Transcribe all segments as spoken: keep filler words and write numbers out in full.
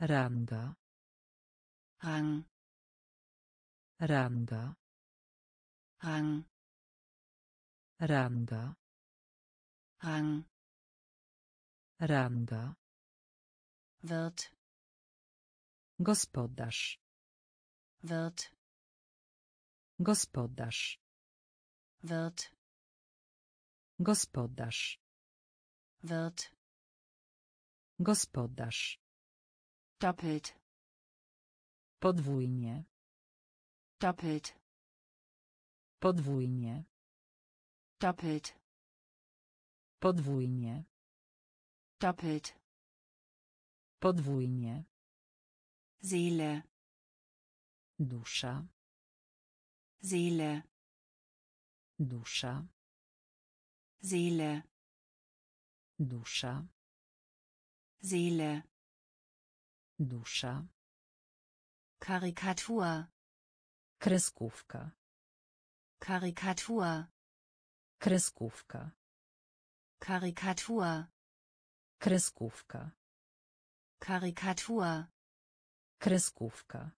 Ranga. Rang. Ranga. Rang. Ranga. Rang. Ranga. Wirt. Gospodarz. Wirt. Gospodarz. Wirt. Gospodarz. Wirt. Gospodarz. Doppelt. Podwójnie. Doppelt. Podwójnie. Doppelt. Podwójnie. Doppelt. Podwójnie. Seele. Dusza. Seele. Dusza. Seele. Dusza. Seele. Dusza. Karykatur. Kreskówka. Karykatur. Kreskówka. Karykatur. Kreskówka. Karykatur. Kreskówka.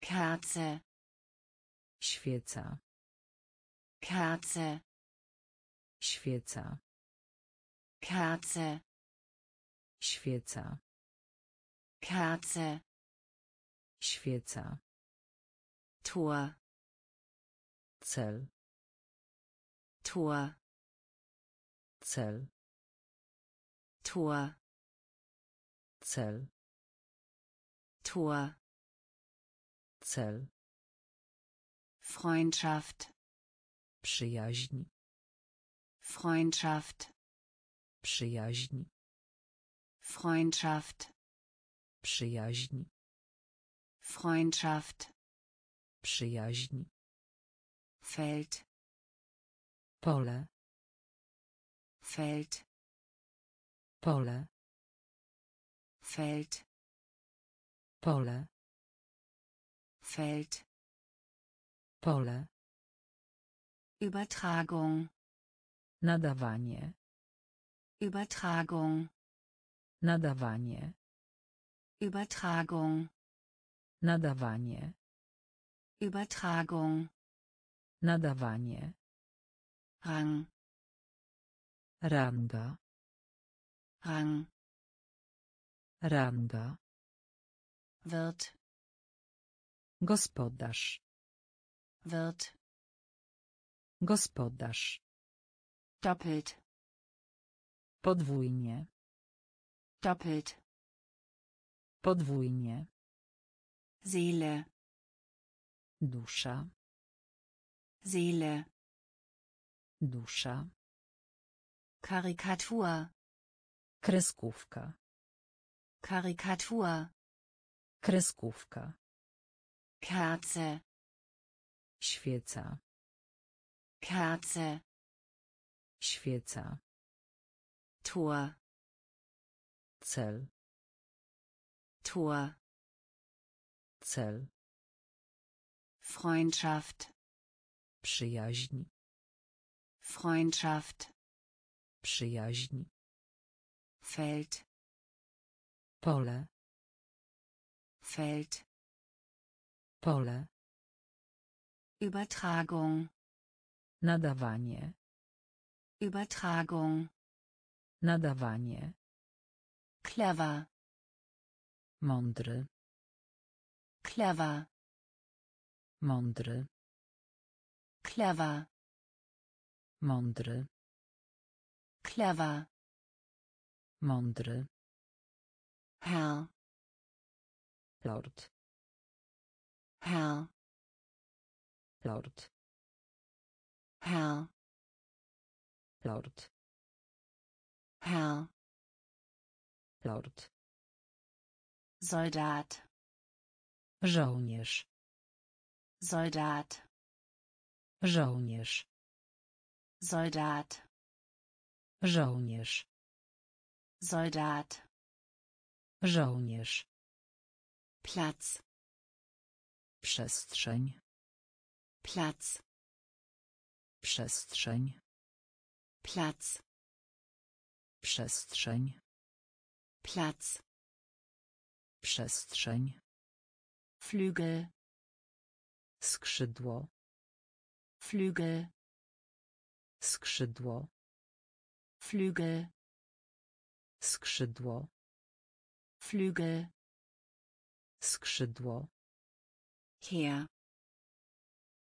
Kerze. Świeca. Kerze. Świeca. Kerze. Świeca. Kerze. Świeca. Tor. Cel. Tor. Cel. Tor. Cel. Tor. Cel. Freundschaft. Przyjaźń. Freundschaft. Przyjaźń. Freundschaft. Przyjaźń. Freundschaft. Przyjaźń. Feld. Pole. Feld. Pole. Feld. Pole. Feld. Pole. Übertragung. Nadawanie. Übertragung. Nadawanie. Übertragung. Nadawanie. Übertragung. Nadawanie. Rang. Ranga. Rang. Ranga. Wirt. Gospodarz. Wirt. Gospodarz. Doppelt. Podwójnie. Doppelt. Podwójnie. Seele. Dusza. Seele. Dusza. Karykatur. Kreskówka. Karykatur. Kreskówka. Kerze. Świeca. Kerze. Świeca. Tor. Cel. Tor. Cel. Freundschaft. Przyjaźń. Freundschaft. Przyjaźń. Feld. Pole. Feld. Pole. Übertragung. Nadawanie. Übertragung. Nadawanie. Clever. Mądry. Clever. Mądry. Clever. Mądry. Clever. Mądry. Herr. Lord. Herr. Lord. Herr. Lord. Herr. Lord. Soldat. Żołnierz. Soldat. Żołnierz. Soldat. Żołnierz. Soldat. Żołnierz. Platz. Przestrzeń. Platz. Przestrzeń. Platz. Przestrzeń. Platz. Przestrzeń. Flügel. Skrzydło. Flügel. Skrzydło. Flügel. Skrzydło. Flügel. Skrzydło. Heer.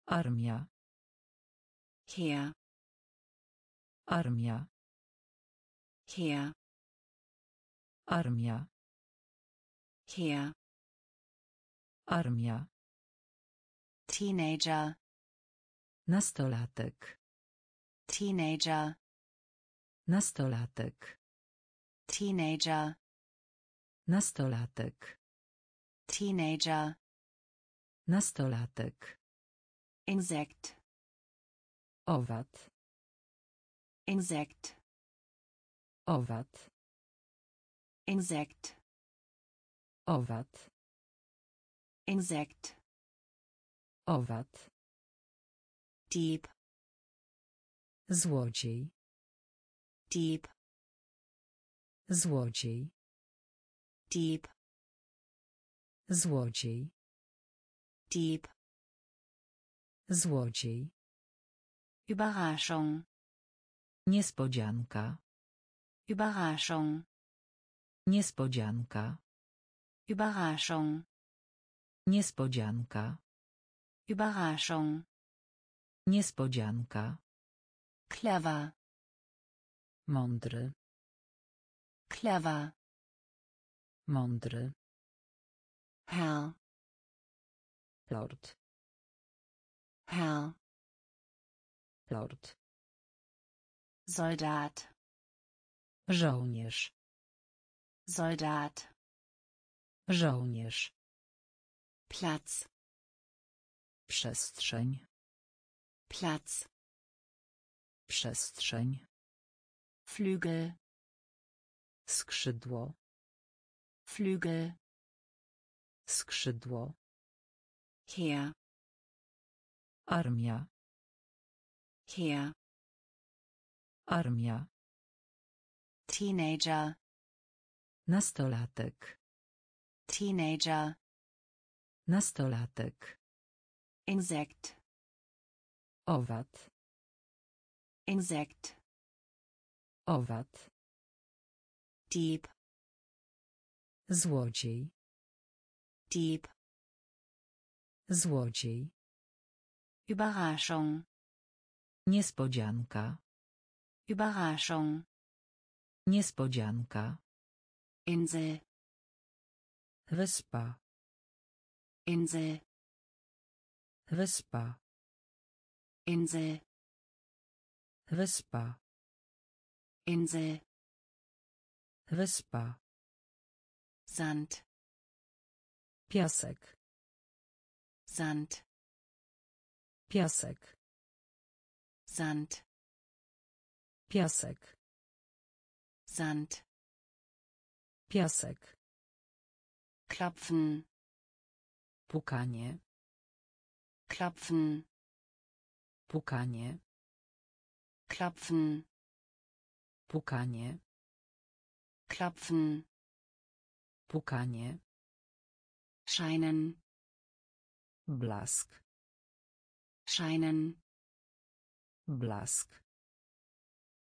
Armia. Heer. Armia. Heer. Armia. Heer. Armia. Teenager. Nastolatek. Teenager. Nastolatek. Teenager. Nastolatek. Teenager. Nastolatek. Insekt. Owad. Insekt. Owad. Insekt. Owad. Insekt. Owad. Dieb. Złodziej. Dieb. Złodziej. Dieb. Złodziej. Dieb. Złodziej. Überraschung. Niespodzianka. Überraschung. Niespodzianka. Überraschung. Niespodzianka. Überraschung. Niespodzianka. Clever. Mądry. Clever. Mądry. Herr. Lord. Herr. Lord. Soldat. Żołnierz. Soldat. Żołnierz. Platz. Przestrzeń. Platz. Przestrzeń. Flügel. Skrzydło. Flügel. Skrzydło. Heer. Armia. Heer. Armia. Teenager. Nastolatek. Teenager. Nastolatek. Insekt. Owad. Insekt. Owad. Dieb. Złodziej. Dieb. Złodziej. Überraschung. Niespodzianka. Überraschung. Niespodzianka. Insel. Wyspa. Insel. Wyspa. Insel. Wyspa. Insel. Wyspa. Sand. Piasek. Sand. Piasek. Sand. Piasek. Sand. Piasek. Klopfen. Pukanie. Klopfen. Pukanie. Klopfen. Pukanie. Klopfen. Pukanie. Scheinen. Blask. Scheinen. Blask.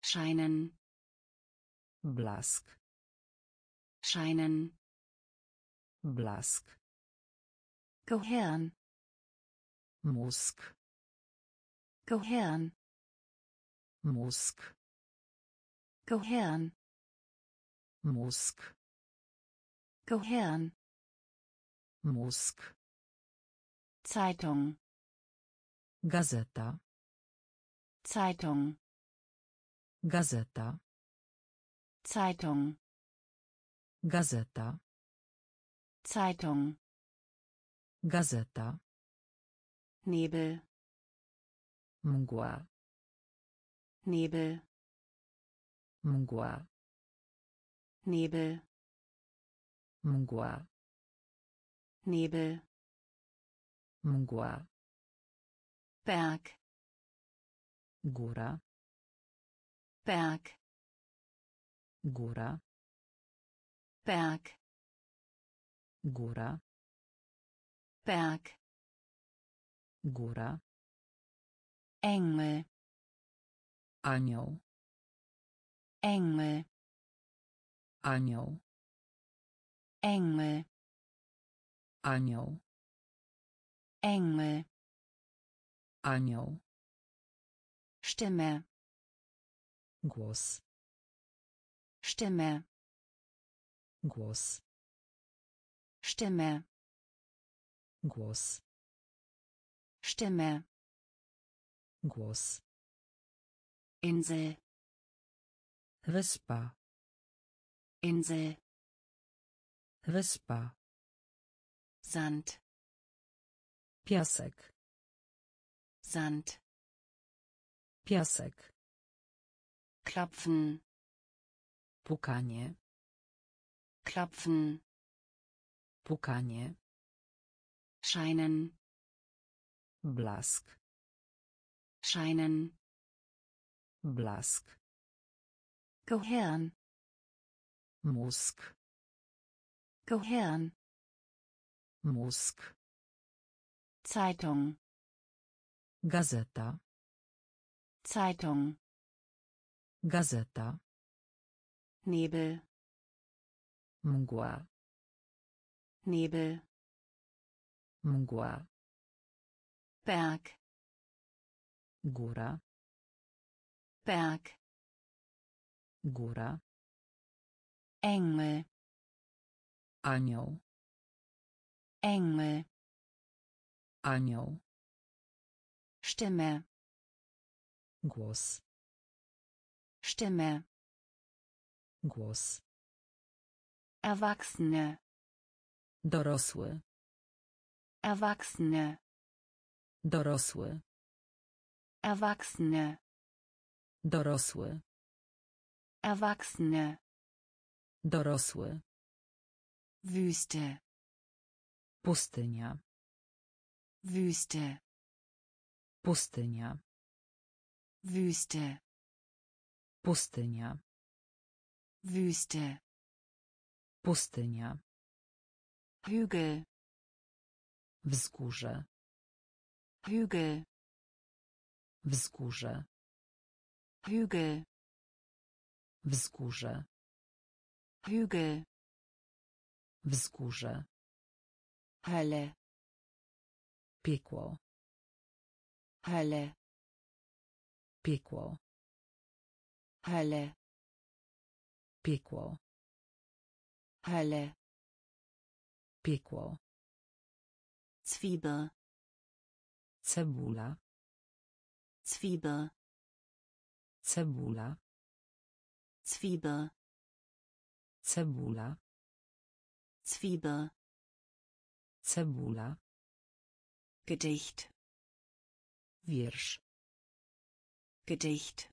Scheinen. Blask. Scheinen. Blask. Gehirn. Mózg. Gehirn. Mózg. Gehirn. Mózg. Gehirn. Mózg. Zeitung. Gazeta. Zeitung. Gazeta. Zeitung. Gazeta. Zeitung. Gazeta. Nebel. Mgła. Nebel. Mgła. Nebel. Mgła. Nebel. Mgła. Berg. Góra. Berg. Góra. Berg. Góra. Berg. Góra. Engel. Anioł. Engel. Anioł. Engel. Anioł. Engel. Anioł. Stimme. Głos. Stimme. Głos. Stimme. Głos. Stimme. Głos. Insel. Wyspa. Insel. Wyspa. Sand. Piasek. Sand. Piasek. Klopfen. Pukanie. Klopfen. Pukanie. Scheinen. Blask. Scheinen. Blask. Gehirn. Musk. Gehirn. Musk. Zeitung. Gazeta. Zeitung. Gazeta. Nebel. Mgła. Nebel. Mgła. Berg. Góra. Berg. Góra. Engel. Anioł. Engel. Anioł. Stimme. Głos. Stimme. Głos. Erwachsene. Dorosły. Erwachsene. Dorosły. Erwachsene. Dorosły. Erwachsene. Dorosły. Wüste. Pustynia. Wüste. Pustynia. Wüste. Pustynia. Wüste. Pustynia. Hügel. Wzgórze. Hügel. Wzgórze. Hügel. Wzgórze. Hügel. Wzgórze. Hölle. Piekło. Hölle. Piekło. Hölle. Piekło. Hölle. Piekło. Zwiebel. Cebula. Zwiebel. Cebula. Zwiebel. Cebula. Zwiebel. Cebula. Gedicht. Wiersz. Gedicht.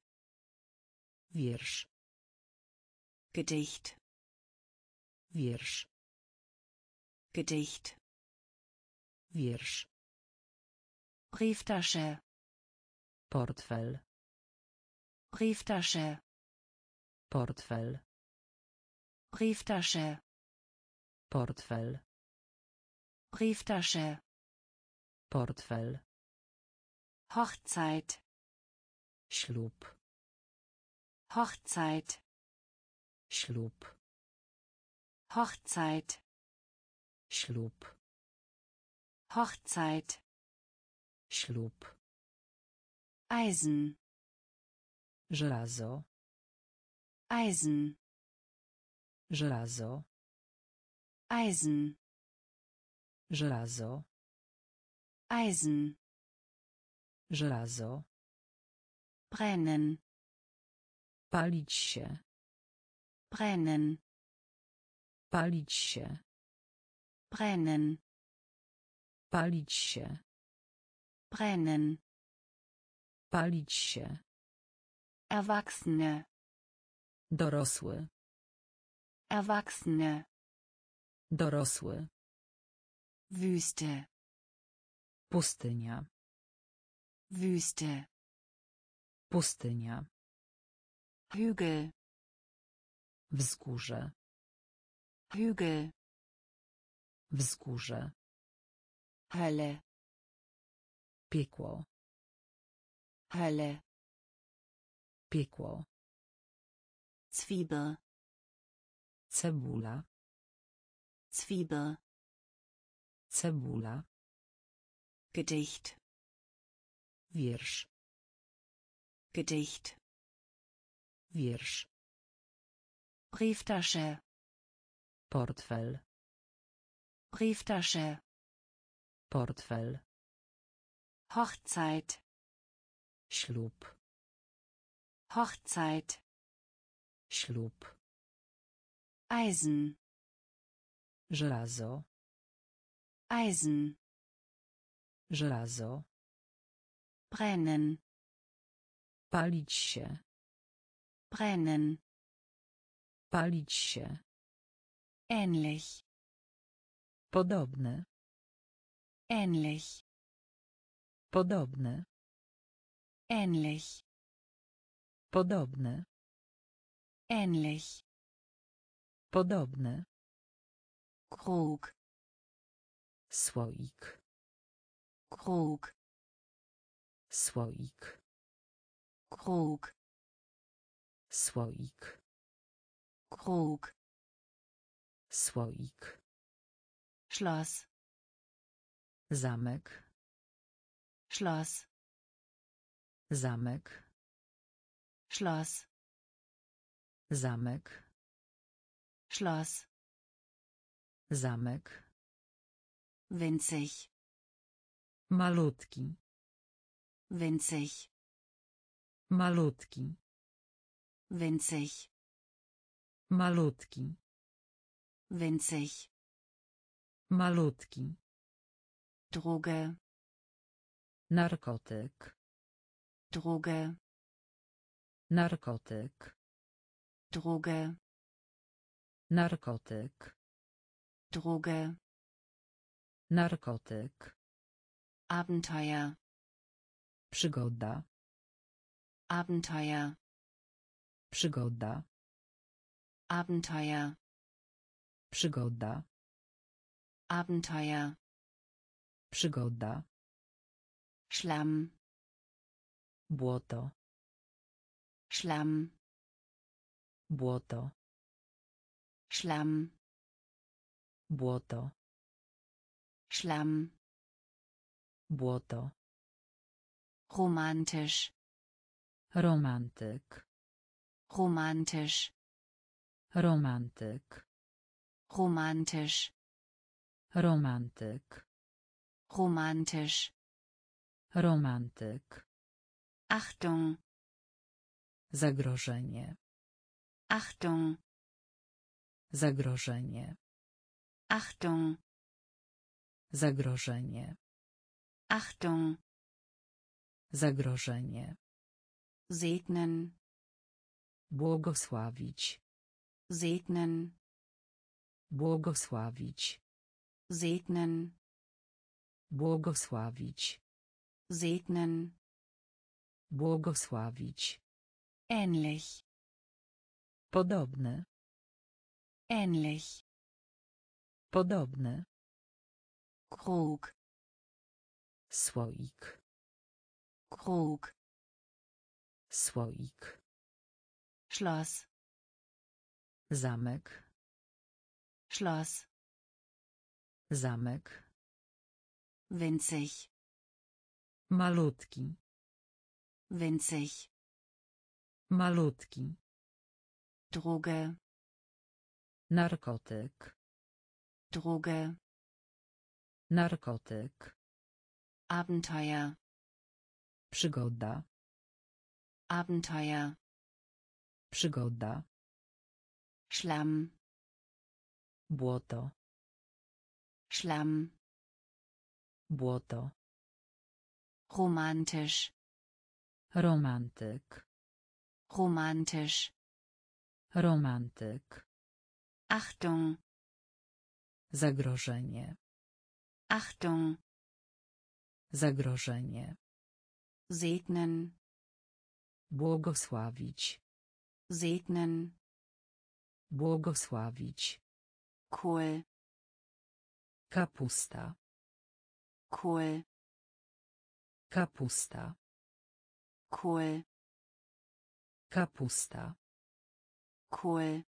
Wiersz. Gedicht. Wiersz. Gedicht. Wiersz. Brieftasche. Portfel. Brieftasche. Portfel. Brieftasche. Portfel. Brieftasche. Portfel. Hochzeit. Ślub. Hochzeit. Ślub. Hochzeit. Ślub. Hochzeit. Ślub. Eisen. Żelazo. Eisen. Żelazo. Eisen. Żelazo. Eisen. Żelazo. Brennen. Palić się. Brennen. Palić się. Brennen. Palić się. Brennen. Palić się. Erwachsene. Dorosły. Erwachsene. Dorosły. Wüste. Pustynia. Wüste. Pustynia. Hügel. Wzgórze. Hügel. Wzgórze. Hele. Piekło. Hele. Piekło. Zwiebel. Cebula. Zwiebel. Cebula. Gedicht. Wiersz. Gedicht. Wiersz. Brieftasche. Portfel. Brieftasche. Portfel. Hochzeit. Ślub. Hochzeit. Ślub. Eisen. Żelazo. Eisen. Żelazo. Brennen. Palić się. Brennen. Palić się. Ähnlich. Podobny. Ähnlich. Podobny. Ähnlich. Podobny. Ähnlich. Podobny. Krug. Słoik. Krug. Słoik. Krug. Słoik. Krug. Słoik. Schloss. Zamek. Schloss. Zamek. Schloss. Zamek. Schloss. Zamek. Winzig. Malutki. Winzig. Malutki. Winzig. Malutki. Winzig. Malutki. Droge. Narkotyk. Droge. Narkotyk. Droge. Narkotyk. Droge. Narkotyk. Abenteuer. Przygoda. Abenteuer. Przygoda. Abenteuer. Przygoda. Abenteuer. Przygoda. Schlamm. Błoto. Schlamm. Błoto. Schlamm. Błoto. Schlamm. Błoto. Romantisch. Romantyk. Romantisch. Romantyk. Romantisch. Romantyk. Romantisch. Romantyk. Achtung. Zagrożenie. Achtung. Zagrożenie. Achtung. Zagrożenie. Achtung. Zagrożenie. Segnen. Błogosławić. Segnen. Błogosławić. Segnen. Błogosławić. Segnen. Błogosławić. Ähnlich. Podobny. Ähnlich. Podobny. Krug. Słoik. Krug. Słoik. Schloss. Zamek. Schloss. Zamek. Winzig. Malutki. Winzig. Malutki. Droge. Narkotyk. Droge. Narkotyk. Abenteuer. Przygoda. Abenteuer. Przygoda. Schlamm. Błoto. Schlamm. Błoto. Romantisch. Romantyk. Romantisch. Romantyk. Achtung. Zagrożenie. Achtung. Zagrożenie. Segnen. Błogosławić. Segnen. Błogosławić. Kohl. Kapusta. Kohl. Kapusta. Kohl. Kapusta. Kohl.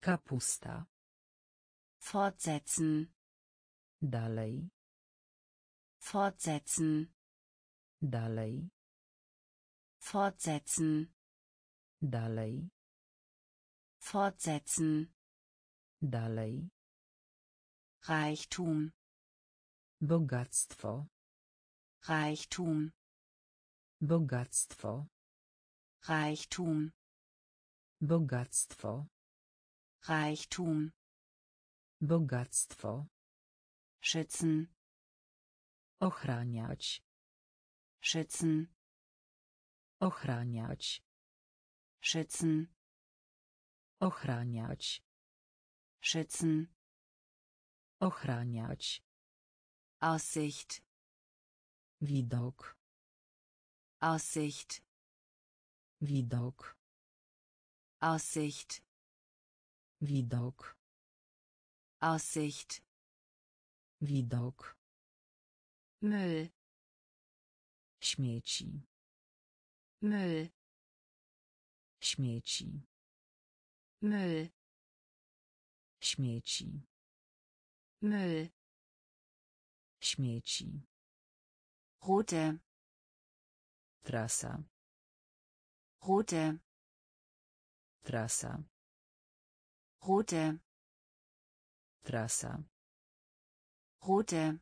Kapusta. Fortsetzen. Dalej. Fortsetzen. Dalej. Fortsetzen. Dalej. Fortsetzen. Dalej. Reichtum. Bogactwo. Reichtum. Bogactwo. Reichtum. Bogactwo. Reichtum. Bogactwo. Schützen. Ochraniać. Schützen. Ochraniać. Schützen. Ochraniać. Schützen. Ochraniać. Aussicht. Widok. Aussicht. Widok. Aussicht. Widok. Aussicht. Widok. Müll. Śmieci. Müll. Śmieci. Müll. Śmieci. Müll. Śmieci. Route. Trasa. Route. Trasa. Route. Trasa. Route.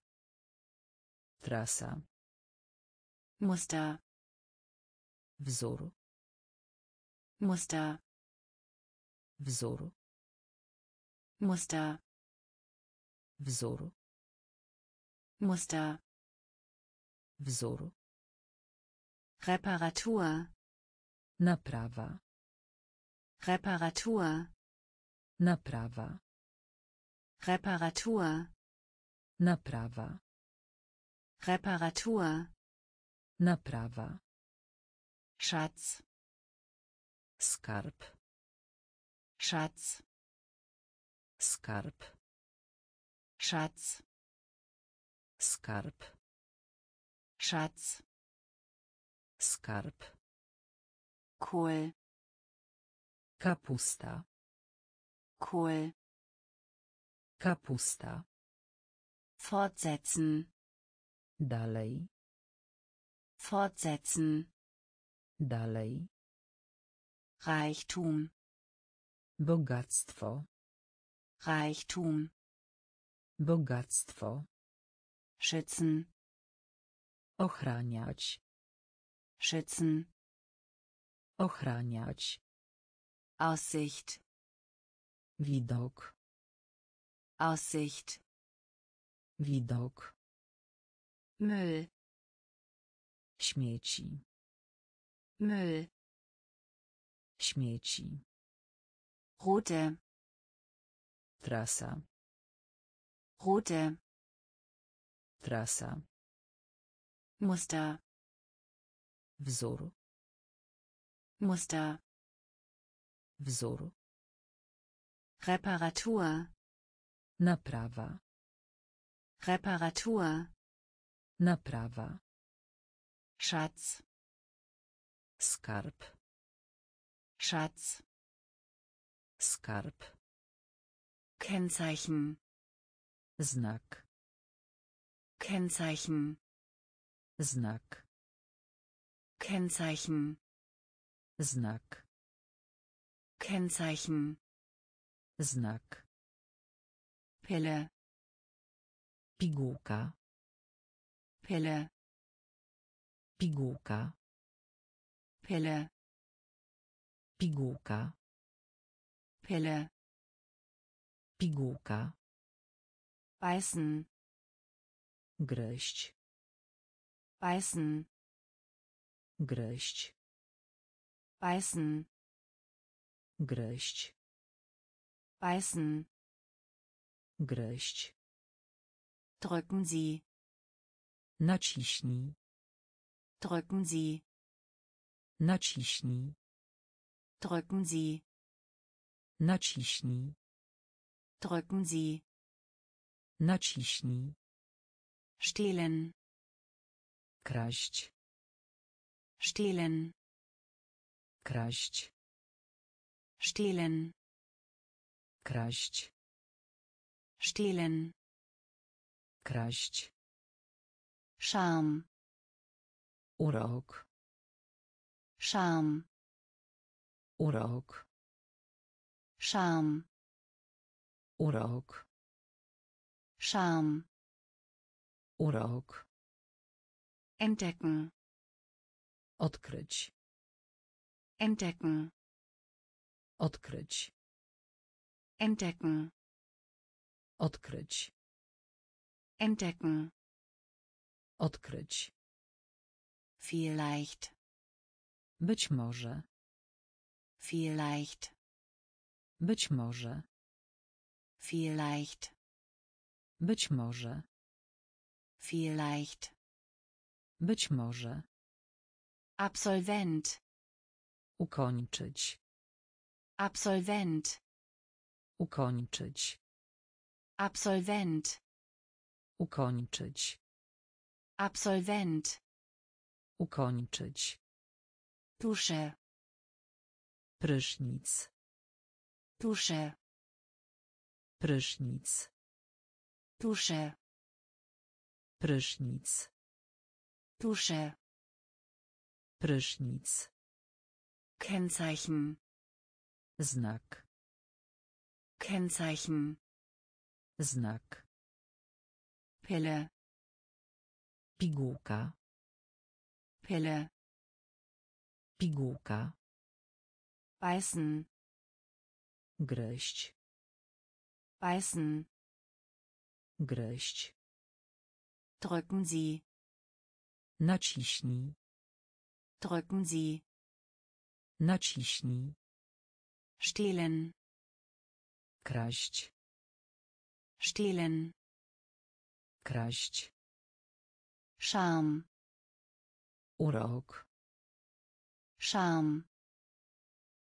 Trasa. Muster. Wzór. Muster. Wzór. Muster. Wzór. Muster. Wzór. Reparatur. Naprawa. Reparatur. Naprawa. Reparatur. Naprawa. Reparatur. Naprawa. Schatz. Skarb. Schatz. Skarb. Schatz. Skarb. Schatz. Skarb. Kohl. Kapusta. Kohl. Kapusta. Fortsetzen. Dalej. Fortsetzen. Dalej. Reichtum. Bogactwo. Reichtum. Bogactwo. Schützen. Ochraniać. Schützen. Ochraniać. Aussicht. Widok. Aussicht. Widok. Müll. Śmieci. Müll. Śmieci. Route. Trasa. Route. Trasa. Muster. Wzór. Muster. Wzór. Reparatur. Naprawa. Reparatur. Naprawa. Schatz. Skarb. Schatz. Skarb. Kennzeichen. Znak. Kennzeichen. Znak. Kennzeichen. Znak. Kennzeichen. Znak. Pille. Pigułka. Pille. Pigułka. Pille. Pigułka. Pille. Pigułka. Beißen. Gryźć. Beißen. Gryźć. Beißen. Gryźć. Beißen. Gryźć. Drücken Sie. Naciśnij. Drücken Sie. Naciśnij. Drücken Sie. Naciśnij. Drücken Sie. Naciśnij. Stehlen. Kraść. Stehlen. Kraść. Stehlen. Kraść. Stehlen. Kraść. Scham. Urok. Scham. Urok. Scham. Urok. Scham. Urok. Entdecken. Odkryć. Entdecken. Odkryć. Entdecken. Odkryć. Entdecken. Odkryć. Vielleicht. Być może. Vielleicht. Być może. Vielleicht. Być może. Vielleicht. Być może. Absolvent. Ukończyć. Absolvent. Ukończyć. Absolvent. Ukończyć. Absolvent. Ukończyć. Tusze. Prysznic. Tusze. Prysznic. Tusze. Prysznic. Tusze. Prysznic. Kennzeichen. Znak. Kennzeichen. Znak. Pille. Pigułka. Pille. Pigułka. Beißen. Gryźć. Beißen. Gryźć. Drücken Sie. Naciśnij. Drücken Sie. Naciśnij. Stehlen. Kraść. Stehlen. Kraść. Scham. Urok. Scham.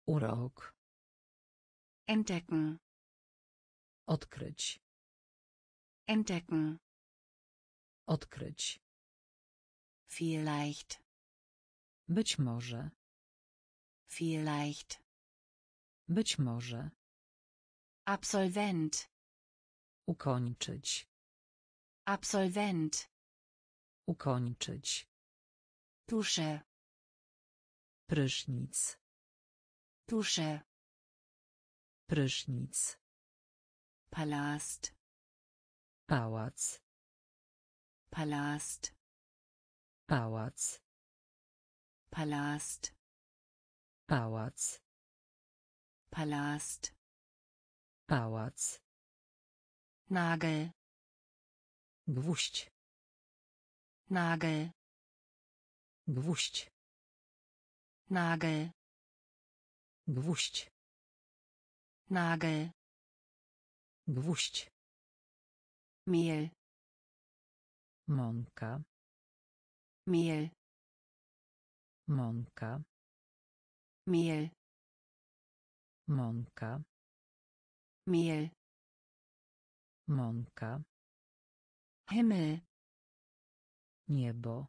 Urok. Entdecken. Odkryć. Entdecken. Odkryć. Vielleicht. Być może. Vielleicht. Być może. Absolvent. Ukończyć. Absolvent. Ukończyć. Tusze. Prysznic. Tusze. Prysznic. Palast. Pałac. Palast. Pałac. Palast. Pałac. Palast. Pałac. Nagel. Gwóźdź. Nagel. Gwóźdź. Nagel. Gwóźdź. Nagel. Gwóźdź. Mehl. Mąka. Mehl. Mąka. Mehl. Mąka. Mehl. Mąka. Himmel. Niebo.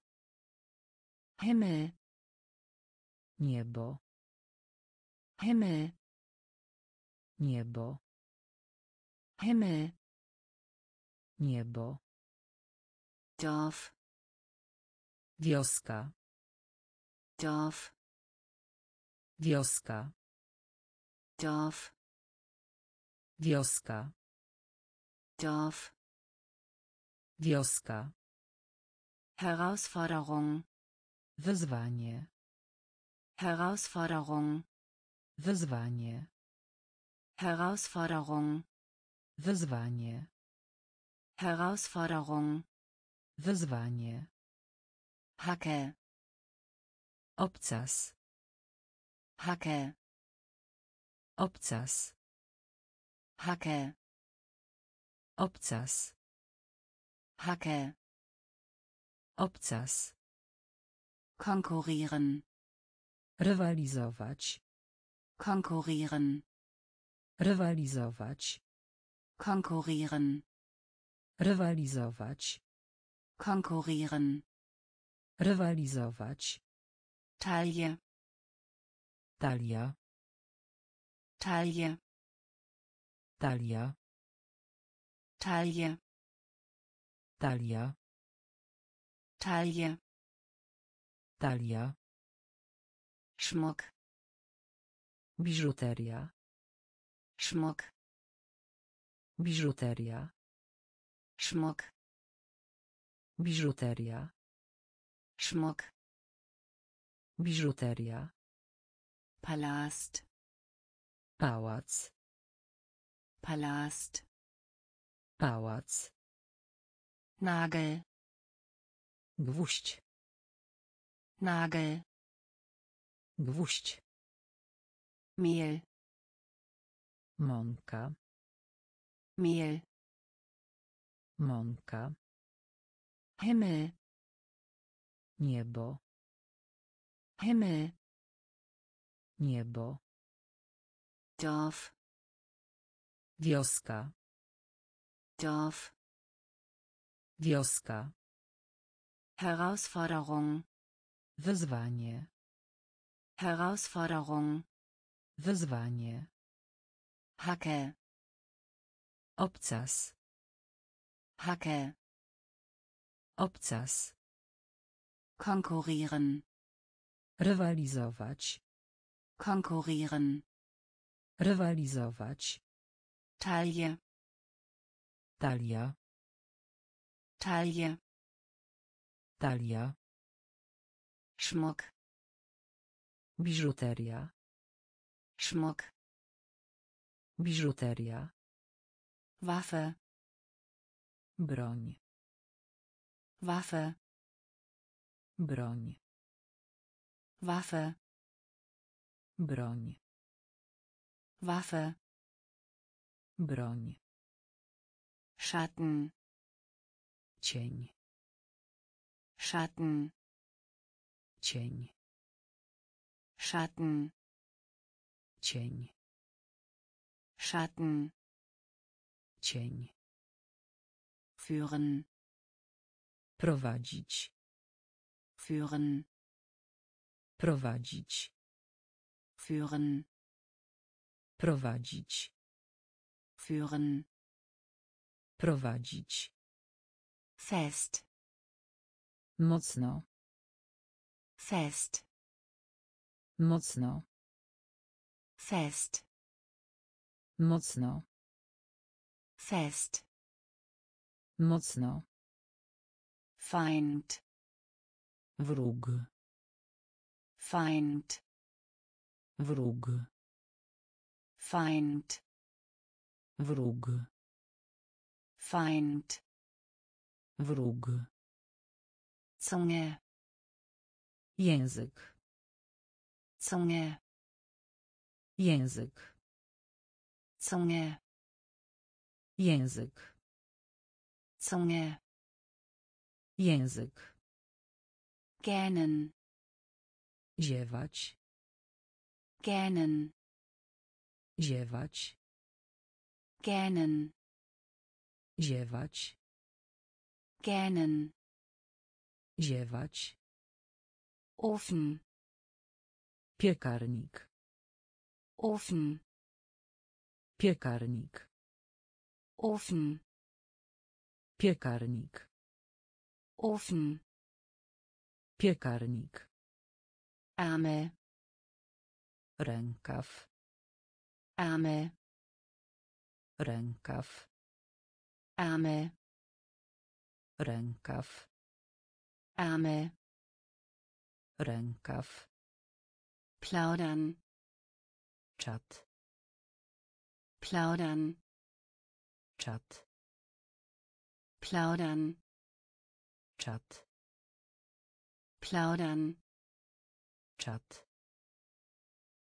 Himmel. Niebo. Himmel. Niebo. Himmel. Niebo. Dorf. Wioska. Dorf. Wioska. Dorf. Wioska. Dorf. Wioska. Herausforderung. Wyzwanie. Herausforderung. Wyzwanie. Herausforderung. Wyzwanie. Herausforderung. Wyzwanie. Hacke. Obcas. Hacke. Obcas. Hacke. Obcas. Hacke. Obcas. Konkurrieren. Rywalizować. Konkurrieren. Rywalizować. Konkurrieren. Rywalizować. Konkurrieren. Rywalizować. Talie. Talia. Talie. Talia. Talie. Talia. Talie. Talia. Szmok. Biżuteria. Szmok. Biżuteria. Szmok. Biżuteria. Szmok. Biżuteria. Palast. Pałac. Palast. Pałac. Nagel. Gwóźdź. Nagel. Gwóźdź. Mehl. Mąka. Mehl. Mąka. Himmel. Niebo. Himmel. Niebo. Dorf. Wioska. Dorf. Wioska. Herausforderung. Wyzwanie. Herausforderung. Wyzwanie. Hacke. Obcas. Hacke. Obcas. Konkurrieren. Rywalizować. Konkurrieren. Rywalizować. Talie. Talia. Talie. Talia. Szmok. Biżuteria. Szmok. Biżuteria. Waffe. Broń. Waffe. Broń. Waffe. Broń. Waffe. Broń. Schatten. Cień. Schatten. Cień. Schatten. Cień. Schatten. Cień. Führen. Prowadzić. Führen. Prowadzić. Führen. Prowadzić. Führen. Prowadzić. Fest. Mocno. Fest. Mocno. Fest. Mocno. Fest. Mocno. Feind. Wróg. Feind. Wróg. Feind. Wróg. Feind. Wróg. Zunge. Język. Zunge. Język. Zunge. Język. Zunge. Język. Gähnen. Ziewać. Gähnen. Ziewać. Gähnen. Ziewać. Gähnen. Ziewać. Ofen. Piekarnik. Ofen. Piekarnik. Ofen. Piekarnik. Ofen. Piekarnik. Ärmel. Rękaw. Ärmel. Rękaw. Ärmel. Rękaw. Ärmel. Rękaw. Plaudern. Chat. Plaudern. Chat. Plaudern. Chat. Plaudern. Chat.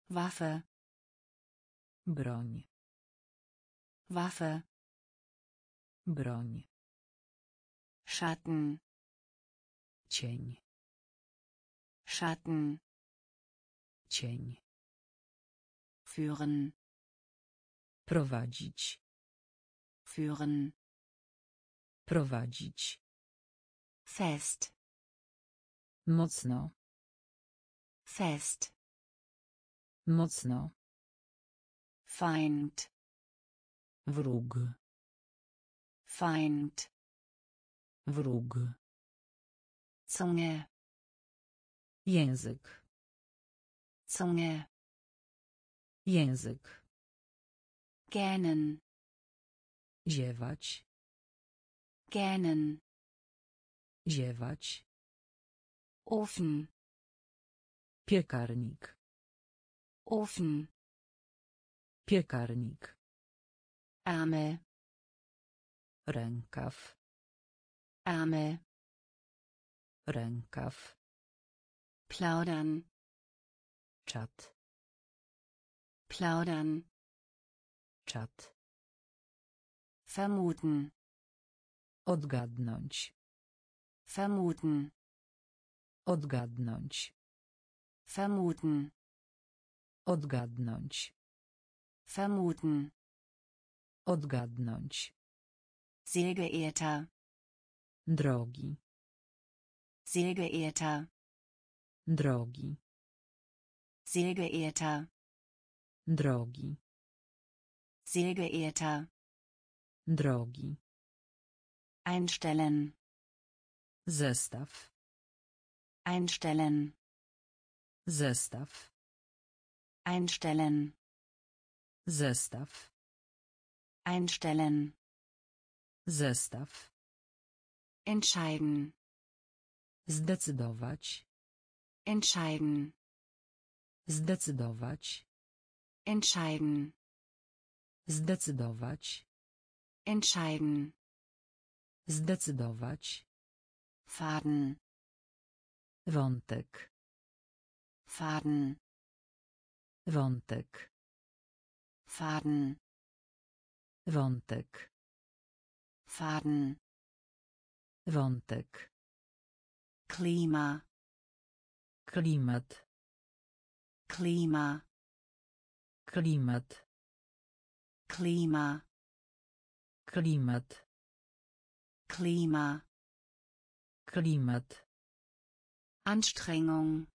Waffe. Broń. Waffe. Broń. Schatten. Cień. Schatten. Cień. Führen. Prowadzić. Führen. Prowadzić. Fest. Mocno. Fest. Mocno. Feind. Wróg. Feind. Wróg. Zunge. Język. Zunge. Język. Gähnen. Ziewać. Gähnen. Ziewać. Ofen. Piekarnik. Ofen. Piekarnik. Arme. Rękaw. Arme. Rękaw. Plaudern. Czat. Plaudern. Czat. Vermuten. Odgadnąć. Vermuten. Odgadnąć. Vermuten. Odgadnąć. Vermuten. Odgadnąć. Sehr geehrter. Drogi. Sehr geehrter. Drogi. Sehr geehrter. Drogi. Sehr geehrter. Drogi. Einstellen. Zestaw. Einstellen. Zestaw. Einstellen. Zestaw. Einstellen. Zestaw. Entscheiden. Zdecydować. Entscheiden. Zdecydować. Entscheiden. Zdecydować. Entscheiden. Zdecydować. Faden. Wątek. Faden. Wątek. Faden. Wątek. Faden. Wątek. Klima. Klimat. Klima. Klimat. Klima. Klimat. Klima. Klimat. Anstrengung.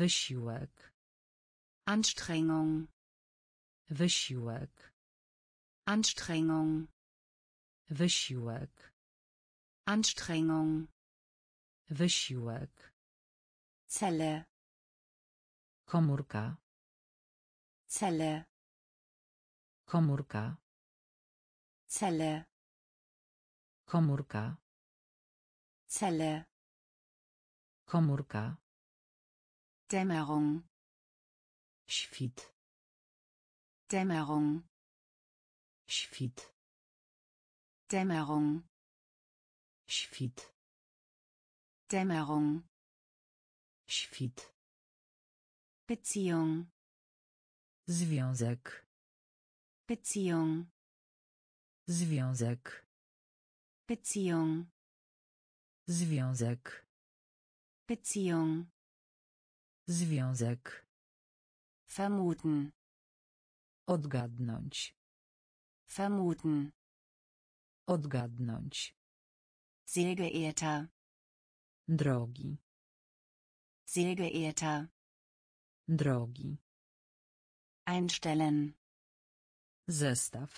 Wysiłek. Anstrengung. Wysiłek. Anstrengung. Wysiłek. Anstrengung. Wysiłek. Celle. Komórka. Celle. Komórka. Celle. Komórka. Celle. Komórka. Dämmerung. Świt. Dämmerung. Świt. Dämmerung. Świt. Dämmerung. Świt. Beziehung. Związek. Beziehung. Związek. Beziehung. Związek. Beziehung. Związek. Vermuten. Odgadnąć. Vermuten. Odgadnąć. Sehr geehrter. Drogi. Sehr geehrter. Drogi. Einstellen. Zestaw.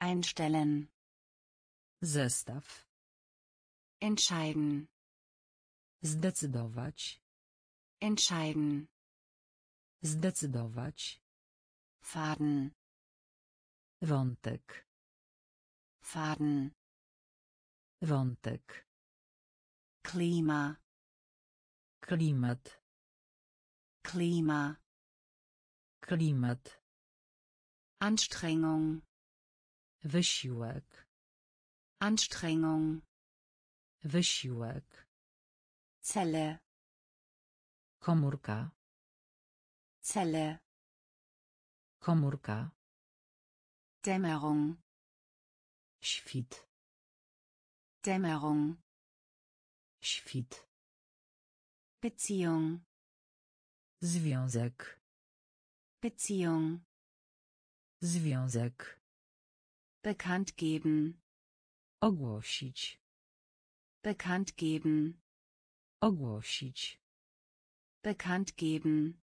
Einstellen. Zestaw. Entscheiden. Zdecydować. Entscheiden. Zdecydować. Faden. Wątek. Faden. Wątek. Klima. Klimat. Klima. Klimat. Anstrengung. Wysiłek. Anstrengung. Wysiłek. Celle. Komórka. Celle. Komórka. Dämmerung. Świt. Dämmerung. Świt. Beziehung. Związek. Beziehung. Związek. Bekannt geben. Ogłosić. Bekannt geben. Ogłosić. Bekannt geben.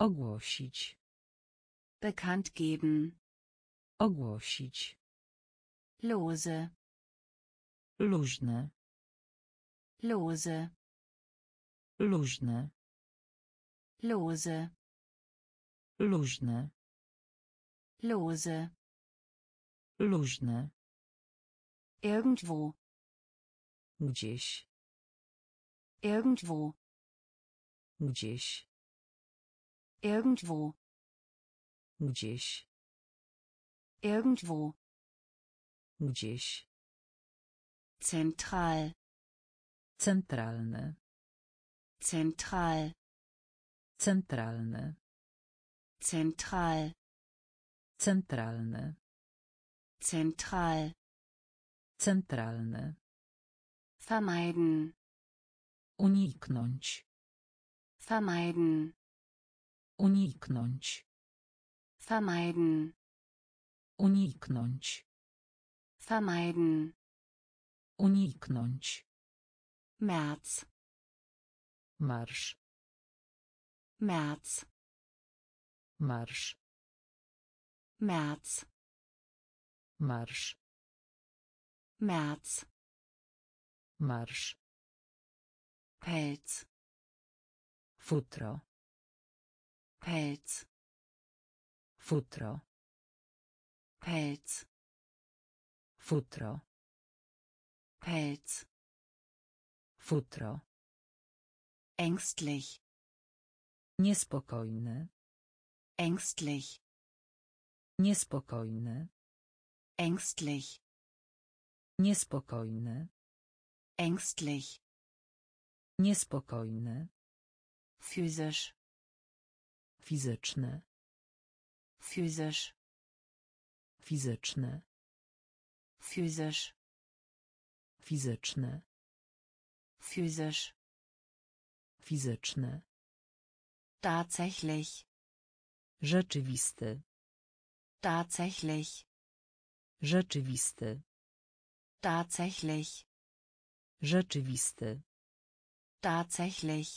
Ogłosić. Bekannt geben. Ogłosić. Lose. Luźne. Lose. Luźne. Lose. Luźne. Lose. Luźne. Irgendwo. Gdzieś. Irgendwo. Gdzieś. Irgendwo. Gdzieś. Irgendwo. Gdzieś. Zentral. Centralny. Zentral. Centralny. Zentral. Centralny. Zentral. Centralny. Vermeiden. Uniknąć. Vermeiden. Uniknąć. Vermeiden. Uniknąć. Vermeiden. Uniknąć. März. Marsz. März. Marsz. März. Marsz. März. Marsz. Pelz. Futro. Pelz. Futro. Pelz. Futro. Pelz. Futro. Ängstlich. Niespokojny. Ängstlich. Niespokojny. Ängstlich. Niespokojny. Ängstlich. Niespokojny. Physisch. Fizyczny. Physisch. Fizyczny. Physisch. Fizyczny. Physisch. Fizyczny. Tatsächlich. Rzeczywisty. Tatsächlich. Rzeczywisty. Tatsächlich. Rzeczywisty. Tatsächlich.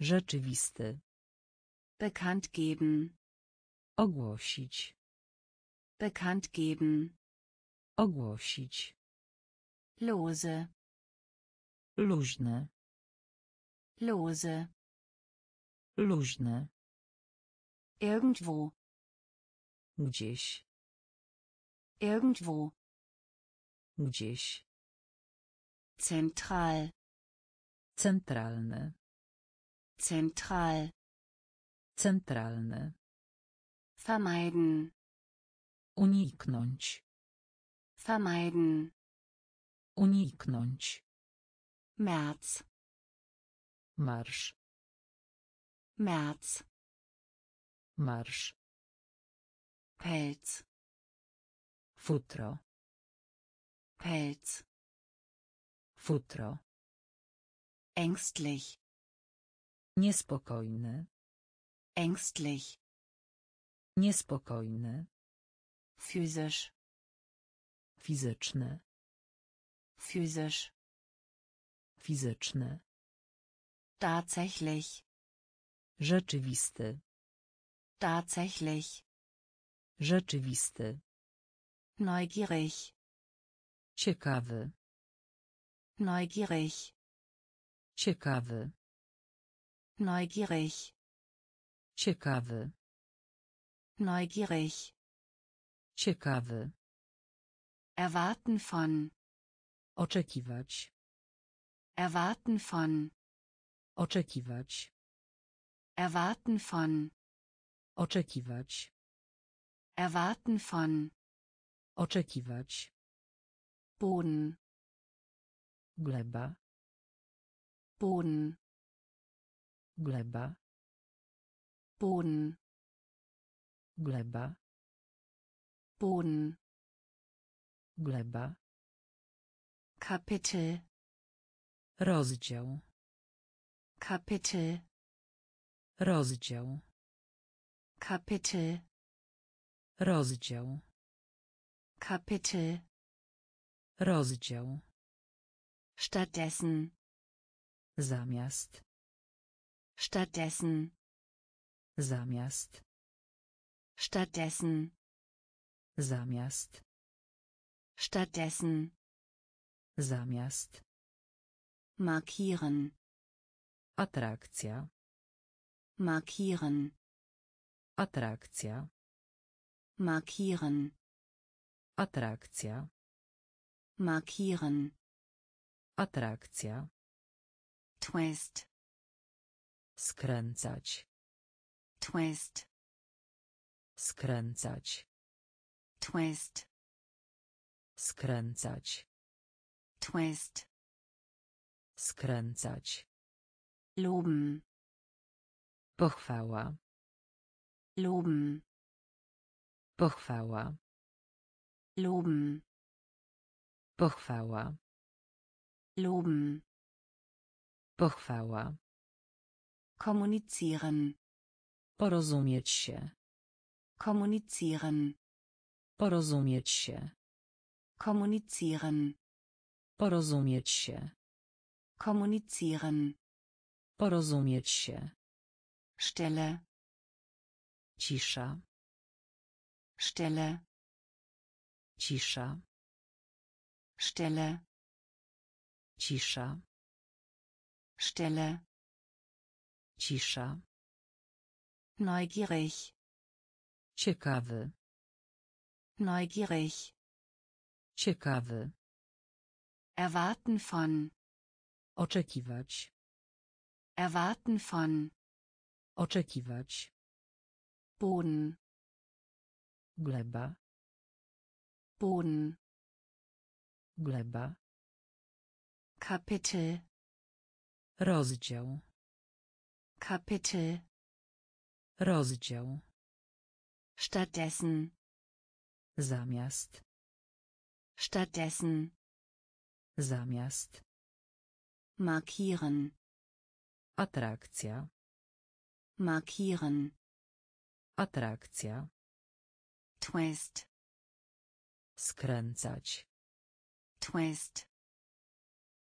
Rzeczywisty. Bekannt geben. Ogłosić. Bekannt geben. Ogłosić. Lose. Luźne. Lose. Luźne. Irgendwo. Gdzieś. Irgendwo. Gdzieś. Zentral. Centralny. Zentral. Centralny. Vermeiden. Uniknąć. Vermeiden. Uniknąć. März. Marsz. März. Marsz. Pelz. Futro. Pelz. Futro. Ängstlich. Niespokojny. Ängstlich. Niespokojny. Physisch. Fizyczny. Physisch. Fizyczny. Tatsächlich. Rzeczywisty. Tatsächlich. Rzeczywisty. Neugierig. Ciekawy. Neugierig. Ciekawy. Neugierig. Ciekawy. Neugierig. Ciekawy. Erwarten von. Oczekiwać. Erwarten von. Oczekiwać. Erwarten von. Oczekiwać. Erwarten von. Oczekiwać. Boden. Gleba. Boden. Gleba. Boden. Gleba. Boden. Gleba. Kapitel. Rozdział. Kapitel. Rozdział. Kapitel. Rozdział. Kapitel. Rozdział. Stattdessen. Zamiast. Stattdessen. Zamiast. Stattdessen. Zamiast. Stattdessen. Zamiast. Markieren. Attrakcja. Markieren. Attrakcja. Markieren. Attrakcja. Markieren. Attrakcja. Twist. Skręcać. Twist. Skręcać. Twist. Skręcać. Twist. Skręcać. Loben. Pochwała. Loben. Pochwała. Loben. Pochwała. Loben. Pochwała. Kommunizieren. Porozumieć się. Kommunizieren. Porozumieć się. Kommunizieren. Porozumieć się. Kommunizieren. Porozumieć się. Stille. Cisza. Stille. Cisza. Stille. Cisza. Stille. Cisza. Neugierig. Ciekawy. Neugierig. Ciekawy. Erwarten von. Oczekiwać. Erwarten von. Oczekiwać. Boden. Gleba. Boden. Gleba. Kapitel. Rozdział. Kapitel. Rozdział. Stattdessen. Zamiast. Stattdessen. Zamiast. Markieren. Attrakcja. Markieren. Attrakcja. Twist. Skręcać. Twist.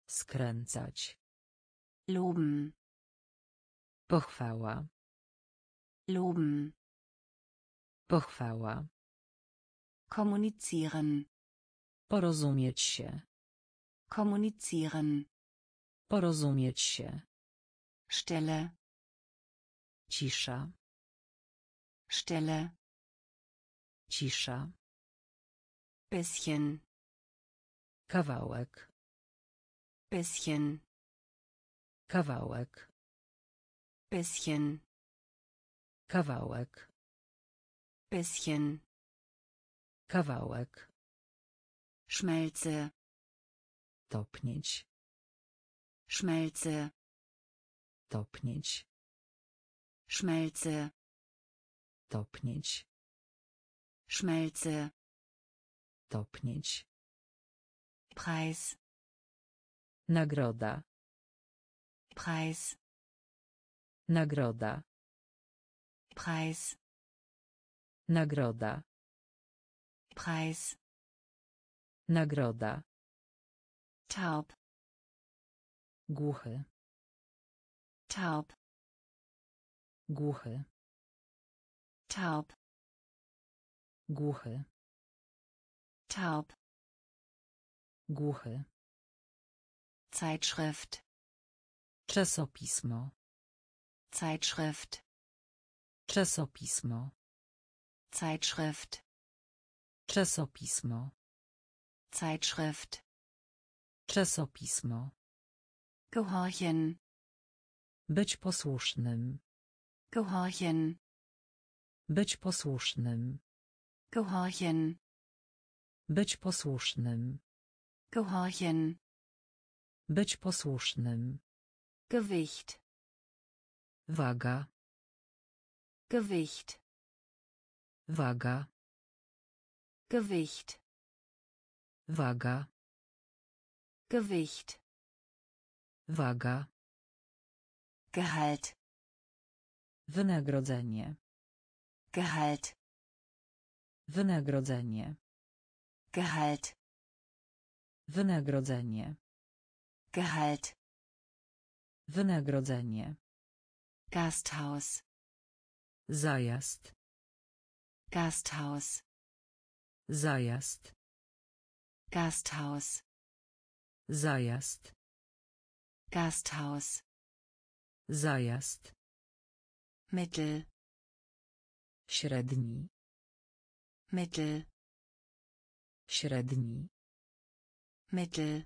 Skręcać. Loben. Pochwała. Loben. Pochwała. Kommunizieren. Porozumieć się. Kommunizieren. Porozumieć się. Stille. Cisza. Stille. Cisza. Bisschen. Kawałek. Bisschen. Kawałek. Bisschen. Kawałek. Bisschen. Kawałek. Schmelze. Topnieć. Schmelze. Topnieć. Schmelze. Topnieć. Schmelze. Topnieć. Preis. Nagroda. Preis. Nagroda. Preis. Nagroda. Preis. Nagroda. Taub. Głuchy. Taub. Głuchy. Taub. Głuchy. Taub. Głuchy. Zeitschrift. Czasopismo. Zeitschrift. Czasopismo. Zeitschrift. Czasopismo. Zeitschrift. Czasopismo. Gehorchen. Być posłusznym. Gehorchen. Być posłusznym. Gehorchen. Być posłusznym. Gehorchen. Być posłusznym. Gewicht. Waga. Gewicht. Waga. Gewicht. Waga. Gewicht. Waga. Gehalt. Wynagrodzenie. Gehalt. Wynagrodzenie. Gehalt. Wynagrodzenie. Gehalt. Wynagrodzenie. Gasthaus. Zajazd. Gasthaus. Zajazd. Gasthaus. Zajazd. Gasthaus. Zajazd. Mittel. Średni. Mittel. Średni. Mittel.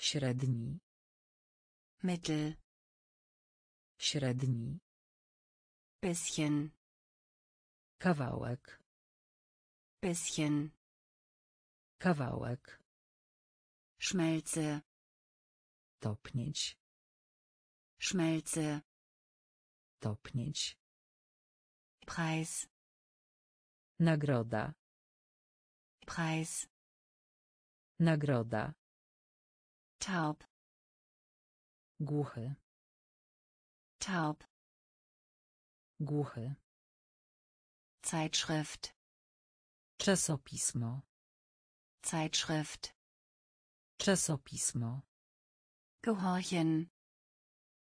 Średni. Mittel. Średni. Bisschen. Kawałek. Bisschen. Kawałek. Schmelze. Topnieć. Schmelze. Topnieć. Preis. Nagroda. Preis. Nagroda. Taub. Głuchy. Taub. Głuchy. Zeitschrift. Czasopismo. Zeitschrift. Czasopismo. Gehorchen.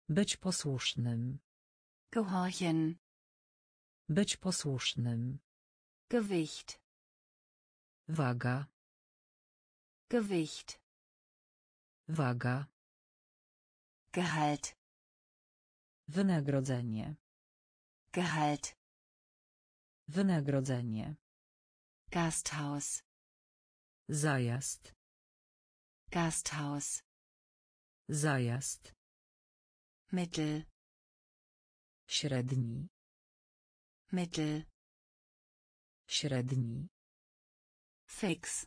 Być posłusznym. Gehorchen. Być posłusznym. Gewicht. Waga. Gewicht. Waga. Gehalt. Wynagrodzenie. Gehalt. Wynagrodzenie. Gasthaus. Zajazd. Gasthaus. Zajazd. Mittel. Średni. Mittel. Średni. Fix.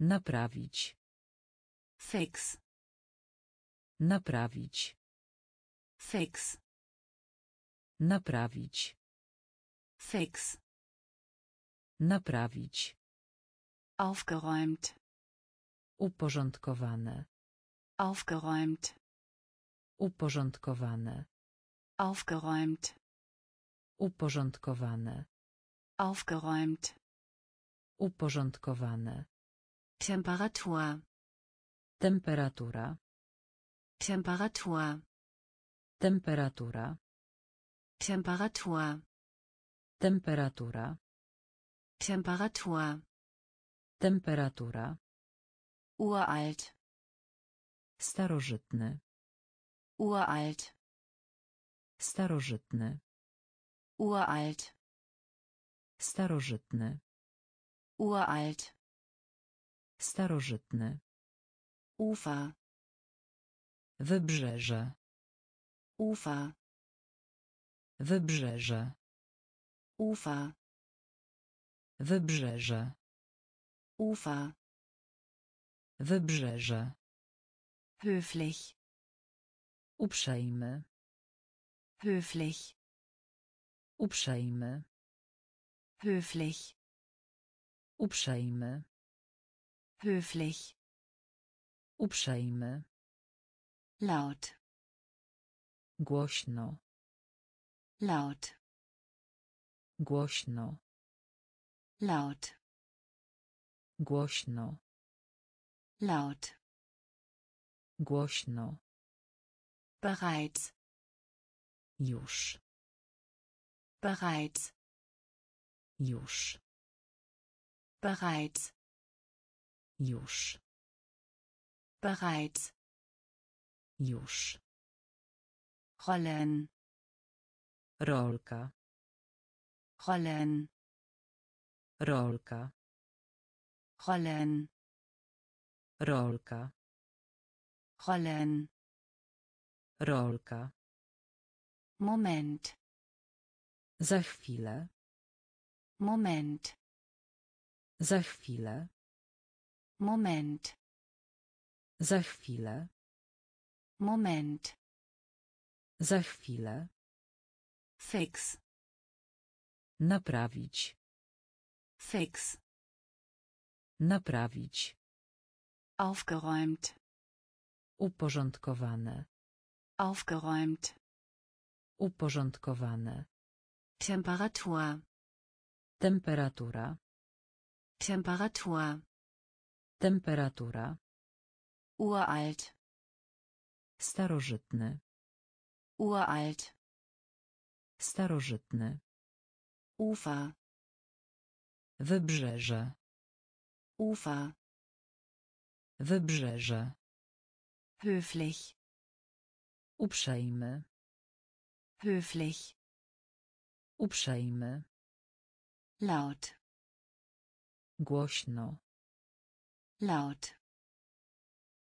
Naprawić. Fix. Naprawić. Fix. Naprawić. Fix. Naprawić. Aufgeräumt. Uporządkowane. Aufgeräumt. Uporządkowane. Aufgeräumt. Uporządkowane. Aufgeräumt. Uporządkowane. Temperatur. Temperatura. Temperatur. Temperatura. Temperatur. Temperatura. Temperatur. Temperatura. Uralt. Starożytny. Uralt. Starożytny. Uralt. Starożytny. Uralt. Starożytny. Ufer. Wybrzeże. Ufer. Wybrzeże. Ufer. Wybrzeże. Ufer. Wybrzeże. Höflich. Uprzejmy. Höflich. Uprzejmy. Höflich. Uprzejmy. Höflich. Uprzejmy. Laut. Głośno. Laut. Głośno. Laut. Głośno. Laut. Głośno. Bereits. Już. Bereits. Już. Bereits. Już. Bereits. Już. Rollen. Rolka. Rollen. Rolka. Rollen. Rolka. Rollen. Rolka. Moment. Za chwilę. Moment. Za chwilę. Moment. Za chwilę. Moment. Za chwilę. Fix. Naprawić. Fix. Naprawić. Aufgeräumt. Uporządkowane. Aufgeräumt. Uporządkowane. Temperatur. Temperatura. Temperatur. Temperatura. Uralt. Starożytny. Uralt. Starożytny. Ufer. Wybrzeże. Ufer. Wybrzeże. Höflich. Uprzejmy. Höflich. Uprzejmy. Laut. Głośno. Laut.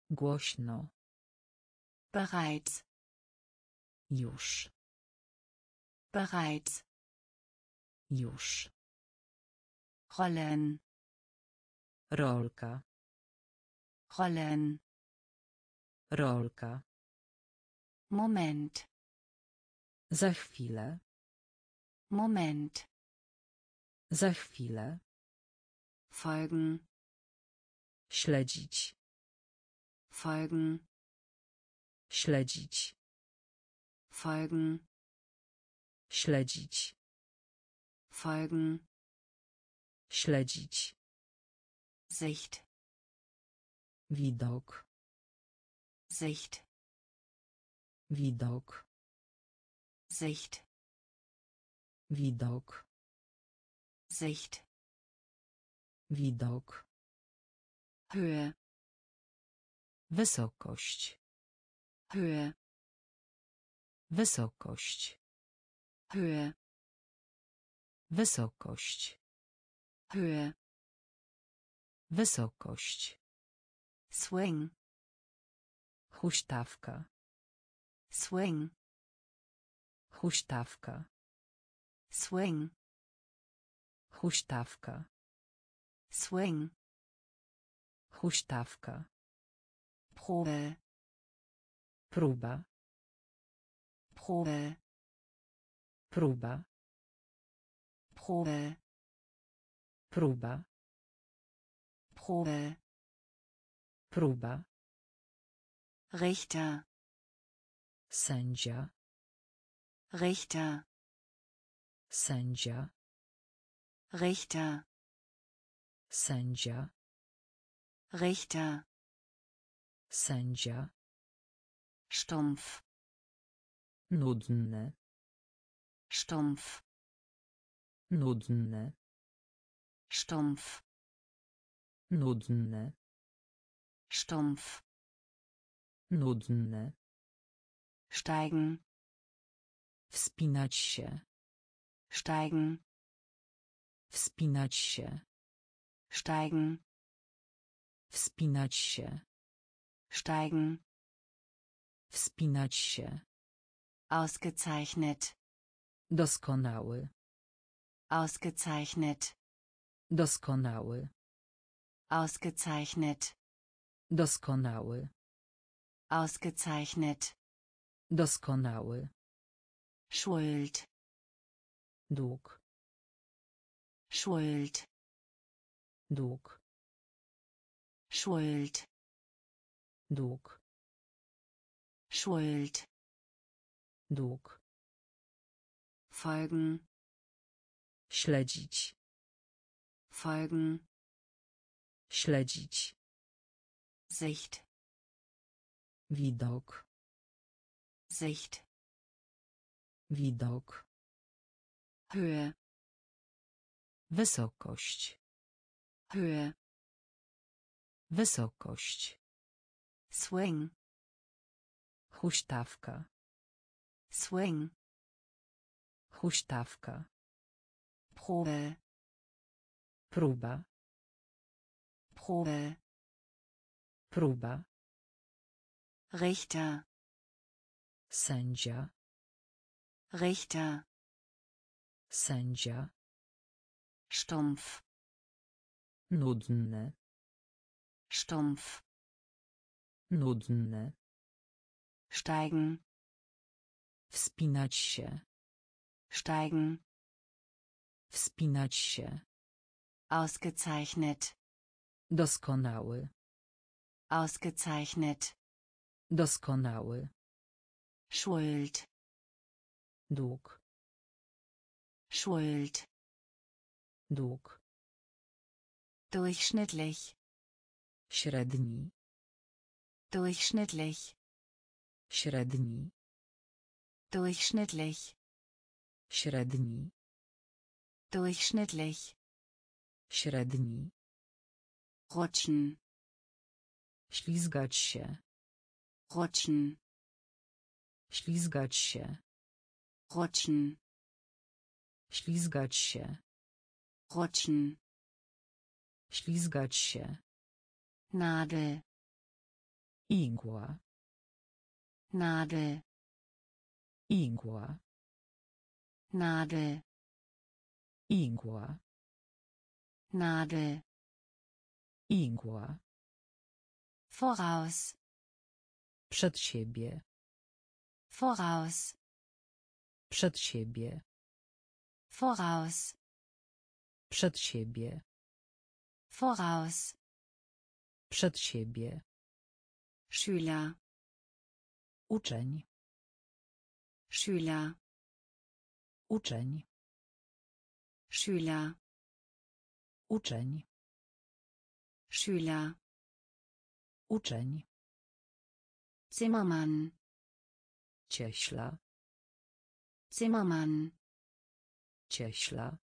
Głośno. Bereits. Już. Bereits. Już. Rollen. Rolka. Rollen. Rolka. Moment. Za chwilę. Moment. Za chwilę. Folgen. Śledzić. Folgen. Śledzić. Folgen. Śledzić. Folgen. Śledzić. Sicht. Widok. Sicht. Widok. Sicht. Widok. Sicht. Widok. Höhe. Wysokość. Höhe. Wysokość. Höhe. Wysokość. Höhe. Wysokość. Swing. Huśtawka. Swing. Huśtawka. Swing. Huśtawka. Swing. Huśtawka. Probe. Próba. Probe. Próba. Probe. Próba. Probe. Próba. Richter. Sędzia. Richter. Sędzia. Richter. Sędzia. Richter. Sędzia. Stumpf. Nudny. Stumpf. Nudny. Stumpf. Nudny. Stumpf. Nudny. Steigen. Wspinać się. Steigen. Wspinać się. Steigen. Wspinać się. Steigen. Wspinać się. Ausgezeichnet. Doskonały. Ausgezeichnet. Doskonały. Ausgezeichnet. Doskonały. Ausgezeichnet. Doskonały. Schuld. Dług. Schuld. Dług. Schuld. Dług. Schuld. Dług. Folgen. Śledzić. Folgen. Śledzić. Sicht. Widok. Sicht. Widok. Höhe. Wysokość. Höhe. Wysokość. Swing. Huśtawka. Swing. Huśtawka. Probe. Próba. Probe. Próba. Richter. Sędzia. Richter. Sędzia. Stumpf. Nudny. Stumpf. Nudny. Steigen. Wspinać się. Steigen. Wspinać się. Ausgezeichnet. Doskonały. Ausgezeichnet. Doskonały. Schuld. Dług. Schuld. Dług. Durchschnittlich. Średni. Durchschnittlich. Średni. Durchschnittlich. Średni. Durchschnittlich. Średni. Rutschen. Ślizgać się. Rutschen. Ślizgać się. Rutschen. Ślizgać się. Rutschen. Ślizgać się. Nadel. Igła. Nadel. Igła. Nadel. Igła. Nadel. Igła. Voraus. Przed siebie. Voraus. Przed siebie. Voraus. Przed siebie. Voraus. Przed siebie. Schüler. Uczeń. Schüler. Uczeń. Schüler. Uczeń. Schüler. Uczeń. Zimmermann. Cieśla. Zimmermann. Cieśla.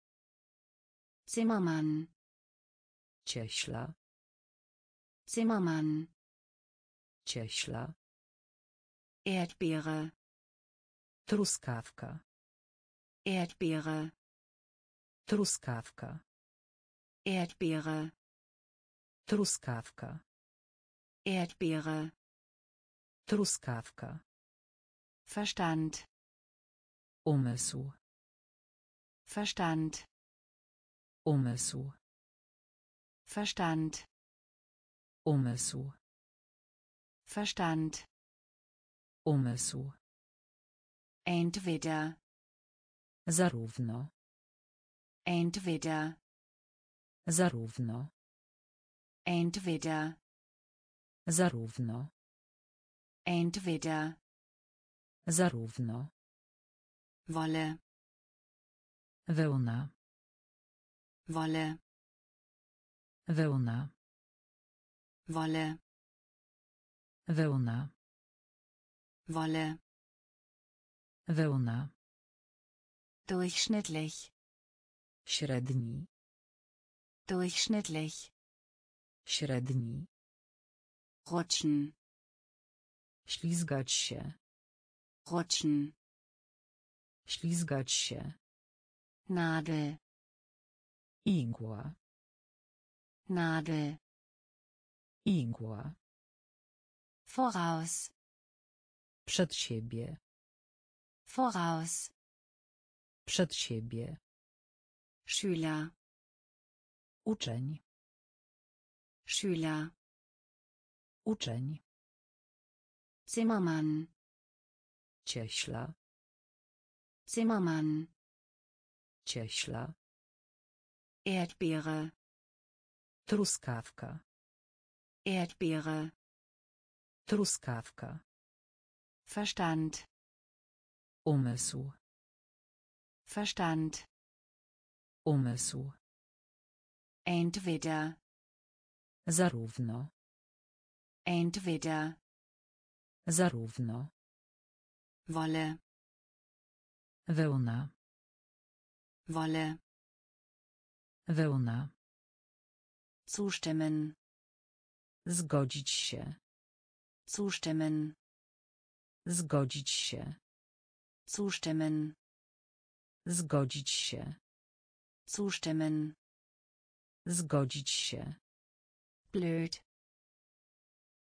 Zimmermann. Cieśla. Zimmermann. Cieśla. Erdbeere. Truskawka. Erdbeere. Truskawka. Erdbeere. Truskawka. Erdbeere. Truskawka. Verstand. Umysł. Verstand. Umysł. Verstand. Umysł. Verstand. Umysł. Entweder. Zarówno. Entweder. Zarówno. Entweder. Zarówno. Entweder. Zarówno. Wolle. Wełna. Wolle. Wełna. Wolle. Wełna. Wolle. Wełna. Durchschnittlich. Średni. Durchschnittlich. Średni. Rutschen. Ślizgać się. Rutschen. Ślizgać się. Nadel. Igła. Nadel. Igła. Voraus. Przed siebie. Voraus. Przed siebie. Schüler. Uczeń. Schüler. Uczeń. Zimmermann. Cieśla. Zimmermann. Cieśla. Erdbeere. Truskawka. Erdbeere. Truskawka. Verstand. Umysł. Verstand. Umysł. Entweder. Zarówno. Entweder. Zarówno. Wolle. Wełna. Wolle. Wełna. Zustimmen. Zgodzić się. Zustimmen. Zgodzić się. Zustimmen. Zgodzić się. Zustimmen. Zgodzić się. Blöd.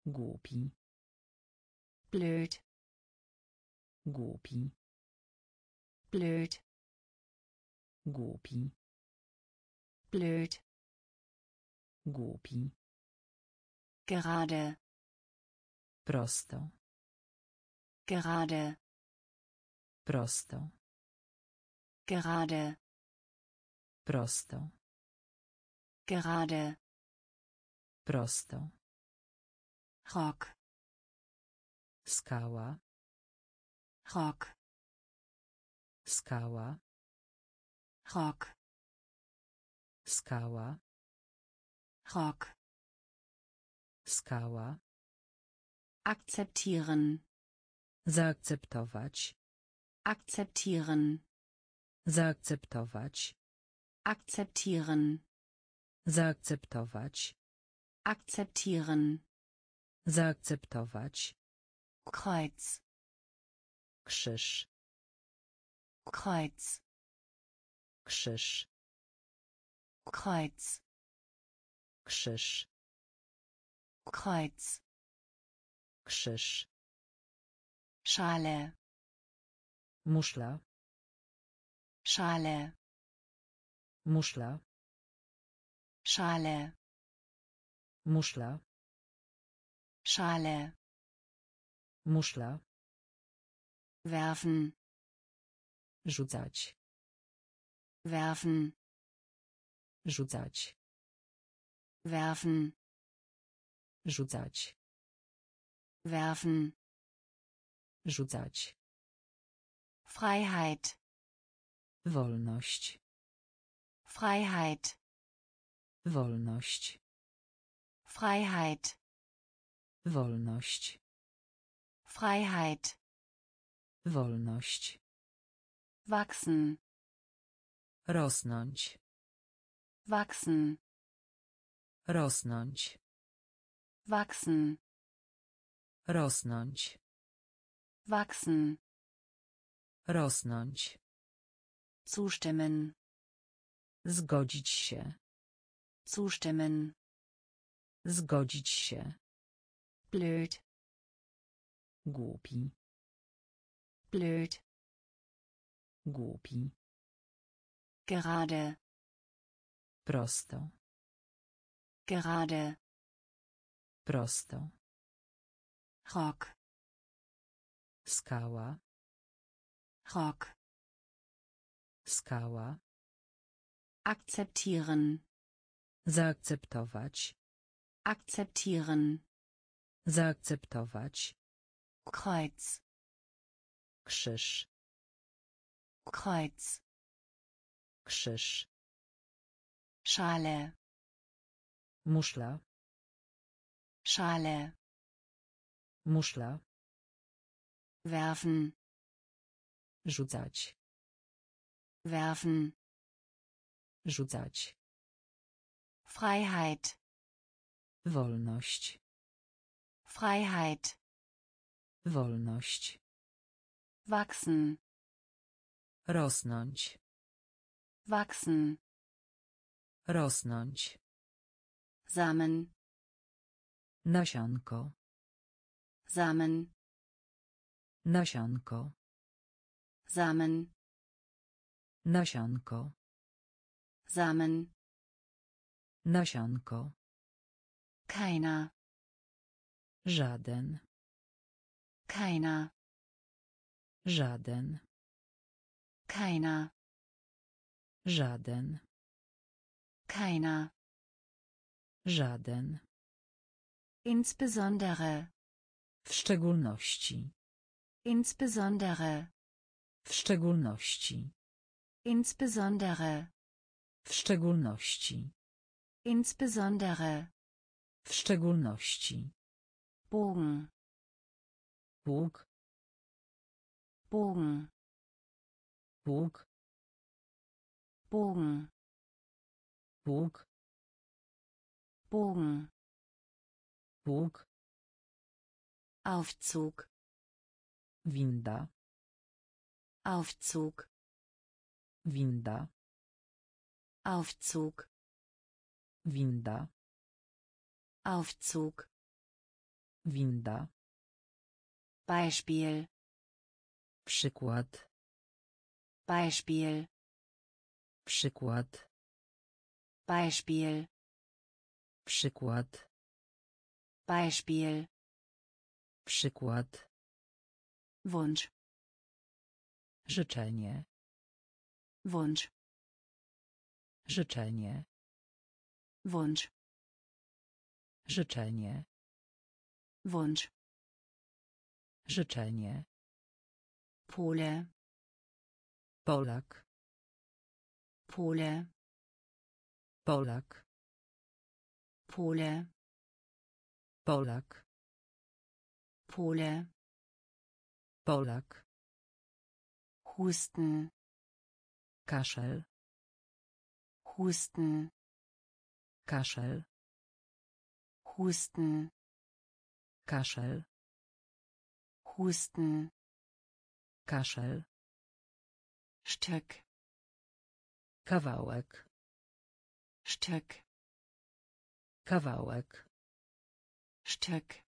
Głupi. Blöd. Głupi. Blöd. Głupi. Blöd. Głupi. Gerade. Prosto. Gerade. Prosto. Gerade. Prosto. Gerade. Prosto. Rock. Skała. Rock. Skała. Rock. Skała. Rock. Skała. Akzeptieren. Zaakceptować. Akzeptieren. Zaakceptować. Akzeptieren. Zaakceptować. Akzeptieren. Zaakceptować. Kreuz. Krzyż. Kreuz. Krzyż. Kreuz. Krzyż. Kreuz. Krzyż. Schale. Muszla. Schale. Muszla. Schale. Muszla. Schale. Muszla. Werfen. Rzucać. Werfen. Rzucać. Werfen. Rzucać. Werfen. Rzucać. Freiheit. Wolność. Freiheit. Wolność. Freiheit. Wolność. Freiheit. Wolność. Wachsen. Rosnąć. Wachsen. Rosnąć. Wachsen. Rosnąć. Wachsen. Rosnąć. Zustimmen. Zgodzić się. Zustimmen. Zgodzić się. Blöd. Głupi. Blöd. Głupi. Gerade. Prosto. Gerade. Prosto. Rock. Skała. Rock. Skała. Akzeptieren. Zaakceptować. Akzeptieren. Zaakceptować. Kreuz. Krzyż. Kreuz. Krzyż. Schale. Muszla. Schale. Muszla. Werfen. Rzucać. Werfen. Rzucać. Freiheit. Wolność. Freiheit. Wolność. Wachsen. Rosnąć. Wachsen. Rosnąć. Samen. Nasionko. Samen. Nasionko. Samen. Nasionko. Samen. Nasionko. Keiner. Żaden. Keiner. Żaden. Keiner. Żaden. Keiner. Żaden. Insbesondere. W szczególności. Insbesondere. W szczególności. Insbesondere. W szczególności. Insbesondere. W szczególności. Bogen. Bóg. Bogen. Bóg. Bogen. Bóg. Bogen. Bóg. Aufzug. Winda. Aufzug. Winda. Aufzug. Winda. Aufzug. Winda. Beispiel. Przykład. Beispiel. Przykład. Beispiel. Przykład. Beispiel. Przykład. Wunsch. Życzenie. Wunsch. Życzenie. Wunsch. Życzenie. Wunsch. Życzenie. Pole. Polak. Pole. Polak. Pole. Polak. Pole. Polak. Husten. Kaszel. Husten. Kaszel. Husten. Kaszel. Husten. Kaszel. Stück. Kawałek. Stück. Kawałek. Stück.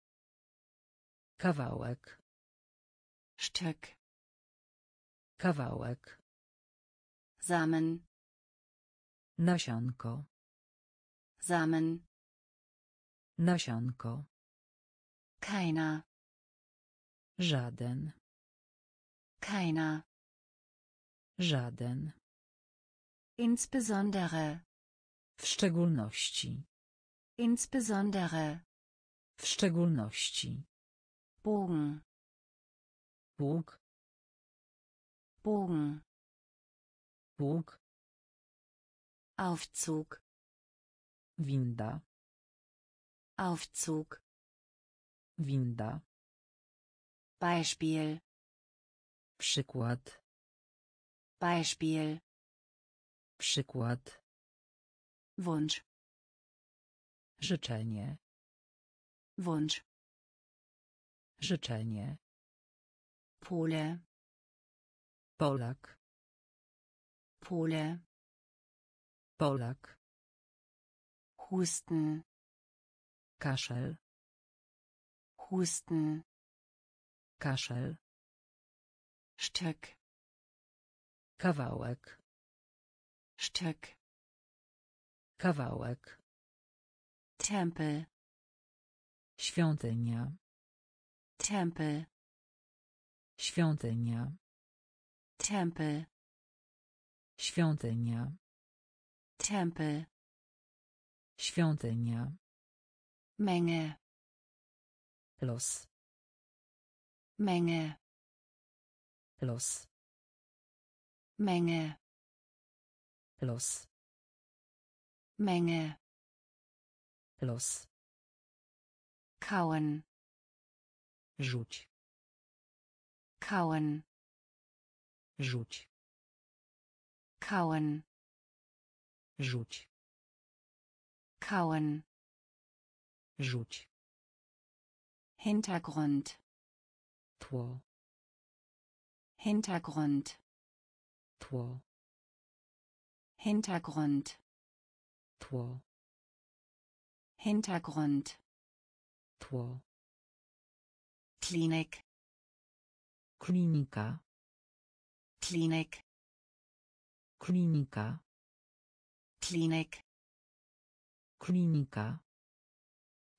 Kawałek. Stück. Kawałek. Samen. Nasionko. Samen. Nasionko. Keiner. Żaden. Keiner. Żaden. Insbesondere. W szczególności. Insbesondere. W szczególności. Bogen. Bóg. Bogen. Bóg. Aufzug. Winda. Aufzug. Winda. Beispiel. Przykład. Beispiel. Przykład. Wunsch. Życzenie. Wunsch. Życzenie. Pole. Polak. Pole. Polak. Husten. Kaszel. Husten. Kaszel. Stück. Kawałek. Stück. Kawałek. Tempel. Świątynia. Tempel. Świątynia. Tempel. Świątynia. Tempel. Świątynia. Menge. Los. Menge. Los. Menge. Los. Menge. Los. Kauen. Rzuć. Kauen. Rzuć. Kauen. Rzuć. Kauen. Rzuć. Hintergrund. Tło. Hintergrund. Tło. Hintergrund. Tło. Hintergrund. Tło. Klinik. Klinika. Klinik. Klinika. Klinik. Klinika.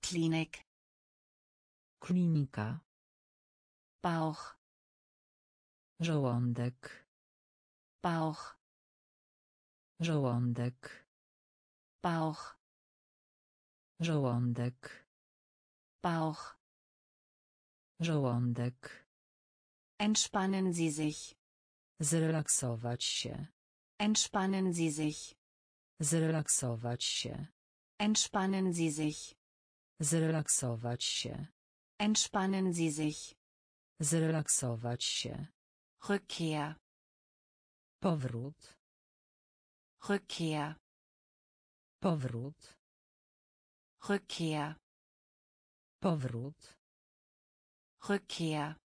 Klinik. Klinika. Bauch. Żołądek. Bauch. Żołądek. Bauch. Żołądek. Bauch. Żołądek. Entspannen Sie sich. Zrelaksować się. Entspannen Sie sich. Zrelaksować się. Entspannen Sie sich. Zrelaksować się. Entspannen Sie sich. Zrelaksować się. Rückkehr. Powrót. Rückkehr. Powrót. Rückkehr. Powrót. Rückkehr.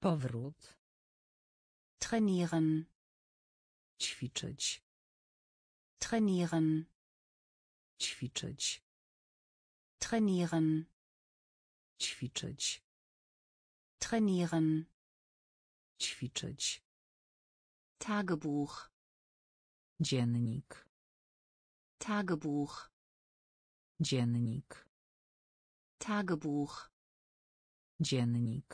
Powrót. Trainieren. Ćwiczyć. Trainieren. Ćwiczyć. Trainieren. Ćwiczyć. Trainieren. Ćwiczyć. Tagebuch. Dziennik. Tagebuch. Dziennik. Tagebuch. Dziennik.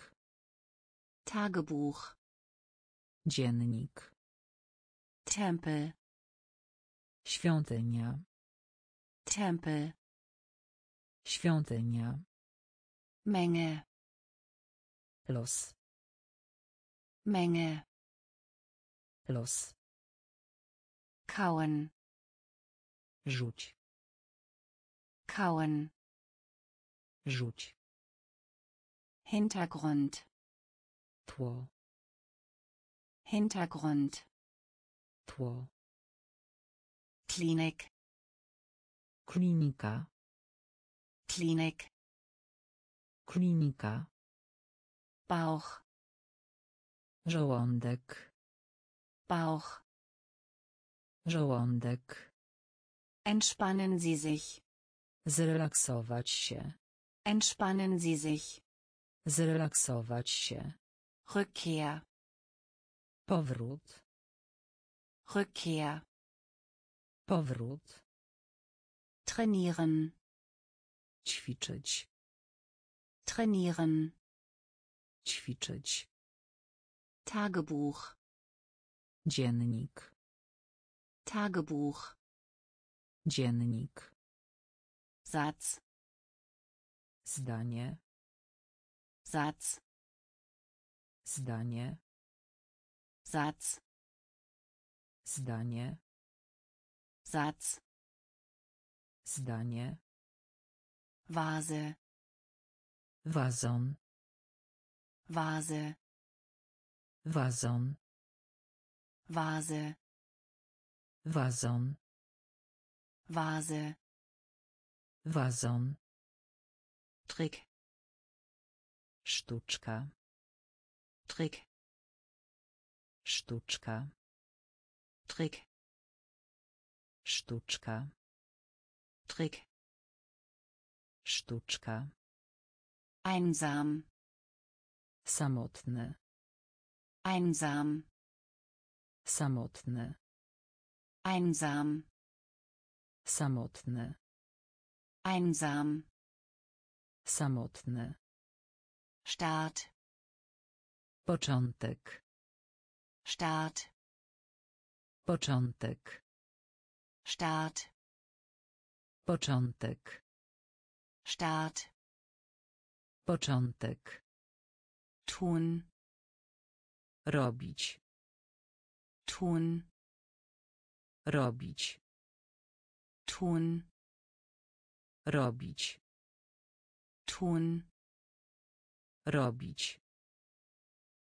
Tagebuch. Dziennik. Tempel. Świątynia. Tempel. Świątynia. Menge. Los. Menge. Los. Kauen. Rzuć. Kauen. Rzuć. Hintergrund. Tło. Hintergrund. Tło. Klinik. Klinika. Klinik. Klinika. Bauch. Żołądek. Bauch. Żołądek. Entspannen Sie sich. Zrelaksować się. Entspannen Sie sich. Zrelaksować się. Rückkehr. Powrót. Rückkehr. Powrót. Trainieren. Ćwiczyć. Trainieren. Ćwiczyć. Tagebuch. Dziennik. Tagebuch. Dziennik. Satz. Zdanie. Satz. Zdanie. Satz. Zdanie. Satz. Zdanie. Vase. Wazon. Vase. Wazon. Vase. Wazon. Vase. Wazon. Trick. Sztuczka. Trick. Sztuczka. Trick. Sztuczka. Trick. Sztuczka. Einsam. Samotny. Einsam. Samotny. Einsam. Samotny. Einsam. Samotny. Start. Początek. Start. Początek. Start. Początek. Start. Początek. Tun. Robić. Tun. Robić. Tun. Robić. Tun. Robić.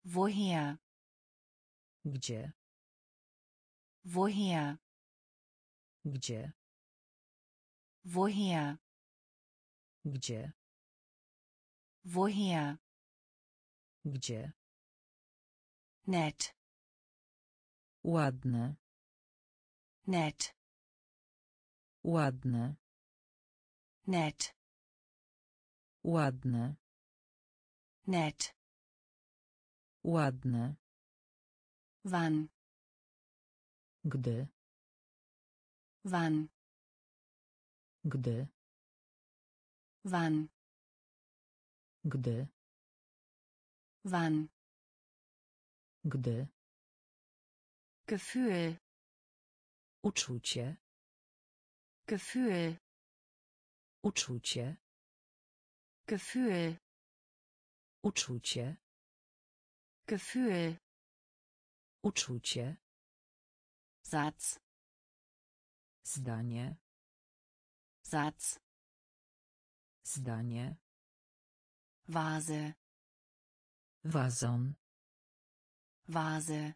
Woher? Gdzie? Woher? Gdzie? Woher? Gdzie? Woher? Gdzie? Nett. Ładne. Nett. Ładne. Nett. Ładne. Nett. Ładne. Wann. Gdy. Wann. Gdy. Wann. Gdy. Wann. Gdy. Gefühl. Uczucie. Gefühl. Uczucie. Gefühl. Uczucie. Gefühl. Uczucie. Satz. Zdanie. Satz. Zdanie. Vase. Wazon. Vase.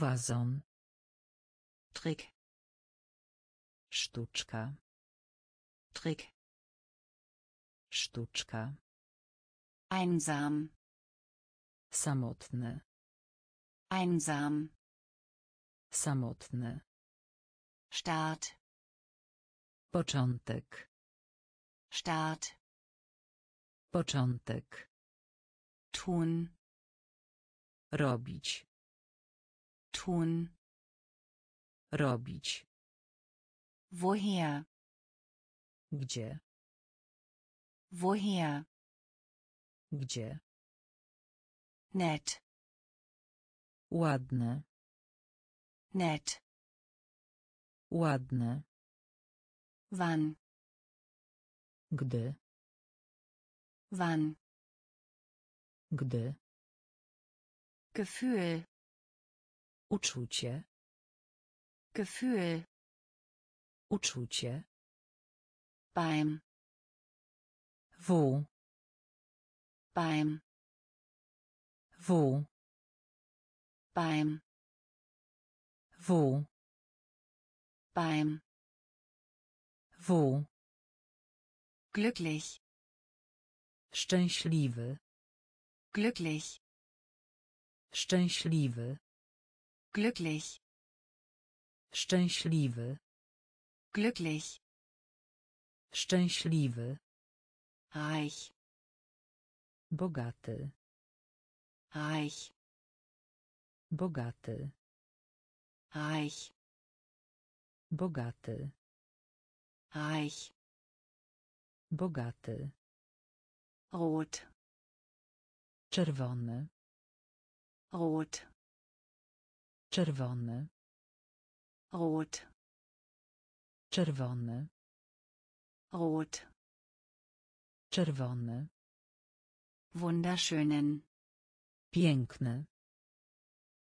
Wazon. Trick. Sztuczka. Trick. Sztuczka. Einsam. Samotny. Einsam. Samotny. Start. Początek. Start. Początek. Tun. Robić. Tun. Robić. Woher? Gdzie? Woher? Gdzie? Nett. Ładne. Nett. Ładne. Wann. Gdy. Wann. Gdy. Gefühl. Uczucie. Gefühl. Uczucie. Beim. Wo. Beim. Wo. Beim. Wo. Beim. Wo. Glücklich. Szczęśliwy. Glücklich. Szczęśliwy. Glücklich. Szczęśliwy. Glücklich. Szczęśliwy. Reich. Bogaty. Reich. Bogaty. Reich. Bogaty. Reich. Bogaty. Rot. Czerwony. Rot. Czerwony. Rot. Czerwony. Rot. Czerwony. Wunderschönen. Piękny.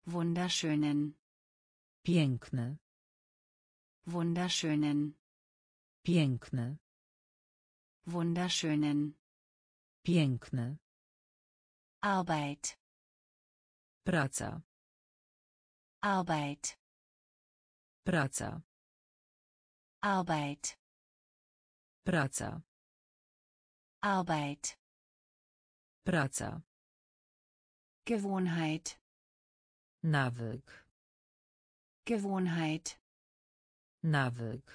Wunderschönen. Piękny. Wunderschönen. Piękny. Wunderschönen. Piękny. Arbeit. Praca. Arbeit. Praca. Arbeit. Praca. Arbeit. Praca. Gewohnheit. Nawyk. Gewohnheit. Nawyk.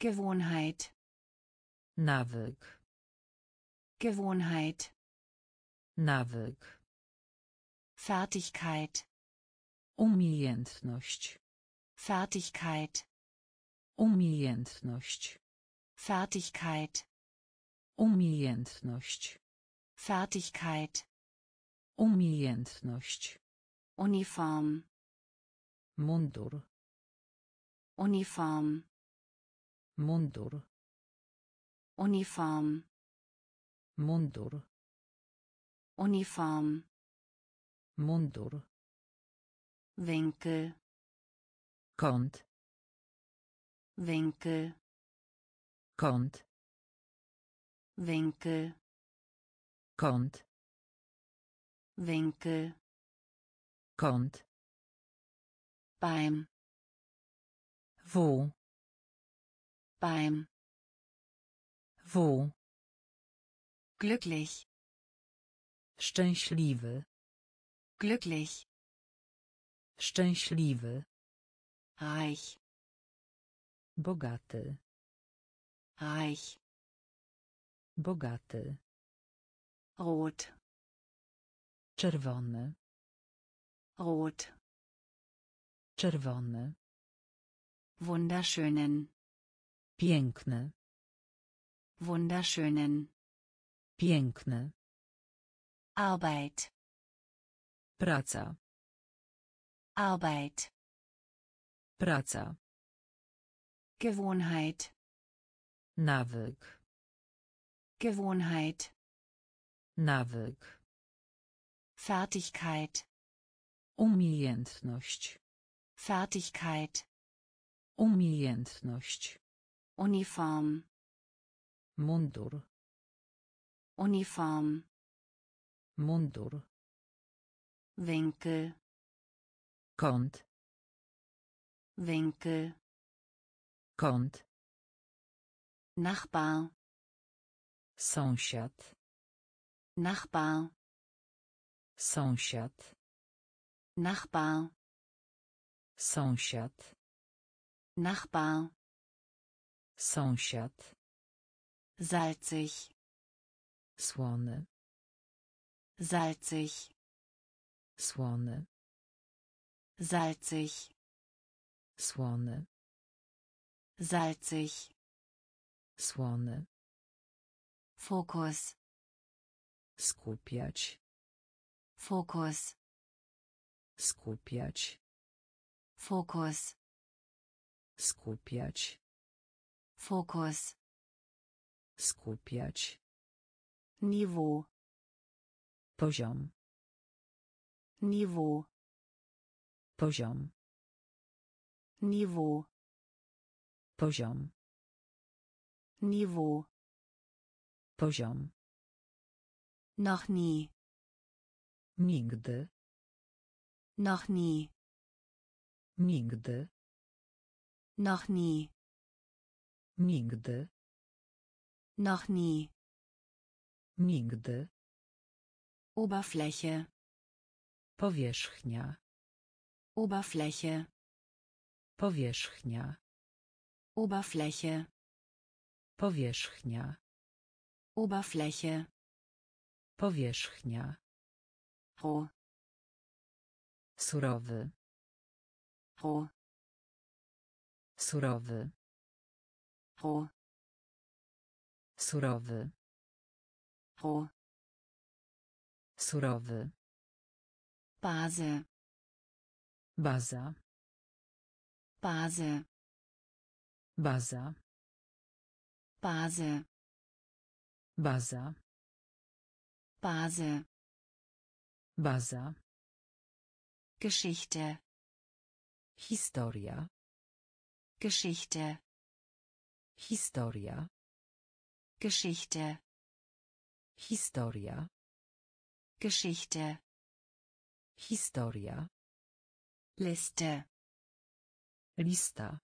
Gewohnheit. Nawyk. Gewohnheit. Nawyk. Fertigkeit. Umiejętność. Fertigkeit. Umiejętność. Fertigkeit. Umiejętność. Fertigkeit. Umiejętność. Uniform. Mundur. Uniform. Mundur. Uniform. Mundur. Uniform. Mundur. Winkel. Kąt. Winkel. Kąt. Winkel. Kąt. Winkel. Kąt. Beim. Wo. Beim. Wo. Glücklich. Szczęśliwy. Glücklich. Szczęśliwy. Reich. Bogaty. Reich. Bogaty. Rot. Czerwony. Rot. Czerwony. Wunderschönen. Piękny. Wunderschönen. Piękny. Arbeit. Praca. Arbeit. Praca. Gewohnheit. Nawyk. Gewohnheit. Nawyk. Fertigkeit. Umiejętność. Fertigkeit. Umiejętność. Uniform. Mundur. Uniform. Mundur. Winkel. Kąt. Winkel. Kąt. Nachbar. Sąsiad. Nachbar. Sąsiad. Nachbar. Sąsiad. Nachbar. Sąsiad. Salzig. Słony. Salzig. Słony. Salzig. Słony. Salzig. Słony. Fokus. Skupiać. Fokus. Skupiać. Fokus. Skupiać. Fokus. Skupiać. Niveau. Poziom. Niveau. Poziom. Niveau. Poziom. Niveau. Poziom. Noch nie. Nigdy. Noch nie. Nigdy. Noch nie. Nigdy. Noch nie. Nigdy. Oberfläche. Powierzchnia. Oberfläche. Powierzchnia. Oberfläche. Powierzchnia. Oberfläche. Powierzchnia. Roh. Surowy. Roh. Surowy. Roh. Surowy. Roh. Surowy. Baza. Baza. Baza. Baza. Baza. Baza. Baza. Baza. Geschichte. Historia. Geschichte. Historia. Geschichte. Historia. Geschichte. Historia. Liste. Lista.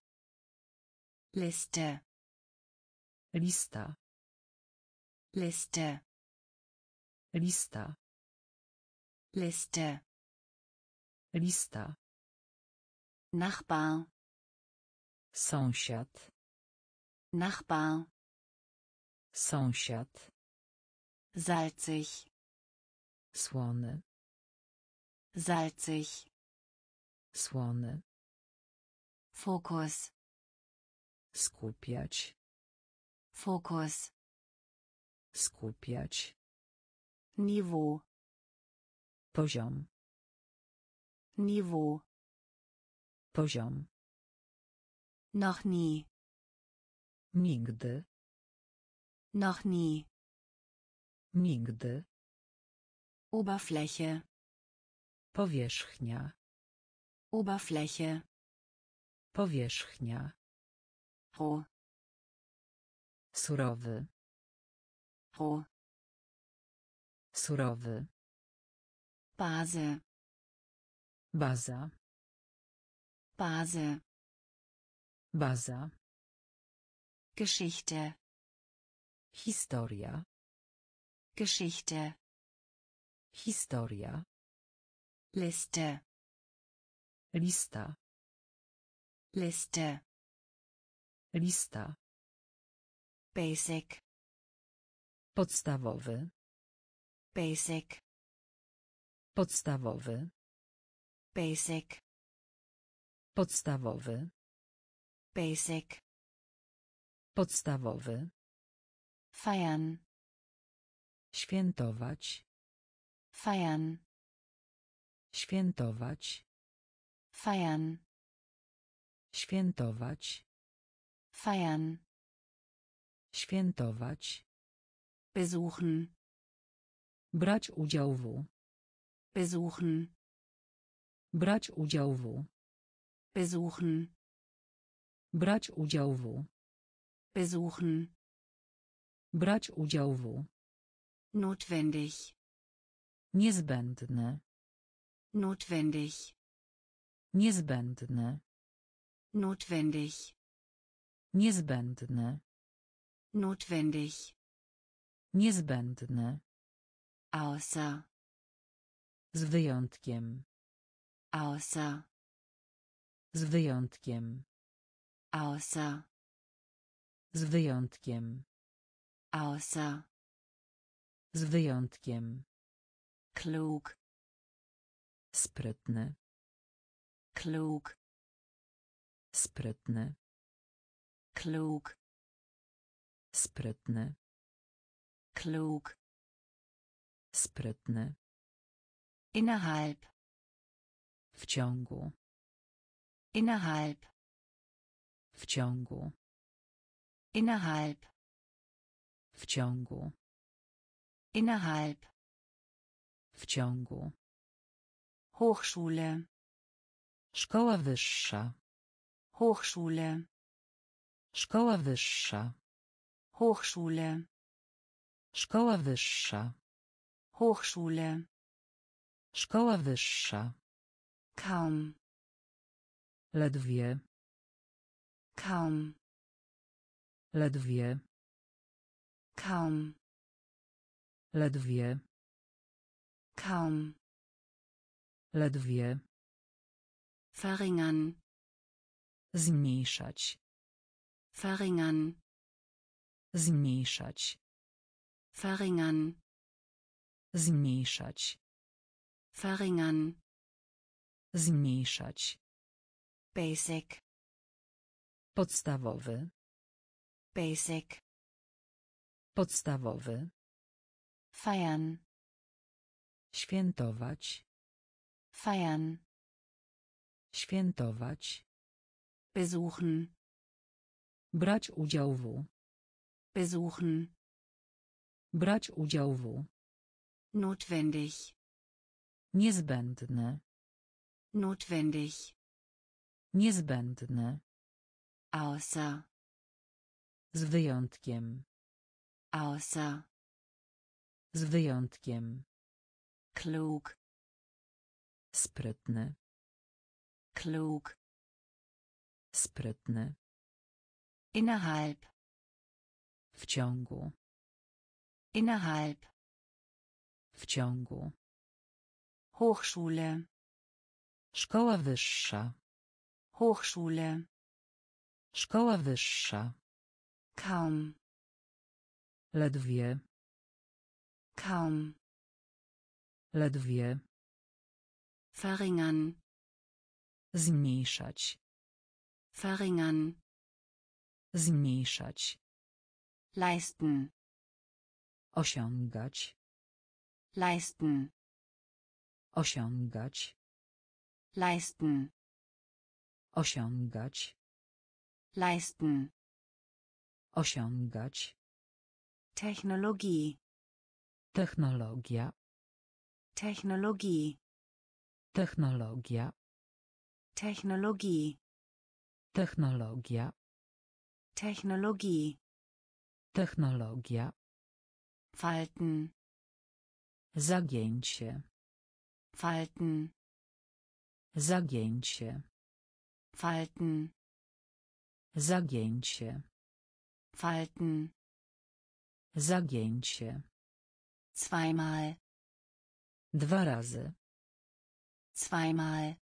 Liste. Lista. Liste. Lista. Liste. Lista. Nachbar. Sąsiad. Nachbar. Sąsiad. Salzig. Słony. Salzig. Słony. Fokus. Skupiać. Fokus. Skupiać. Niveau. Poziom. Niveau. Poziom. Noch nie. Nigdy. Noch nie. Nigdy. Oberfläche. Powierzchnia. Oberfläche. Powierzchnia. Roh. Surowy. Roh. Surowy. Baza. Baza. Baza. Baza. Geschichte. Historia. Geschichte. Historia. Liste. Lista. Liste. Lista. Basic. Podstawowy. Basic. Podstawowy. Basic. Podstawowy. Basic. Podstawowy. Feiern. Świętować. Feiern. Świętować. Feiern. Świętować. Feiern. Świętować. Besuchen. Brać udział w. Besuchen. Brać udział w. Besuchen. Brać udział w. Besuchen. Brać udział w. Notwendig. Niezbędne. Notwendig. Niezbędne. Notwendig. Niezbędne. Notwendig. Niezbędne. Außer. Z wyjątkiem. Außer. Z wyjątkiem. Außer. Z wyjątkiem. Außer. Z wyjątkiem. Klug. Sprytny. Klug. Sprytny. Klug. Sprytny. Klug. Sprytny. Innerhalb. W ciągu. Innerhalb. W ciągu. Innerhalb. W ciągu. Innerhalb. W ciągu. Hochschule. Szkoła wyższa. Hochschule. Szkoła wyższa. Hochschule. Szkoła wyższa. Hochschule. Szkoła wyższa. Kaum. Ledwie. Kaum. Ledwie. Kaum. Ledwie. Kaum. Ledwie. Verringern. Zmniejszać. Verringern. Zmniejszać. Verringern. Zmniejszać. Verringern. Zmniejszać. Basic. Podstawowy. Basic. Podstawowy. Feiern. Świętować. Feiern. Świętować. Besuchen. Brać udział w. Besuchen. Brać udział w. Notwendig. Niezbędne. Notwendig. Niezbędne. Außer. Z wyjątkiem. Außer. Z wyjątkiem. Klug. Sprytny. Klug. Sprytny. Innerhalb. W ciągu. Innerhalb. W ciągu. Hochschule. Szkoła wyższa. Hochschule. Szkoła wyższa. Kaum. Ledwie. Kaum. Ledwie. Verringern. Zmniejszać. Verringern. Zmniejszać. Leisten. Osiągać. Leisten. Osiągać. Leisten. Osiągać. Leisten. Osiągać. Technologie. Technologia. Technologie. Technologia. Technologie. Technologia. Technologie. Technologia. Falten. Zagięcie. Falten. Zagięcie. Falten. Zagięcie. Falten. Zagięcie. Zweimal. Dwa razy. Zweimal.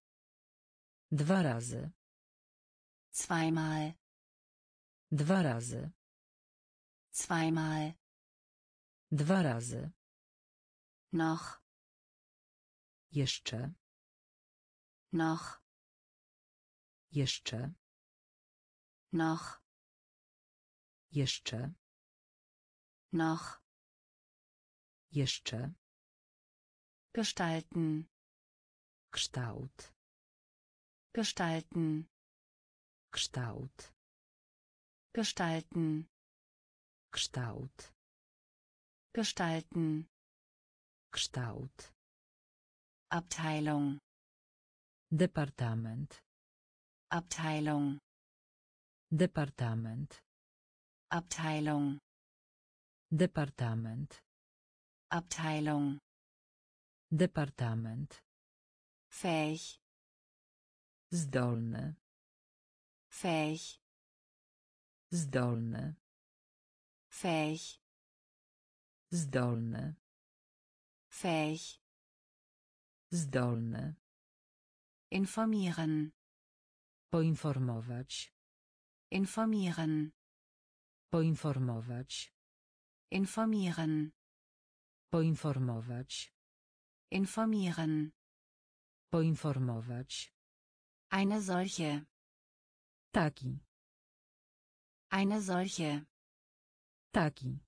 Dwa razy. Zweimal. Dwa razy. Zweimal. Dwa razy. Noch. Jeszcze. Noch. Jeszcze. Noch. Jeszcze. Noch. Jeszcze. Gestalten. Kształt. Gestalten. Kształt. Gestalten. Kształt. Gestalten. Kształt. Abteilung. Departament. Abteilung. Departament. Abteilung. Departament. Abteilung. Departament. Fähig. Zdolny. Fähig. Zdolny. Fähig. Zdolny. Fähig. Zdolny. Informieren. Poinformować. Informieren. Poinformować. Informieren. Poinformować. Informieren. Poinformować. Eine solche. Taki. Eine solche. Taki.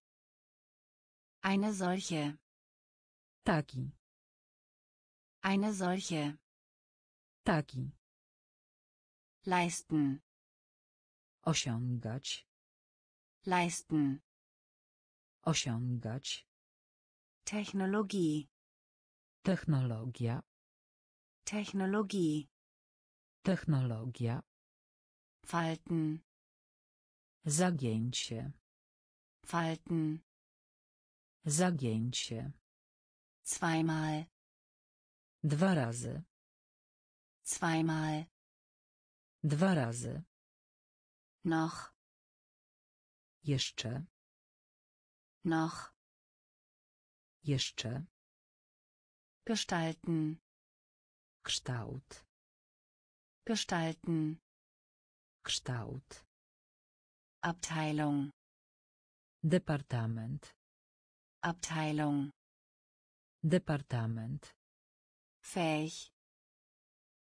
Eine solche. Taki. Eine solche. Taki. Leisten. Osiągać. Leisten. Osiągać. Technologie. Technologia. Technologie. Technologia. Falten. Zagięcie. Falten. Zagięcie. Zweimal. Dwa razy. Zweimal. Dwa razy. Noch. Jeszcze. Noch. Jeszcze. Gestalten. Kształt. Gestalten. Kształt. Abteilung. Departament. Abteilung. Departament. Fähig.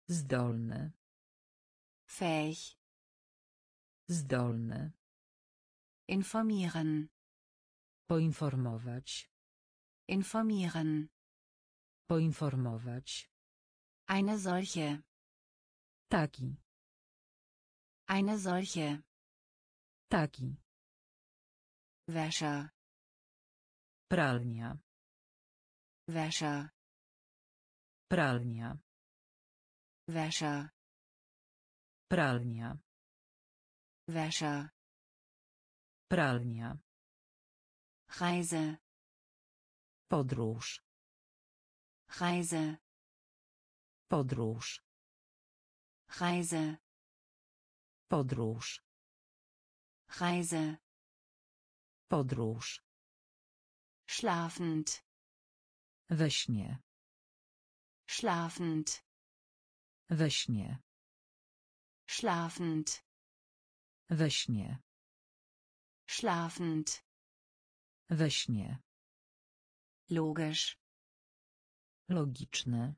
Zdolny. Fähig. Zdolny. Informieren. Poinformować. Informieren. Poinformować. Eine solche. Taki. Eine solche. Taki. Wäsche. Pralnia. Wäsche. Pralnia. Wäsche. Pralnia. Wäsche. Pralnia. Reise. Podróż. Reise. Podróż. Reise. Podróż. Reise. Podróż. Schlafend. We śnie. Schlafend. We śnie. Schlafend. We śnie. Schlafend. We śnie. Logisch. Logiczny.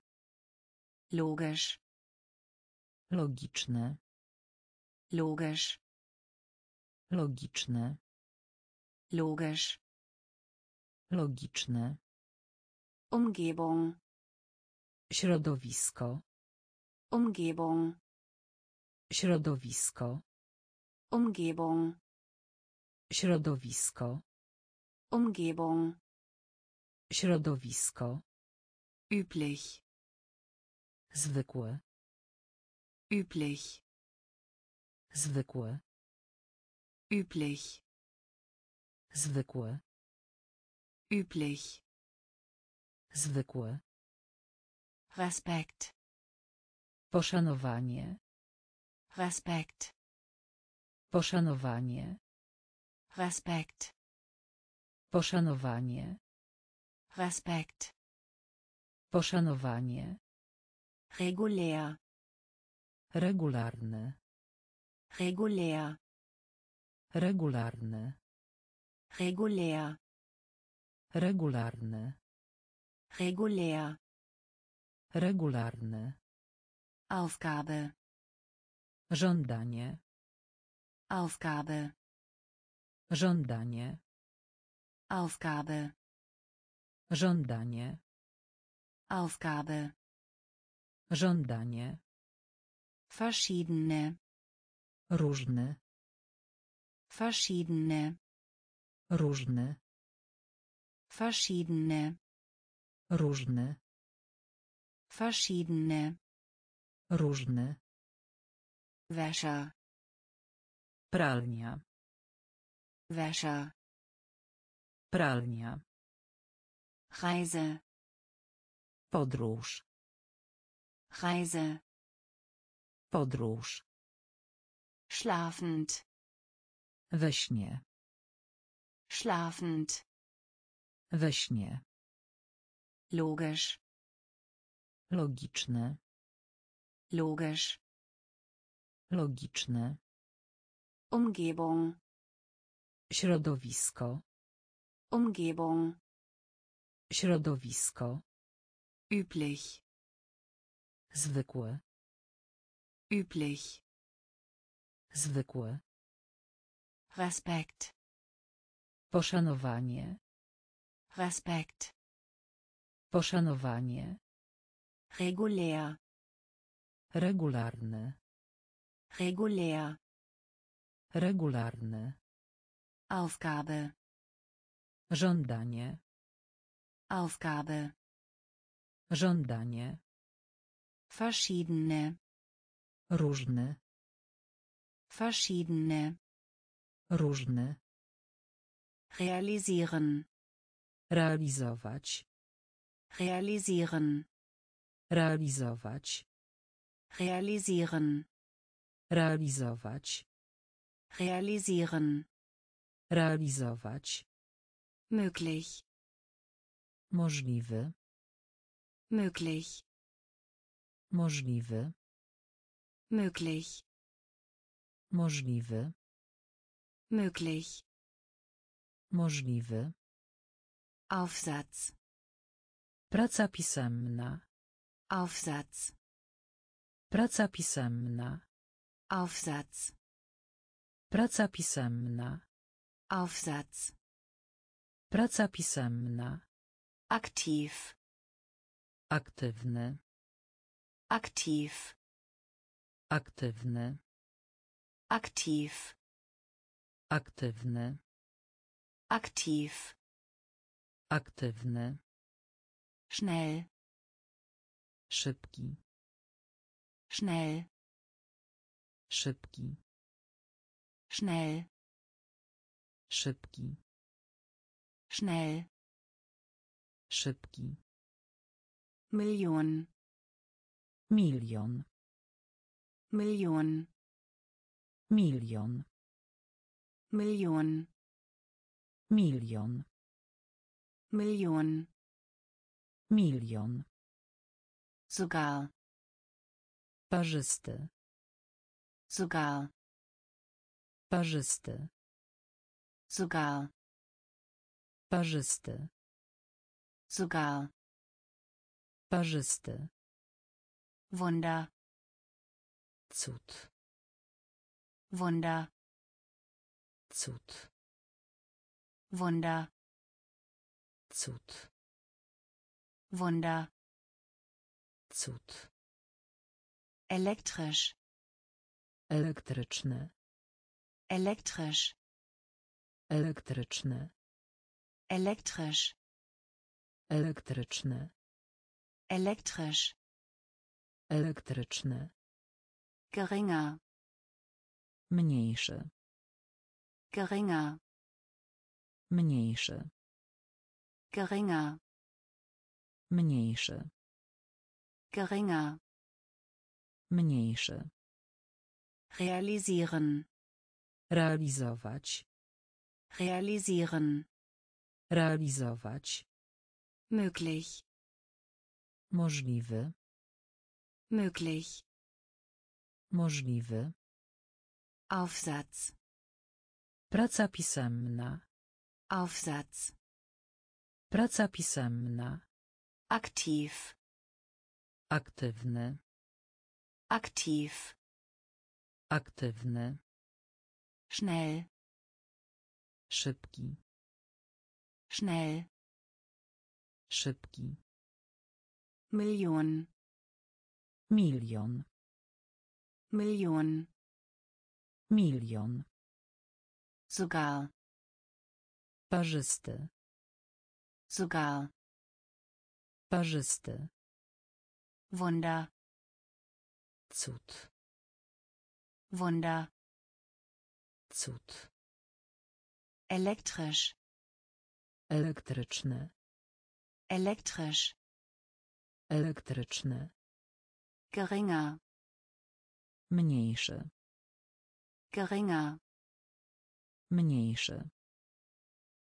Logisch. Logiczny. Logisch. Logiczny. Logisch. Logiczny. Umgebung. Środowisko. Umgebung. Środowisko. Umgebung. Środowisko. Umgebung. Środowisko. Üblich. Zwykły. Üblich. Zwykły. Üblich. Zwykły. Üblich. Zwykły. Respekt. Poszanowanie. Respekt. Poszanowanie. Respekt. Poszanowanie. Respekt. Poszanowanie. Regulär. Regularny. Regulär. Regularny. Regulär. Regularny. Regulär. Regularny. Aufgabe. Żądanie. Aufgabe. Żądanie. Aufgabe. Żądanie. Aufgabe. Żądanie. Verschiedene. Różny. Verschiedene. Różny. Verschiedene. Różny. Verschiedene. Różny. Wäsche. Pralnia. Wäsche. Pralnia. Reise. Podróż. Reise. Podróż. Schlafend. We śnie. Schlafend. We śnie. Logisch. Logiczny. Logisch. Logiczny. Umgebung. Środowisko. Umgebung. Środowisko. Üblich. Zwykły. Üblich. Zwykły. Respekt. Poszanowanie. Respekt. Poszanowanie. Regulär. Regularny. Regulär. Regularny. Aufgabe. Żądanie. Aufgabe. Żądanie. Verschiedene. Różny. Verschiedene. Różny. Realisieren. Realizować. Realisieren. Realizować. Realisieren. Realizować. Realisieren. Realizować. Möglich. Możliwy. Möglich. Możliwy. Möglich. Możliwy. Möglich. Możliwy. Aufsatz. Praca pisemna. Aufsatz. Praca pisemna. Aufsatz. Praca pisemna. Aufsatz. Praca pisemna. Aktiv. Aktywny. Aktiv. Aktywny. Aktiv. Aktywny. Aktiv. Aktywny. Schnell. Szybki. Schnell. Szybki. Schnell. Szybki. Schnell. Szybki. Million. Milion. Million. Milion. Million. Milion. Million. Milion. Sogar. Parzysty. Sogar. Parzysty. Sogar. Parzysty. Sogar. Parzysty. Wunder. Cud. Wunder. Cud. Wunder. Cud. Wunder. Cud. Elektrisch. Elektryczny. Elektrisch. Elektryczny. Elektrisch. Elektryczny. Elektrisch. Elektryczny. Geringer. Mniejszy. Geringer. Mniejszy. Geringer. Mniejszy. Geringer. Mniejszy. Realisieren. Realizować. Realisieren. Realizować. Möglich. Możliwy. Möglich. Możliwy. Aufsatz. Praca pisemna. Aufsatz. Praca pisemna. Aktiv. Aktywny. Aktiv. Aktywny. Schnell. Szybki. Schnell. Szybki. Million. Milion. Million. Milion. Sogar. Parzysty. Sogar. Parzysty. Wunder. Cud. Wunder. Cud. Elektrisch. Elektryczny. Elektrisch. Elektryczny. Geringer. Mniejszy. Geringer. Mniejszy.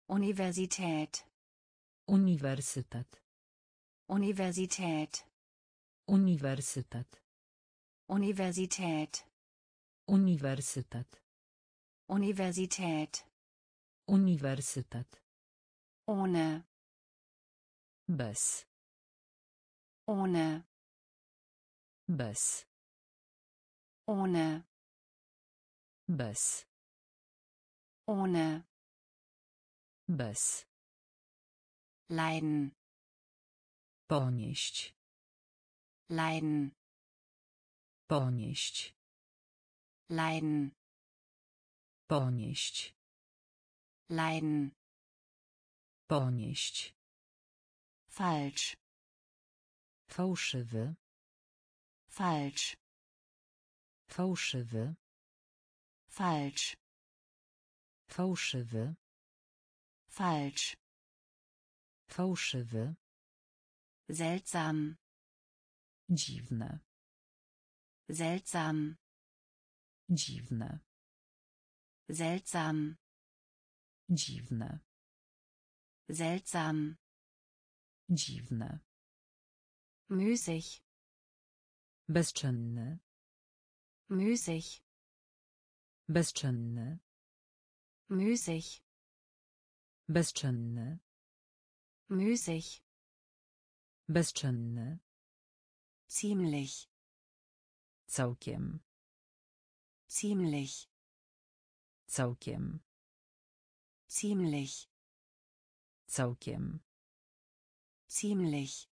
Universität. Uniwersytet. Universität. Uniwersytet. Universität. Uniwersytet. Universität. Uniwersytet. Ohne. Bez. Ohne. Bez. Ohne. Bez. Ohne. Bez. Leiden. Ponieść. Leiden. Ponieść. Leiden. Ponieść. Leiden. Ponieść. Falsch. Fałszywy. Falsch. Fałszywy. Falsch. Fałszywy. Falsch. Fałszywy. Seltsam. Dziwne. Seltsam. Dziwne. Seltsam. Dziwne. Seltsam. Dziwne. Müßig. Bezczynny. Müßig. Bezczynny. Müßig. Bezczynny. Müßig. Bezczynny. Ziemlich. Całkiem. Ziemlich. Całkiem. Ziemlich. Całkiem. Ziemlich.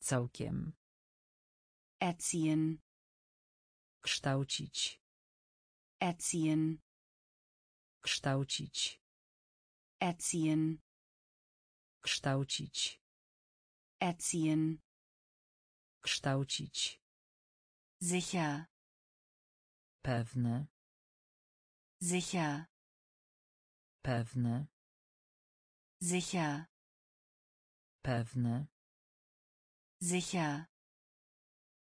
Całkiem. Erziehen. Kształcić. Erziehen. Kształcić. Erziehen. Kształcić. Erziehen. Kształcić. Sicher. Pewne. Sicher. Pewne. Sicher. Pewne. Sicher.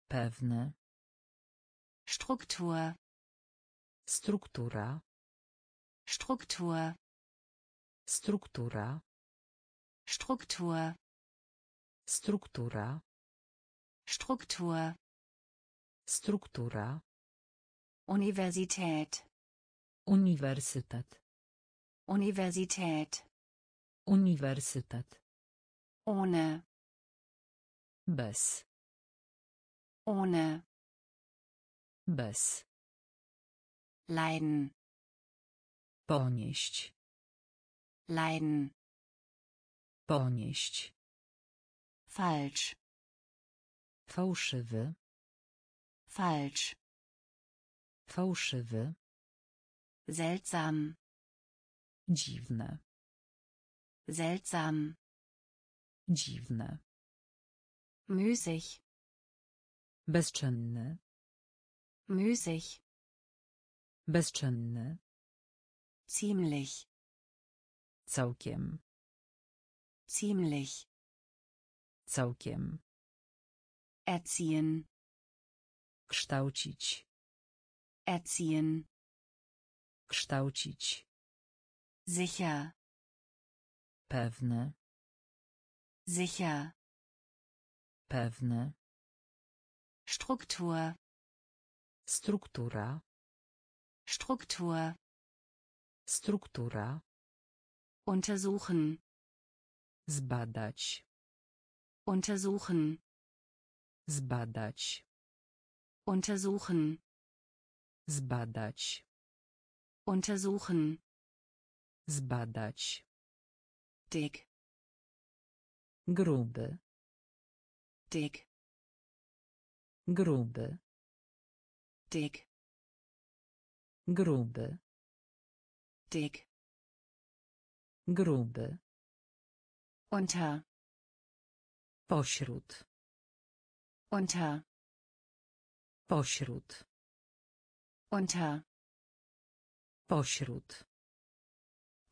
Pewne. Struktur. Struktura. Struktur. Struktura. Struktur. Struktura. Struktur. Struktura. Universität. Universität. Universität. Universität. Ohne. Bez. Ohne. Bez. Leiden. Ponieść. Leiden. Ponieść. Falsch. Fałszywy. Falsch. Fałszywy. Seltsam. Dziwne. Seltsam. Dziwne. Müßig. Bezczynny. Müßig. Bezczynny. Ziemlich. Całkiem. Ziemlich. Całkiem. Erziehen. Kształcić. Erziehen. Kształcić. Sicher. Pewne. Sicher. Pewne. Struktur. Struktura. Struktur. Struktura. Untersuchen. Zbadać. Untersuchen. Zbadać. Untersuchen. Zbadać. Untersuchen. Zbadać. Dick. Gruby. Dick. Gruby. Dick. Gruby. Dick. Gruby. Unter. Pośród. Unter. Pośród. Unter. Pośród.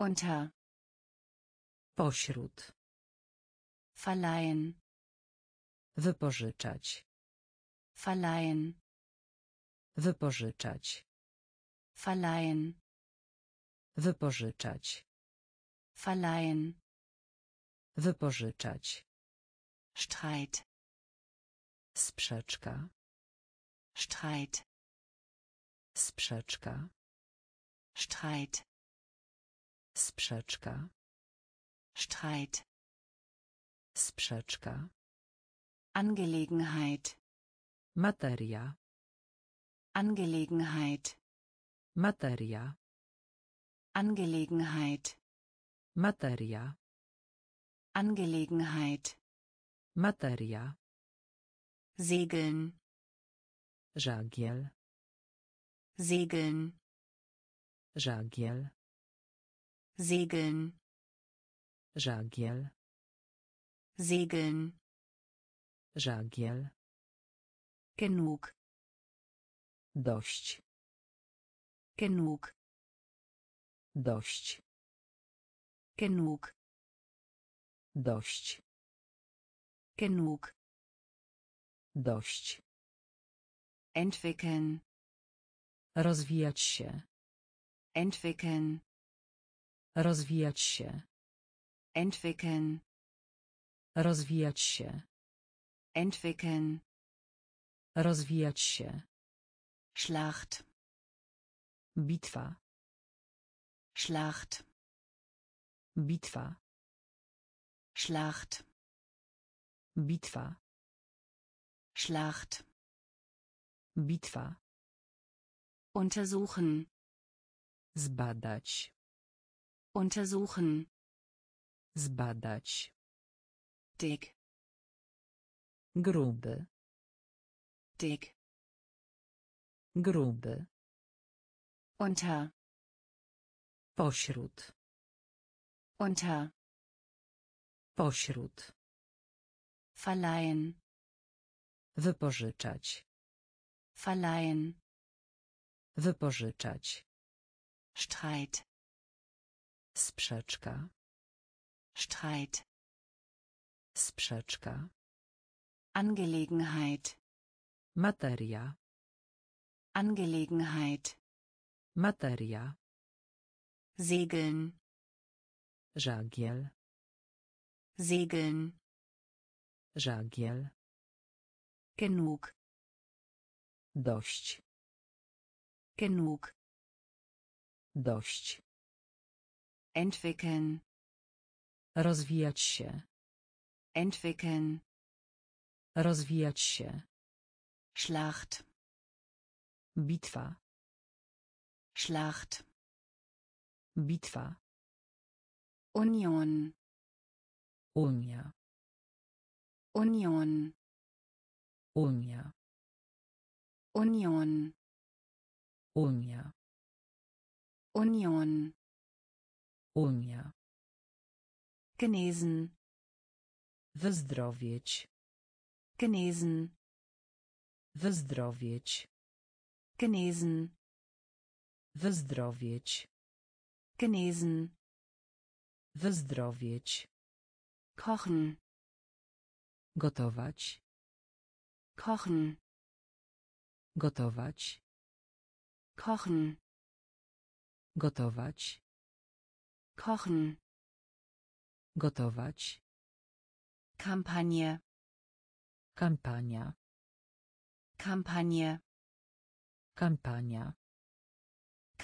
Unter. Pośród. Verleihen. Wypożyczać. Verleihen. Wypożyczać. Verleihen. Wypożyczać. Verleihen. Wypożyczać. Streit. Sprzeczka. Streit. Sprzeczka. Streit. Sprzeczka. Streit. Sprzeczka. Angelegenheit. Materia. Angelegenheit. Materia. Angelegenheit. Materia. Angelegenheit. Materia. Segeln. Żagiel. Segeln. Żagiel. Segeln. Żagiel. Segeln. Żagiel. Genug. Dość. Genug. Dość. Genug. Dość. Genug. Dość. Entwickeln. Rozwijać się. Entwickeln. Rozwijać się. Entwickeln. Rozwijać się. Entwickeln. Rozwijać się. Schlacht. Bitwa. Schlacht. Bitwa. Schlacht. Bitwa. Schlacht. Bitwa. Untersuchen. Zbadać. Untersuchen. Zbadać. Dick. Gruby. Dick. Gruby. Unter. Pośród. Unter. Pośród. Verleihen. Wypożyczać. Verleihen. Wypożyczać. Streit. Sprzeczka. Streit. Sprzeczka. Angelegenheit. Materia. Angelegenheit. Materia. Segeln. Żagiel. Segeln. Żagiel. Genug. Dość. Genug. Dość. Entwickeln. Rozwijać się. Entwickeln. Rozwijać się. Schlacht. Bitwa. Schlacht. Bitwa. Union. Unia. Union. Unia. Union. Unia. Union. Unia. Genesen. Wyzdrowieć. Genesen. Wyzdrowieć. Genesen. Wyzdrowieć. Genesen. Wyzdrowieć. Kochen. Gotować. Kochen. Gotować. Kochen. Gotować. Kochen. Gotować. Kampanie. Kampania. Kampanie. Kampania.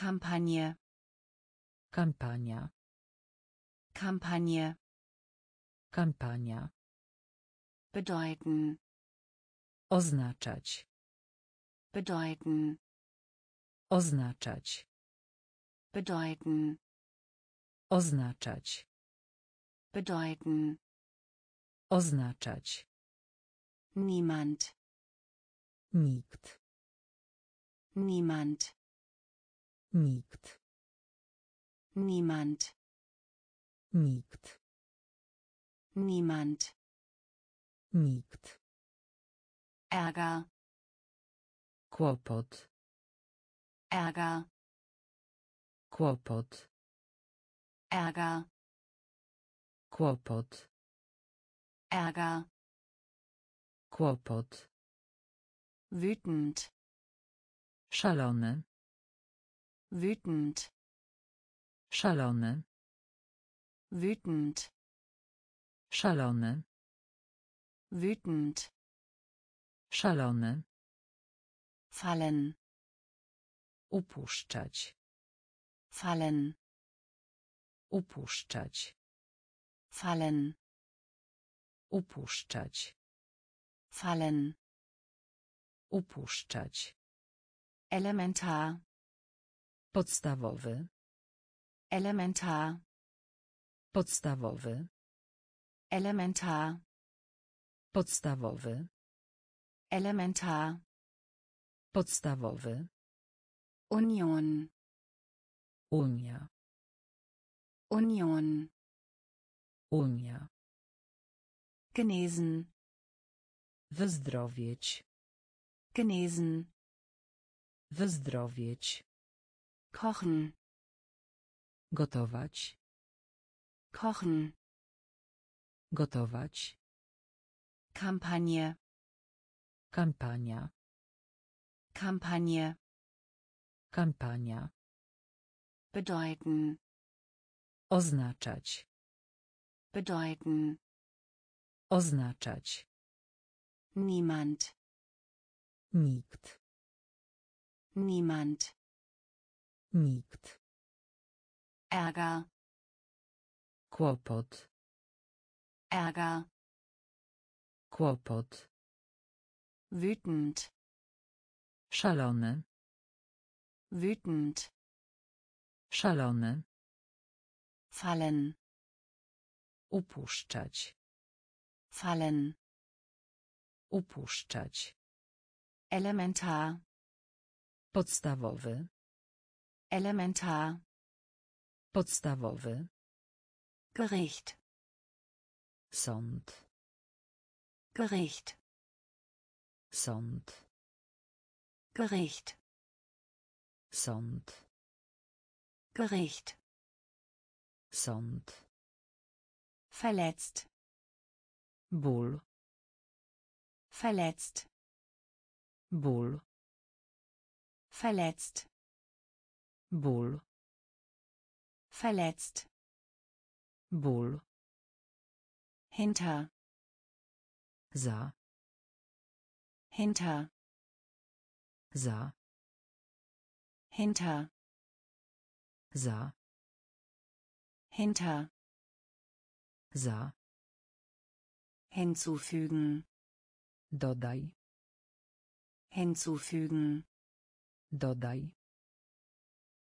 Kampanie. Kampania. Kampanie. Kampania. Bedeuten. Oznaczać. Bedeuten. Oznaczać. Bedeuten. Oznaczać. Bedeuten. Oznaczać. Niemand. Nikt. Niemand. Nikt. Niemand. Nikt. Niemand. Nikt. Ärger. Kłopot. Ärger. Kłopot. Ärger. Kłopot. Ärger. Kłopot. Wütend. Szalony. Wütend. Szalony. Wütend. Szalony. Wütend. Szalony. Fallen. Upuszczać. Fallen. Upuszczać. Fallen. Upuszczać. Fallen. Upuszczać. Elementar. Podstawowy. Elementar. Podstawowy. Elementar. Podstawowy. Elementar. Podstawowy. Union. Unia. Union. Unia. Genesen. Wyzdrowieć. Genesen. Wyzdrowieć. Kochen. Gotować. Kochen. Gotować. Kampanie. Kampania. Kampanie. Kampania. Bedeuten. Oznaczać. Bedeuten. Oznaczać. Niemand. Nikt. Niemand. Nikt. Ärger. Kłopot. Ärger. Kłopot. Wütend. Szalony. Wütend. Szalony. Fallen. Upuszczać. Fallen. Upuszczać. Elementar. Podstawowy. Elementar. Podstawowy. Gericht. Sąd. Gericht. Sąd. Gericht. Sąd. Gericht. Sąd. Verletzt. Ból. Verletzt. Ból. Verletzt. Ból. Verletzt. Ból. Hinter. Za. Hinter. Za. Hinter. Za. Hinter. Za. Hinzufügen. Dodaj. Hinzufügen. Dodaj.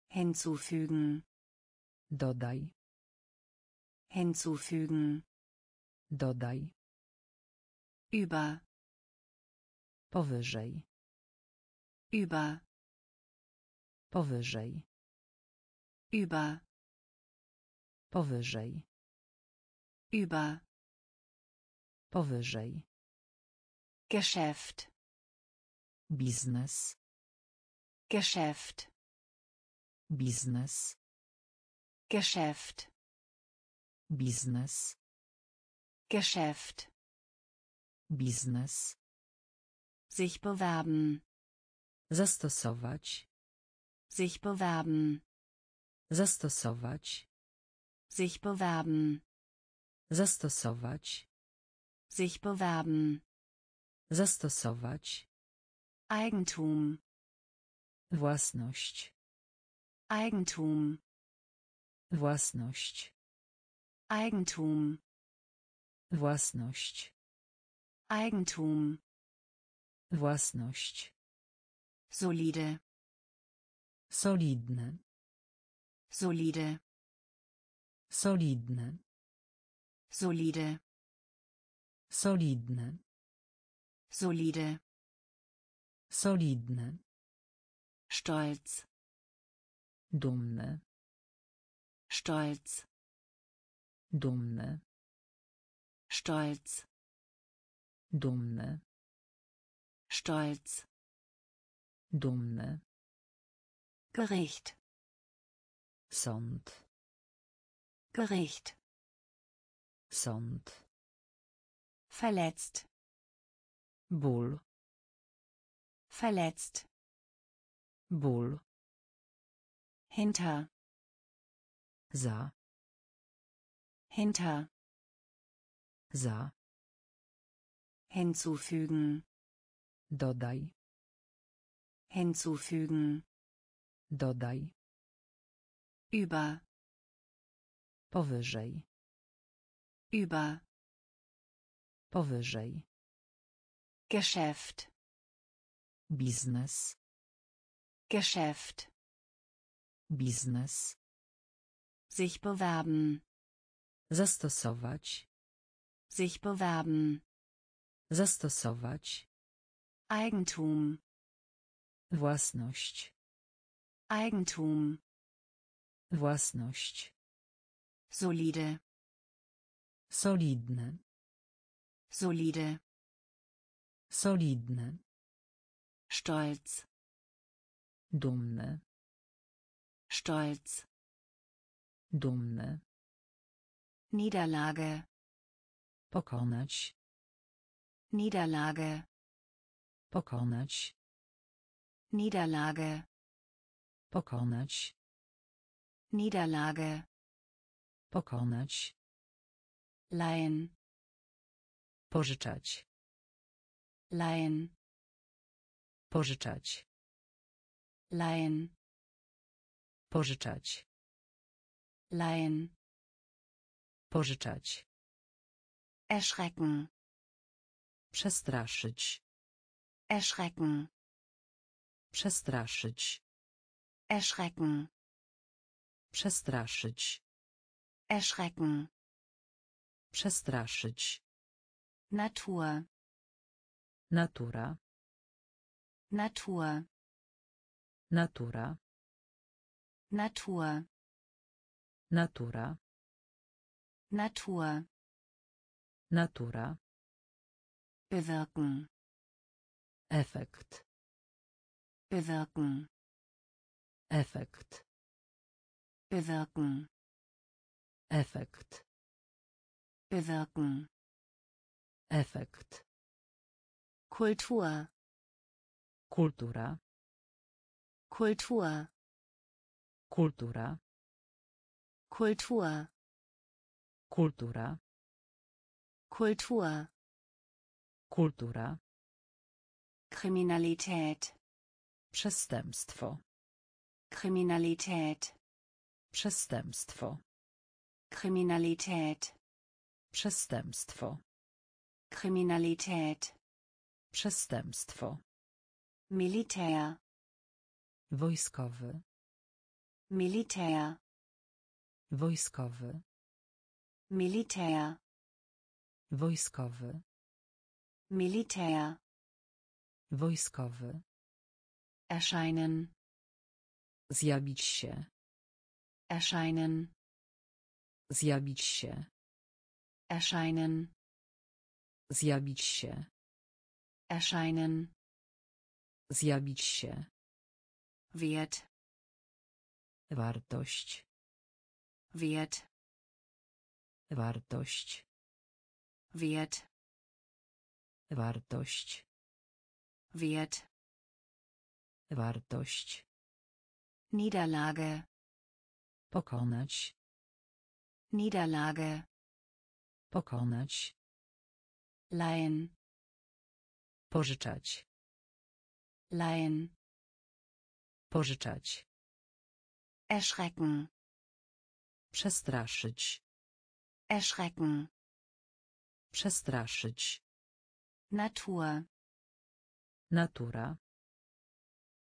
Hinzufügen. Dodaj. Hinzufügen. Dodaj. Über. Powyżej. Über. Powyżej. Über. Powyżej. Über. Powyżej. Geschäft. Biznes. Geschäft. Biznes. Geschäft. Biznes. Geschäft. Biznes. Sich bewerben. Zastosować. Sich bewerben. Zastosować. Sich bewerben. Zastosować. Sich bewerben. Zastosować. Eigentum. Własność. Eigentum. Własność. Eigentum. Własność. Eigentum. Własność. Solide. Solidne. Solide. Solidne. Solide. Solidne. Solide. Solidne. Stolz. Dumne. Stolz. Dumne. Stolz. Dumne. Stolz. Dumne. Gericht. Sąd. Gericht. Sąd. Verletzt. Ból. Verletzt. Ból. Hinter. Za. Hinter. Za. Hinzufügen. Dodaj. Hinzufügen. Dodaj. Über. Powyżej. Über. Powyżej. Geschäft. Biznes. Geschäft. Biznes. Sich bewerben. Zastosować. Sich bewerben. Zastosować. Eigentum. Własność. Eigentum. Własność. Solide. Solidne. Solide. Solidne. Stolz. Dumne. Stolz. Dumne. Niederlage. Pokonać. Niederlage. Pokonać. Niederlage. Pokonać. Niederlage. Pokonać. Leihen. Pożyczać. Leihen. Pożyczać. Leihen. Pożyczać. Leihen. Pożyczać. Erschrecken. Przestraszyć. Erschrecken. Przestraszyć. Erschrecken. Przestraszyć. Erschrecken. Przestraszyć. Natur. Natura. Natur. Natura. Natur. Natura. Natur. Natura. Bewirken. Effekt. Bewirken. Effekt. Bewirken. Effekt. Bewirken. Effekt. Kultur. Kultura. Kultur. Kultura. Kultur. Kultura. Kultur. Kultura. Kryminalität. Przestępstwo. Kryminalität. Przestępstwo. Kryminalität. Przestępstwo. Kryminalität. Przestępstwo. Militär. Wojskowy. Militär. Wojskowy. Militär. Wojskowy. Militär. Wojskowy. Erscheinen. Zjawić się. Erscheinen. Zjawić się. Erscheinen. Zjawić się. Erscheinen. Zjawić się. Wert. Wartość. Wert. Wartość. Wert. Wartość. Wert. Wartość. Niederlage. Pokonać. Niederlage. Pokonać. Leihen. Pożyczać. Leihen. Pożyczać. Erschrecken. Przestraszyć. Erschrecken. Przestraszyć. Natur. Natura.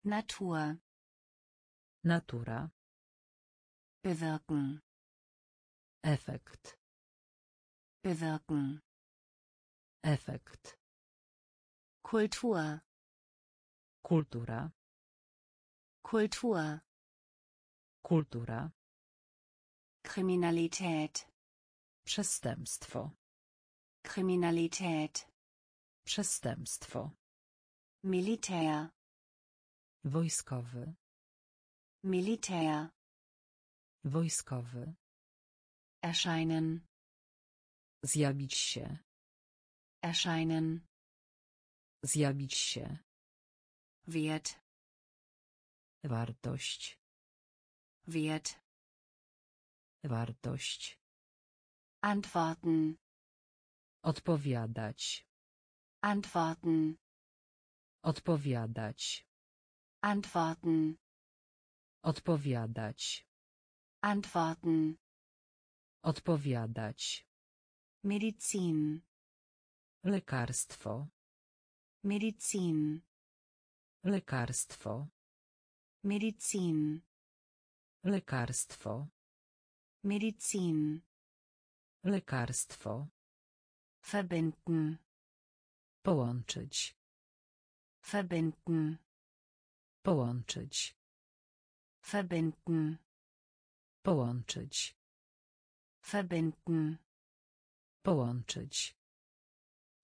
Natur. Natura. Bewirken. Effekt. Bewirken. Effekt. Kultur. Kultura. Kultur. Kultura. Kryminalität. Przestępstwo. Kryminalität. Przestępstwo. Militär. Wojskowy. Militär. Wojskowy. Erscheinen. Zjawić się. Erscheinen. Zjawić się. Wert. Wartość. Wert. Wartość. Antworten. Odpowiadać. Antworten. Odpowiadać. Antworten. Odpowiadać. Antworten. Odpowiadać. Medizin. Lekarstwo. Medizin. Lekarstwo. Medizin. Lekarstwo. Medizin. Lekarstwo. Verbinden. Połączyć. Verbinden. Połączyć. Verbinden. Połączyć. Verbinden. Połączyć.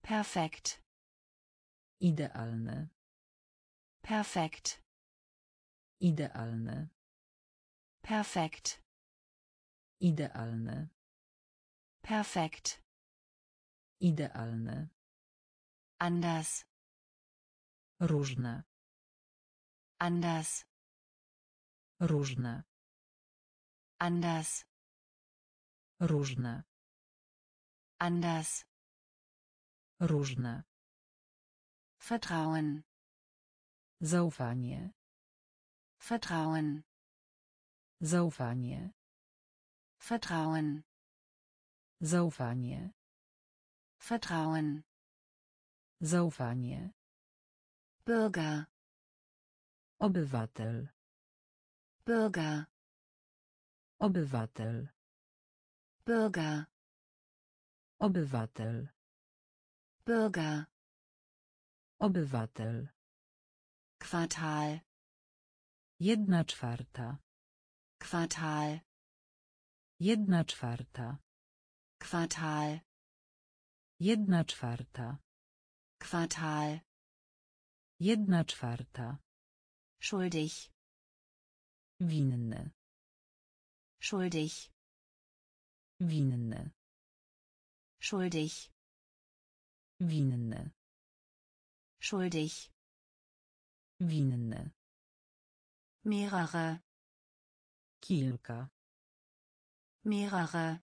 Perfekt. Idealny. Perfekt. Idealny. Perfekt. Idealny. Perfekt. Idealny. Anders. Różne. Anders. Różne. Anders. Różne. Anders. Różne. Vertrauen. Zaufanie. Vertrauen. Zaufanie. Vertrauen. Zaufanie. Vertrauen. Zaufanie. Bürger. Obywatel. Bürger. Obywatel. Bürger. Obywatel. Bürger. Obywatel. Kwartal. Jedna czwarta. Kwartal. Jedna czwarta. Kwartal. Jedna czwarta. Kwartal. Jedna czwarta. Schuldig. Winny. Schuldig. Winny. Schuldig. Winny. Schuldig. Winny. Mehrere. Kilka. Mehrere.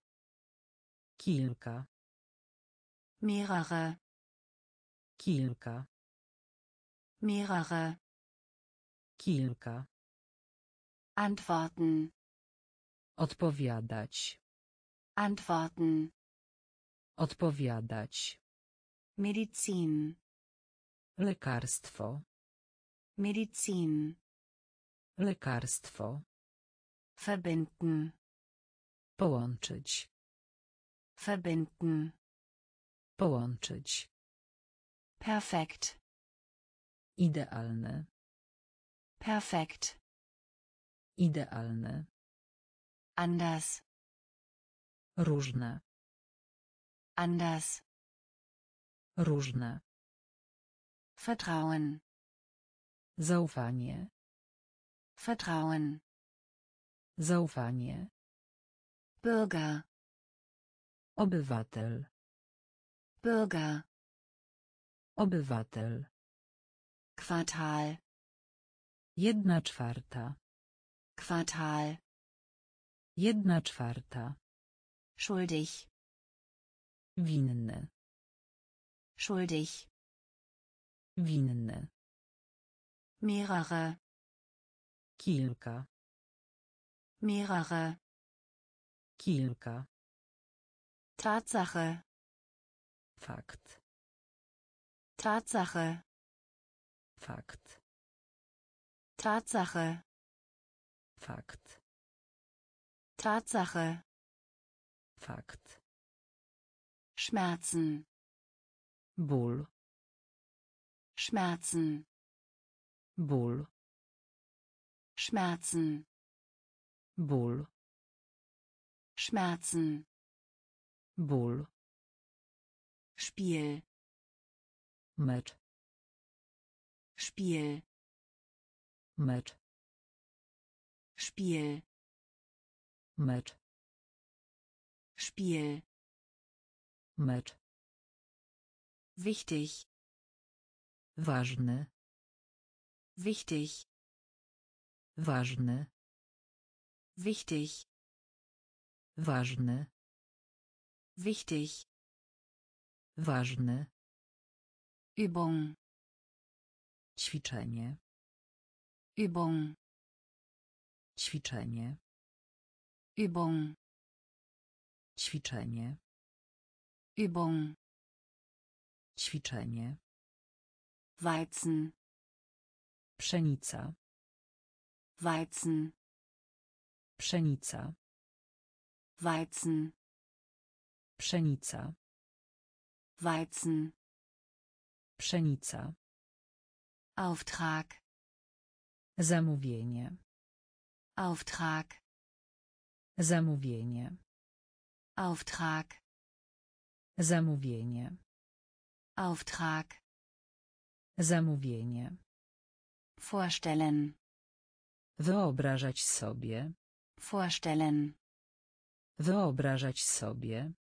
Kilka. Mehrere. Kilka. Mehrere. Kilka. Antworten. Odpowiadać. Antworten. Odpowiadać. Medizin. Lekarstwo. Medizin. Lekarstwo. Verbinden. Połączyć. Verbinden. Połączyć. Perfekt. Idealny. Perfekt. Idealny. Anders. Różne. Anders. Różne. Vertrauen. Zaufanie. Vertrauen. Zaufanie. Bürger. Obywatel. Bürger. Obywatel. Kwartal. Jedna czwarta. Kwartal. Jedna czwarta. Schuldig. Winny. Schuldig. Winny. Mehrere. Kilka. Mehrere. Kilka. Tatsache. Fakt. Tatsache. Fakt. Tatsache. Fakt. Tatsache. Fakt. Schmerzen. Ból. Schmerzen. Ból. Schmerzen. Ból. Schmerzen. Ból. Spiel. Mecz. Spiel. Mecz. Spiel. Mecz. Spiel. Mecz. Wichtig. Ważny. Wichtig. Ważny. Wichtig. Ważny. Wichtig. Ważny. Übung. Ćwiczenie. Übung. Ćwiczenie. Übung. Ćwiczenie. Übung. Ćwiczenie. Weizen. Pszenica. Weizen. Pszenica. Weizen. Pszenica. Weizen. Pszenica. Auftrag. Zamówienie. Auftrag. Zamówienie. Auftrag. Zamówienie. Auftrag. Zamówienie. Vorstellen. Wyobrażać sobie. Vorstellen. Wyobrażać sobie.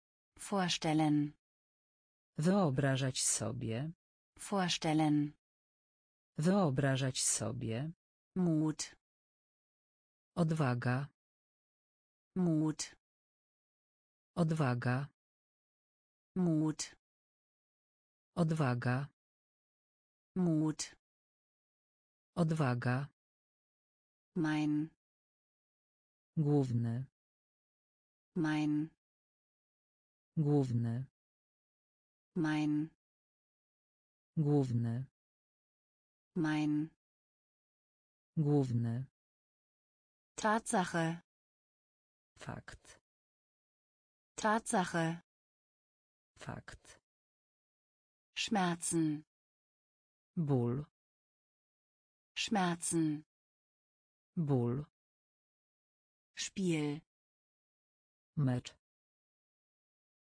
Vorstellen. Wyobrażać sobie. Vorstellen. Wyobrażać sobie. Mut. Odwaga. Mut. Odwaga. Mut. Odwaga. Mut. Odwaga. Mein. Główny. Mein. Główny. Mein. Główny. Mein. Główny. Tatsache. Fakt. Tatsache. Fakt. Schmerzen. Ból. Schmerzen. Ból. Spiel. Mecz.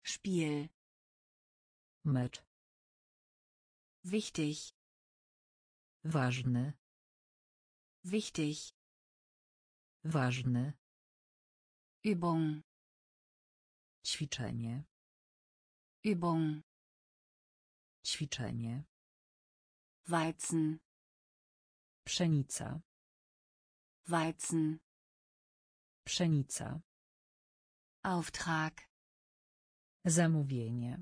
Spiel. Mecz. Wichtig. Ważny. Wichtig. Ważny. Übung. Ćwiczenie. Übung. Ćwiczenie. Weizen. Pszenica. Weizen. Pszenica. Auftrag. Zamówienie.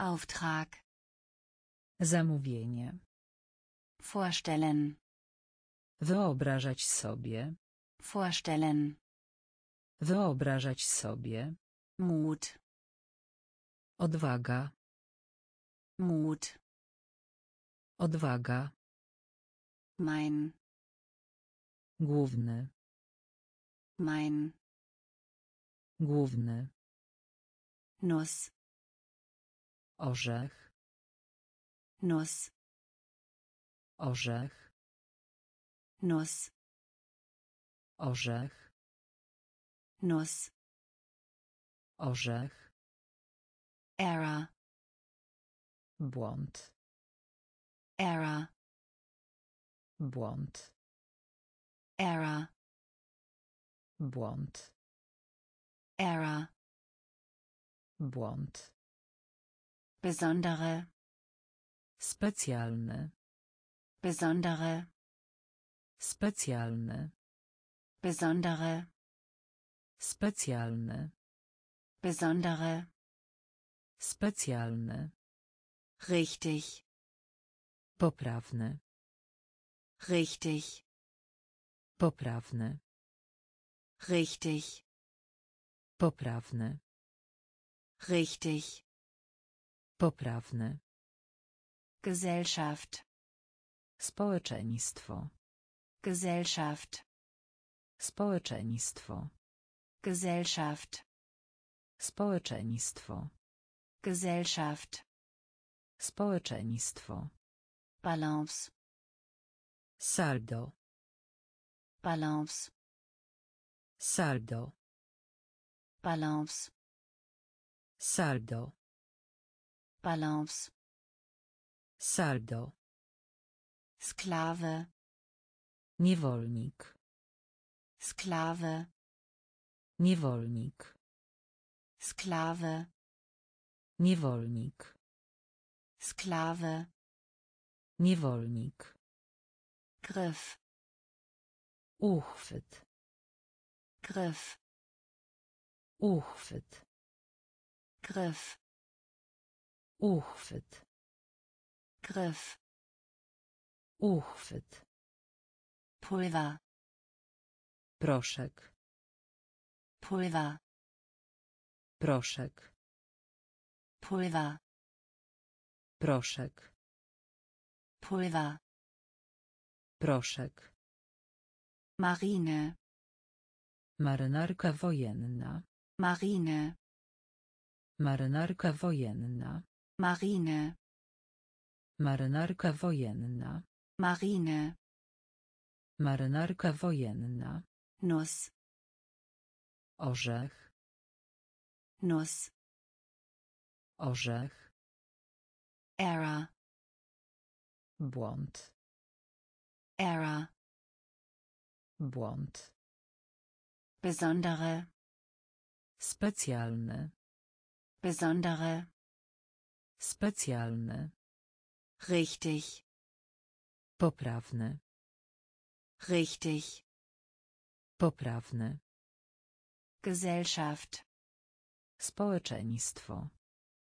Auftrag. Zamówienie. Vorstellen. Wyobrażać sobie. Vorstellen. Wyobrażać sobie. Mut. Odwaga. Mut. Odwaga. Mein. Główny. Mein. Główny. Nuss. Orzech. Nuss. Orzech. Nuss. Orzech. Nuss. Orzech. Error. Błąd. Error. Błąd. Error. Błąd. Error. Błąd. Besondere. Specjalny. Besondere. Specjalny. Besondere. Specjalny. Besondere. Specjalny. Richtig. Poprawny. Richtig. Poprawny. Richtig. Poprawny. Richtig. Poprawny. Gesellschaft. Społeczeństwo. Gesellschaft. Społeczeństwo. Gesellschaft. Społeczeństwo. Gesellschaft. Społeczeństwo. Balance. Saldo. Balance. Saldo. Balance. Saldo. Balance. Saldo. Sklave. Niewolnik. Sklave. Niewolnik. Sklave. Niewolnik. Sklave. Niewolnik. Gryf. Uchwyt. Gryf. Uchwyt. Gryf. Uchwyt. Gryf. Uchwyt. Pulver. Proszek. Pulver. Proszek. Pulver. Proszek. Pulver. Proszek. Marine. Marynarka wojenna. Marine. Marynarka wojenna. Marine. Marynarka wojenna. Marine. Marynarka wojenna. Nuss. Orzech. Nuss. Orzech. Error. Błąd. Error. Błąd. Besondere. Specjalny. Besondere. Specjalny. Richtig. Poprawny. Richtig. Poprawny. Gesellschaft. Społeczeństwo.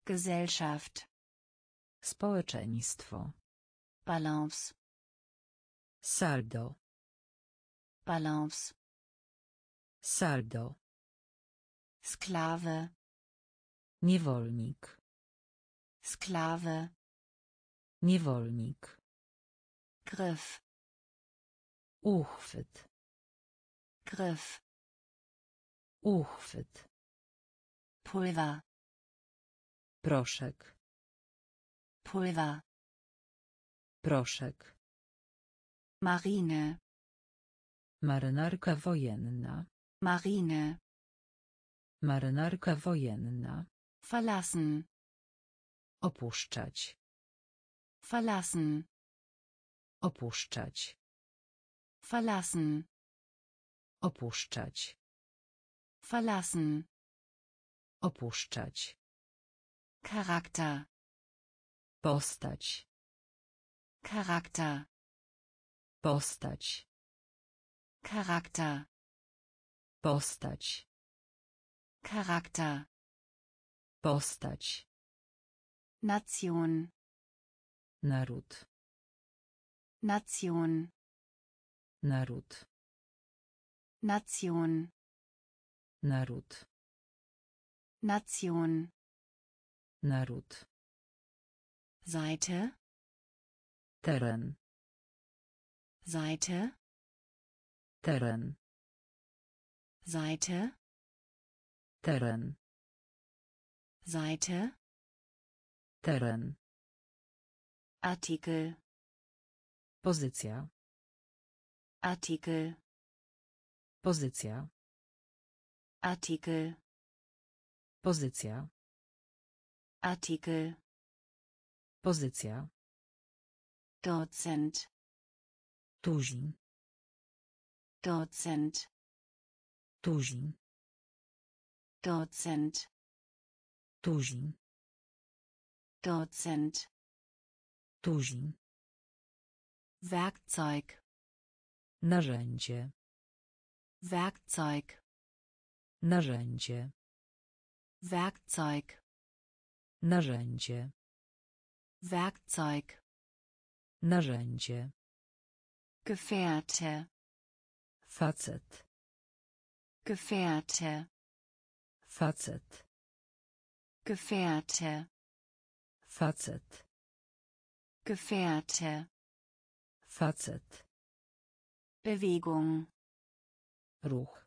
Gesellschaft. Społeczeństwo. Balance. Saldo. Balance. Saldo. Sklave. Niewolnik. Sklave. Niewolnik. Gryf. Uchwyt. Gryf. Uchwyt. Pulwa. Proszek. Pulwa. Proszek. Marine. Marynarka wojenna. Marine. Marynarka wojenna. Verlassen. Opuszczać. Verlassen. Opuszczać. Verlassen. Opuszczać. Verlassen. Opuszczać. Charakter. Postać. Charakter. Postać. Charakter. Postać. Charakter. Postać. Nation. Naród. Nation. Naród. Nation. Naród. Nation. Naród. Seite. Teren. Seite. Teren. Seite. Teren. Seite. Teren. Artikel. Pozycja. Artikel. Pozycja. Artikel. Pozycja. Artikel. Pozycja. Dozent. Tuzin. Dozent. Tuzin. Dozent. Tuzin. Dozent. Tuzin. Werkzeug. Narzędzie. Werkzeug. Narzędzie. Werkzeug. Narzędzie. Werkzeug. Narzędzie. Gefährte. Facet. Gefährte. Facet. Gefährte. Facet. Gefährte. Facet. Bewegung. Ruch.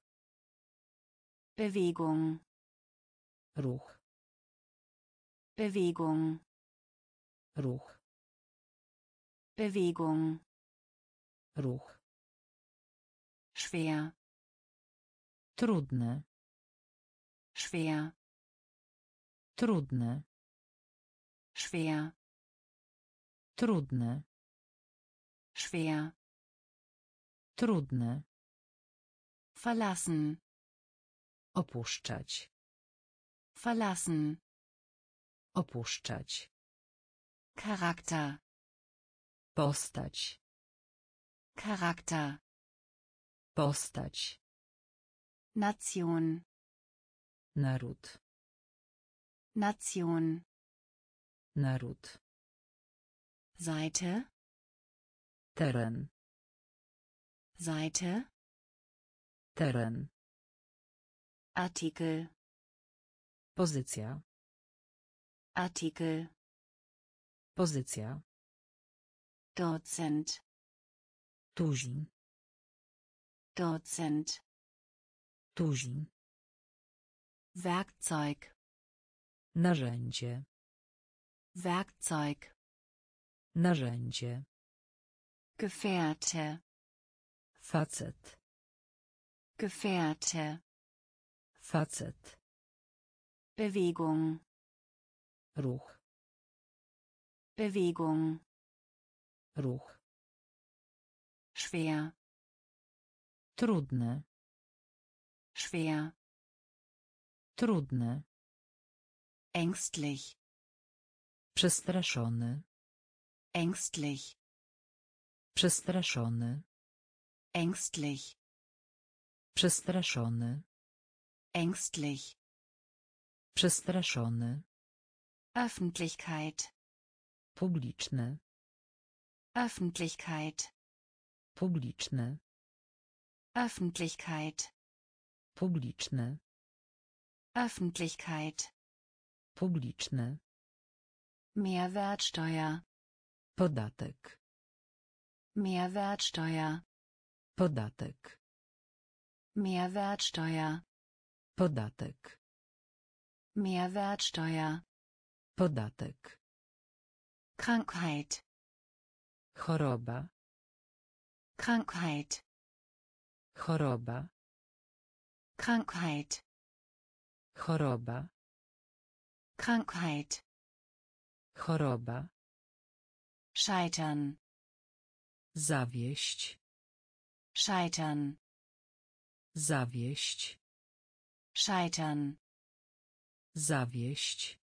Bewegung. Ruch. Bewegung. Ruch. Bewegung. Ruch. Schwer. Trudne. Schwer. Trudne. Schwer. Trudne. Schwer. Trudne. Verlassen. Opuszczać. Verlassen. Opuszczać. Charakter. Postać. Charakter. Postać. Nation. Naród. Nation. Naród. Seite. Teren. Seite. Teren. Artikel. Pozycja. Artikel. Pozycja. Dozent. Tuzin. Dozent. Tuzin. Werkzeug. Narzędzie. Werkzeug. Narzędzie. Gefährte. Facet. Gefährte. Facet. Bewegung. Ruch. Bewegung. Ruch. Schwer. Trudne. Schwer. Trudne. Ängstlich. Przestraszony. Ängstlich. Przestraszony. Ängstlich. Przestraszony. Ängstlich. Przestraszony. Öffentlichkeit. Publiczne. Öffentlichkeit. Publiczne. Öffentlichkeit. Publiczne. Öffentlichkeit. Publiczne. Mehrwertsteuer. Podatek. Mehrwertsteuer. Podatek. Mehrwertsteuer. Podatek. Mehrwertsteuer. Podatek. Krankheit. Choroba. Krankheit. Choroba. Krankheit. Choroba. Krankheit. Choroba. Scheitern. Zawieść. Scheitern. Zawieść. Scheitern. Zawieść.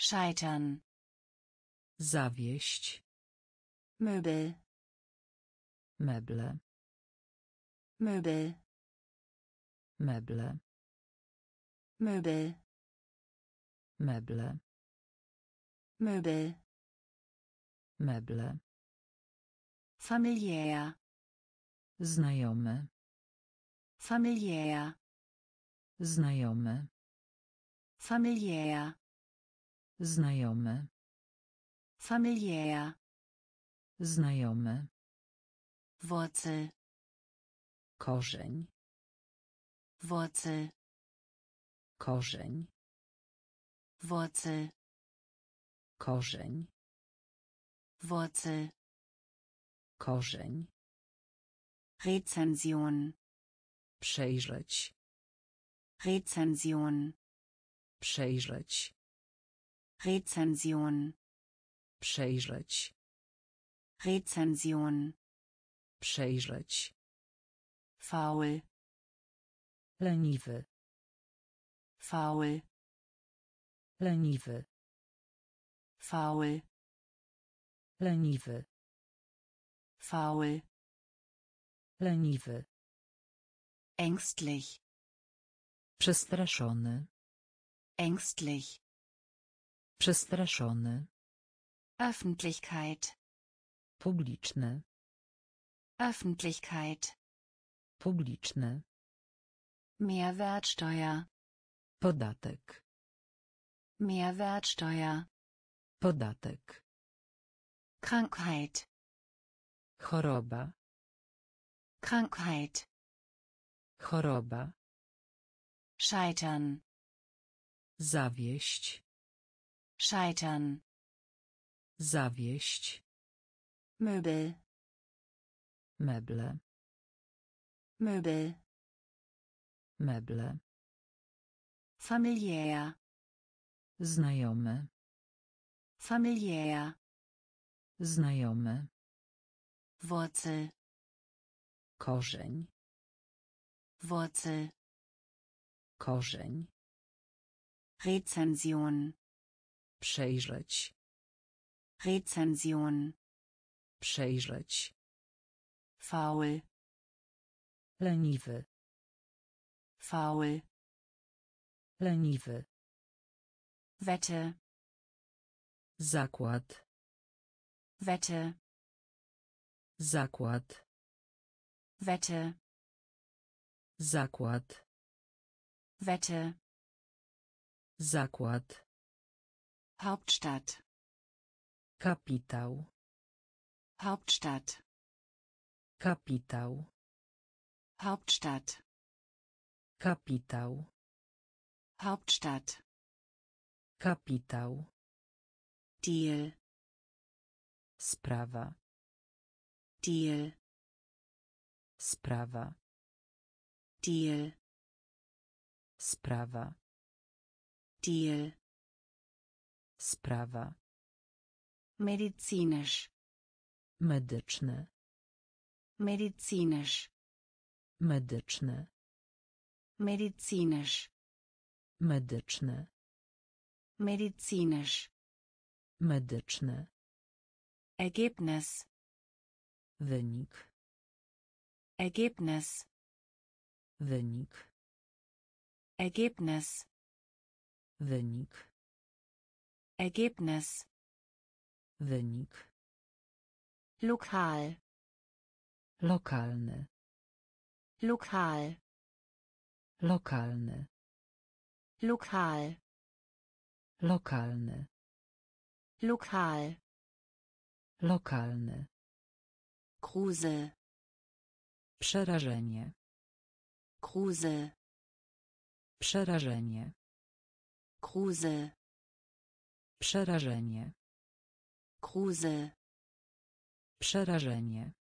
Scheitern. Zawieść. Möbel. Meble. Möbel. Meble. Möbel. Meble. Möbel. Meble. Familiär. Znajomy. Familiär. Znajomy. Familiär. Znajomy. Familiär. Znajomy. Wurzel. Korzeń. Wurzel. Korzeń. Wurzel. Korzeń. Wurzel. Korzeń. Rezension. Przejrzeć. Rezension. Przejrzeć. Rezension. Przejrzeć. Rezension. Przejrzeć. Faul. Leniwy. Faul. Leniwy. Faul. Leniwy. Faul. Leniwy. Ängstlich. Przestraszony. Ängstlich. Przestraszony. Öffentlichkeit. Publiczne. Öffentlichkeit. Publiczne. Mehrwertsteuer. Podatek. Mehrwertsteuer. Podatek. Krankheit. Choroba. Krankheit. Choroba. Scheitern. Zawieść. Scheitern. Zawieść. Möbel. Meble. Möbel. Meble. Familiär. Znajomy. Familiär. Znajomy. Wurzel. Korzeń. Wurzel. Korzeń. Rezension. Przejrzeć. Rezension. Przejrzeć. Faul. Leniwy. Faul. Leniwy. Wette. Zakład. Wette. Zakład. Wette. Zakład. Wette. Zakład. Hauptstadt. Kapitał. Hauptstadt. Kapitał. Hauptstadt. Kapitał. Hauptstadt. Kapitał. Deal. Sprawa. Deal. Sprawa. Deal. Sprawa. Deal. Sprawa. Medizinisch. Medyczne. Medizinisch. Medyczne. Medizinisch. Medyczne. Medizinisch. Medyczny. Ergebnis. Wynik. Ergebnis. Wynik. Ergebnis. Wynik. Ergebnis. Wynik. Lokal. Lokalny. Lokal. Lokalny. Lokal. Lokalny. Lokal. Lokalny. Kruse. Przerażenie. Kruse. Przerażenie. Kruse. Przerażenie. Kruse. Przerażenie.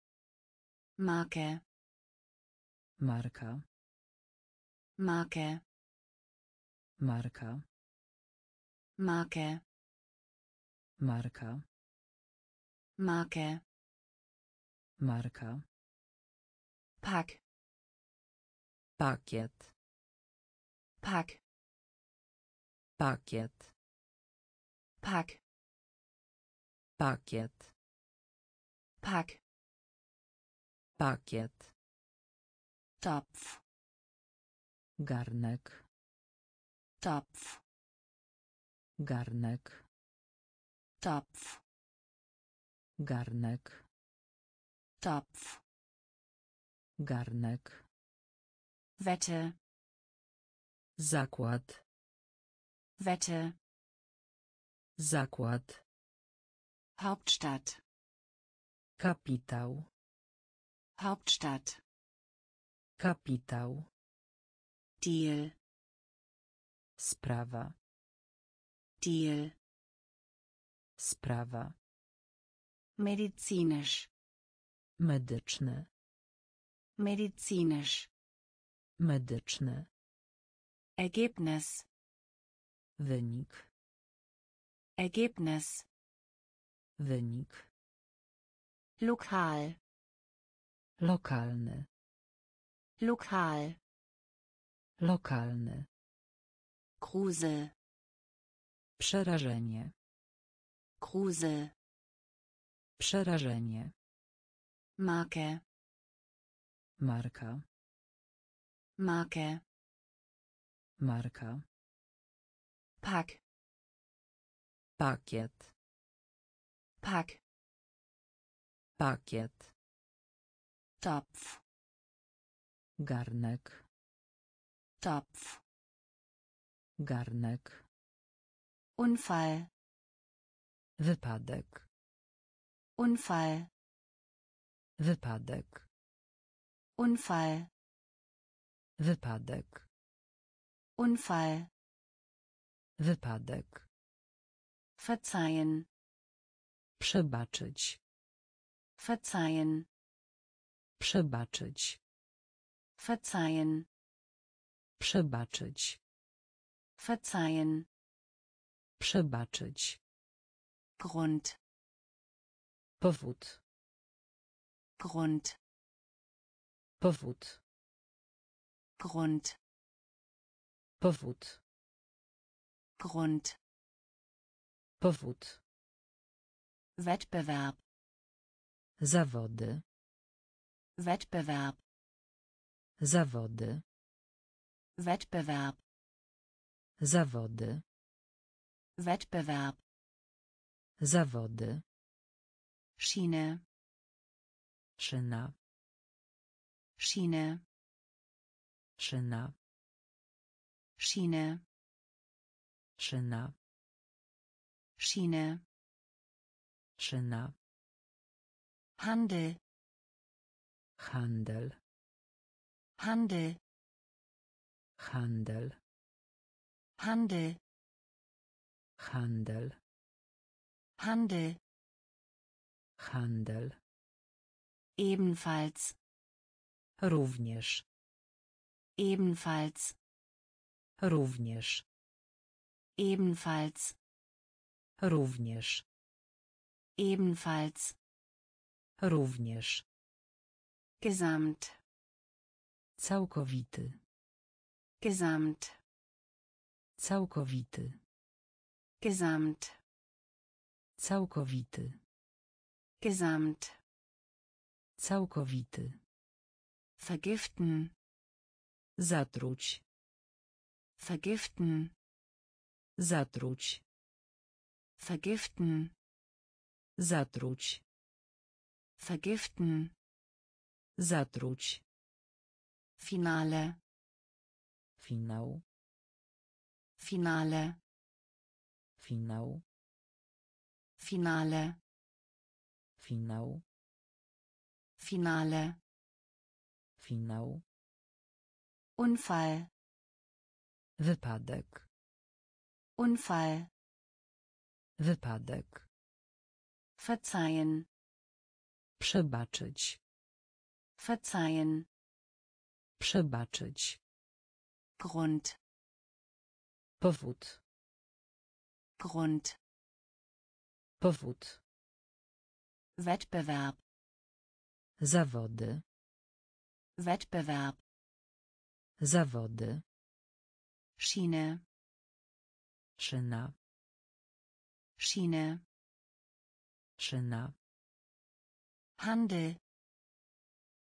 Marke. Marka. Marke. Marka. Marke. Marka. Marke. Marka. Pack. Pakiet. Pack. Pakiet. Pack. Pakiet. Pack. Pakiet. Topf. Garnek. Topf. Garnek. Topf. Garnek. Topf. Garnek. Wette. Zakład. Wette. Zakład. Hauptstadt. Kapitał. Hauptstadt. Kapitał. Deal. Sprawa. Deal. Sprawa. Medizinisch. Medyczny. Medizinisch. Medyczny. Ergebnis. Wynik. Ergebnis. Wynik. Lokal. Lokalny. Lokal. Lokalny. Kruse. Przerażenie. Kruse. Przerażenie. Marke. Marka. Marke. Marka. Pack. Pakiet. Pack. Pakiet. Topf. Garnek. Topf. Garnek. Unfall. Wypadek. Unfall. Wypadek. Unfall. Wypadek. Unfall. Wypadek. Verzeihen. Przebaczyć. Verzeihen. Przebaczyć. Verzeihen. Przebaczyć. Verzeihen. Przebaczyć. Grund. Powód. Grund. Powód. Grund. Powód. Grund. Powód. Wettbewerb. Zawody. Wettbewerb. Zawody. Wettbewerb. Zawody. Wettbewerb. Zawody. Schiene. Szyna. Schiene. Szyna. Schiene. Szyna. Schiene. Szyna. Handel. Handel. Handel. Handel. Handel. Handel. Handel. Handel. Ebenfalls. Również. Ebenfalls. Również. Ebenfalls. Również. Ebenfalls. Również. Gesamt. Całkowity. Gesamt. Całkowity. Gesamt. Całkowity. Gesamt. Całkowity. Vergiften. Zatruć. Vergiften. Zatruć. Vergiften. Zatruć. Vergiften. Zatruć. Finale. Finał. Finale. Finał. Finale. Finał. Finale. Finał. Unfall. Wypadek. Unfall. Wypadek. Verzeihen. Przebaczyć. Verzeihen. Przebaczyć. Grund. Powód. Grund. Powód. Wettbewerb. Zawody. Wettbewerb. Zawody. Schiene. Szyna. Schiene. Szyna. Handel.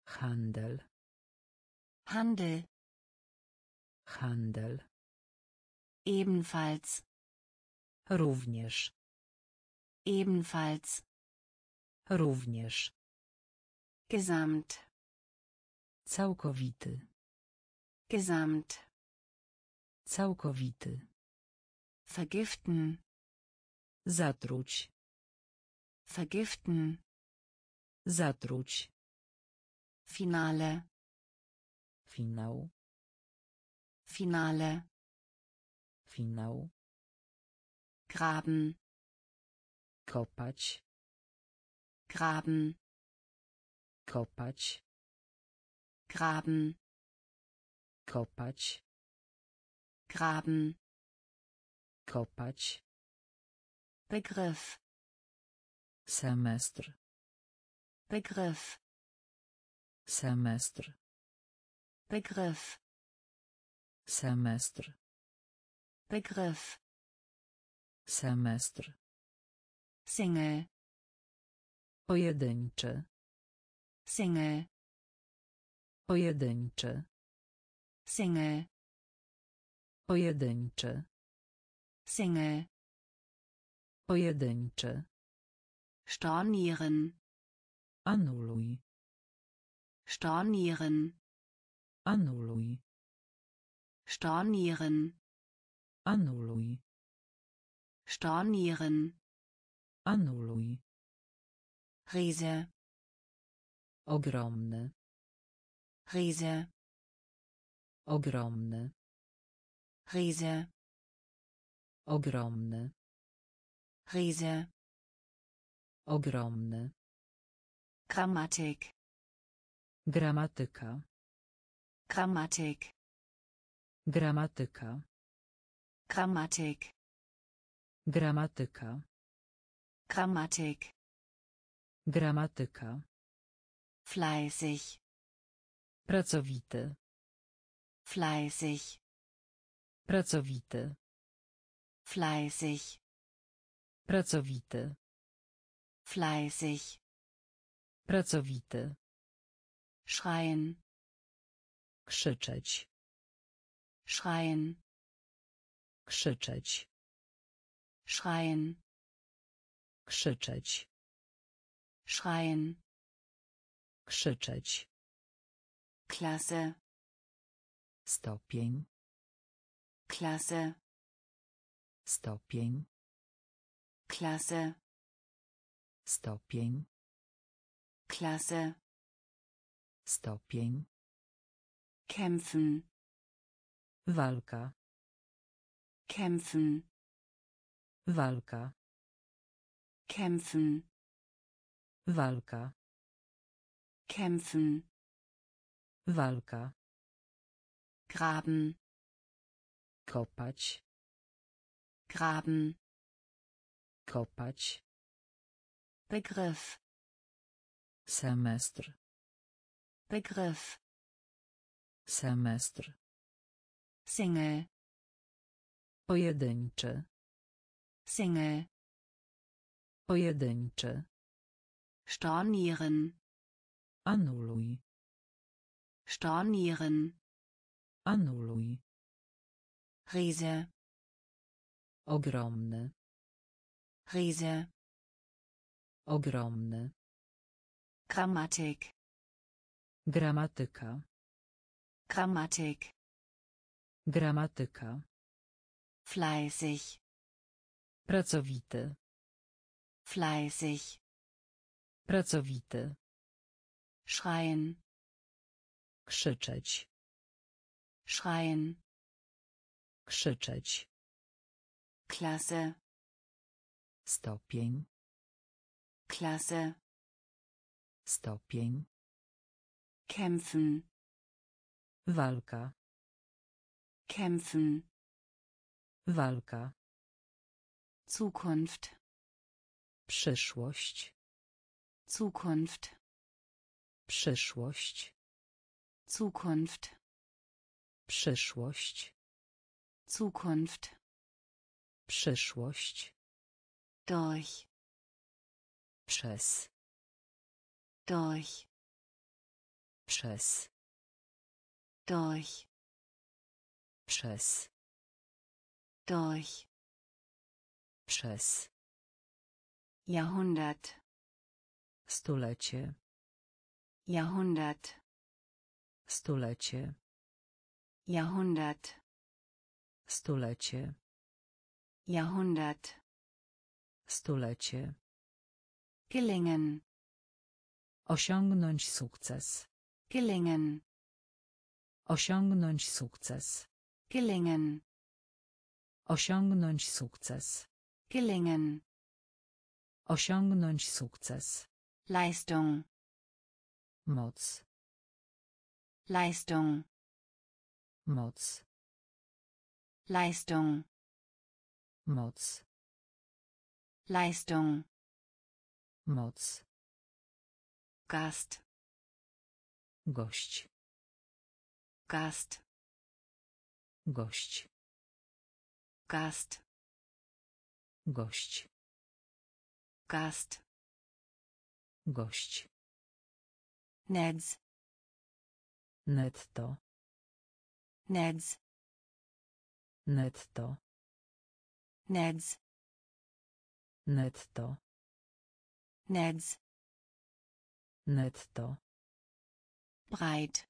Handel. Handel. Handel. Ebenfalls. Również. Ebenfalls. Również. Gesamt. Całkowity. Gesamt. Całkowity. Vergiften. Zatruć. Vergiften. Zatruć. Finale. Finał. Finale. Finał. Graben. Kopać. Graben. Kopać. Graben. Kopać. Graben. Kopać. Begriff. Semestr. Begriff. Semestr. Begriff. Semestr. Begriff. Semestr. Single. Pojedynczy. Single. Pojedynczy. Single. Pojedynczy. Single. Pojedynczy. Stornieren. Anuluj. Stornieren. Anuluj. Stornieren. Anuluj. Stornieren. Anuluj. Riese. Ogromny. Riese. Ogromny. Riese. Ogromny. Riese. Ogromny. Grammatik. Gramatyka. Grammatik. Gramatyka. Grammatik. Gramatyka. Grammatik. Gramatyka. Fleißig. Pracowity. Fleißig. Pracowity. Fleißig. Pracowity. Fleißig. Pracowity. Schreien. Krzyczeć. Schreien. Krzyczeć. Schreien. Krzyczeć. Schreien. Krzyczeć. Klasse. Stopień. Klasse. Stopień. Klasse. Stopień. Klasse. Stopień. Kämpfen. Walka. Kämpfen. Walka. Kämpfen. Walka. Kämpfen. Walka. Graben. Kopać. Graben. Kopać. Begriff. Semestr. Begriff. Semestr. Single. Pojedynczy. Single. Pojedynczy. Stornieren. Anuluj. Stornieren. Anuluj. Riese. Ogromny. Riese. Ogromny. Grammatik. Gramatyka. Grammatik. Gramatyka. Fleißig. Pracowity. Fleißig. Pracowity. Schreien. Krzyczeć. Schreien. Krzyczeć. Klasse. Stopień. Klasse. Stopień. Kämpfen. Walka. Kämpfen. Walka. Zukunft. Przyszłość. Zukunft. Przyszłość. Zukunft. Przyszłość. Zukunft. Przyszłość. Durch. Przez. Durch. Przez. Durch. Przez. Durch. Przez. Jahrhundert. Stulecie. Jahrhundert. Stulecie. Jahrhundert. Stulecie. Jahrhundert. Stulecie. Gelingen. Osiągnąć sukces. Gelingen. Osiągnąć sukces. Gelingen. Osiągnąć sukces. Gelingen. Osiągnąć sukces. Leistung. Moc. Leistung. Moc. Leistung. Moc. Leistung. Moc. Gast. Gość. Gast. Gość. Gast. Gość. Gast. Gość. Netz. Netto. Netz. Netto. Netz. Netto. Netz. Netto. Breit.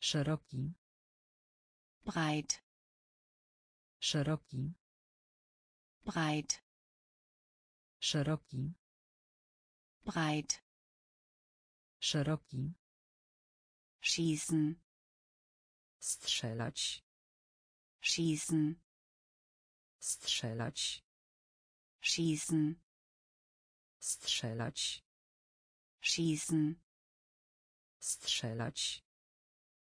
Szeroki. Breit. Szeroki. Breit. Szeroki. Breit. Szeroki. Schießen. Strzelać. Schießen. Strzelać. Schießen. Strzelać. Schießen. Strzelać.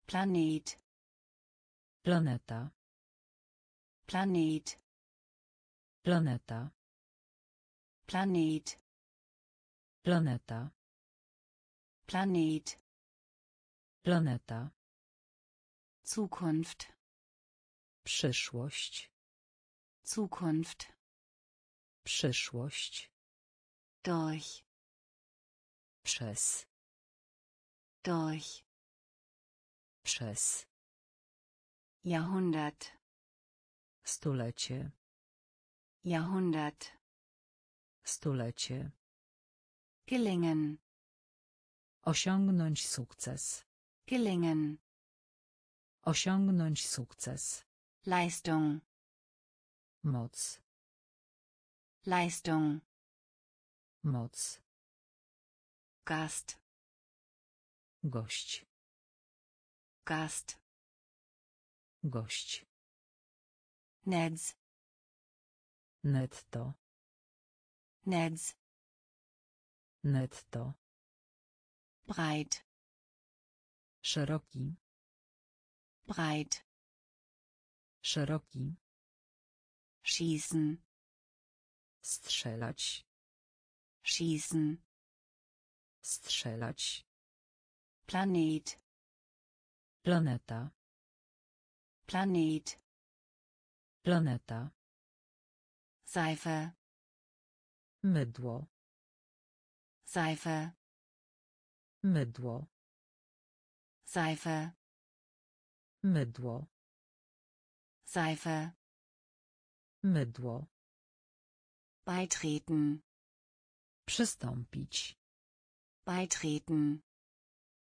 Planet. Planeta. Planet. Planeta. Planet. Planeta. Planet. Planeta. Zukunft. Przyszłość. Zukunft. Przyszłość. Durch. Przez. Durch. Przez. Jahrhundert. Stulecie. Jahrhundert. Stulecie. Gelingen. Osiągnąć sukces. Gelingen. Osiągnąć sukces. Leistung. Moc. Leistung. Moc. Gast. Gość. Gast. Gość. Netz. Netto. Netz. Netto. Breit. Szeroki. Breit. Szeroki. Schießen. Strzelać. Schießen. Strzelać. Planet. Planeta. Planet. Planeta. Seife. Mydło. Seife. Mydło. Seife. Mydło. Seife. Mydło. Beitreten. Przystąpić. Beitreten.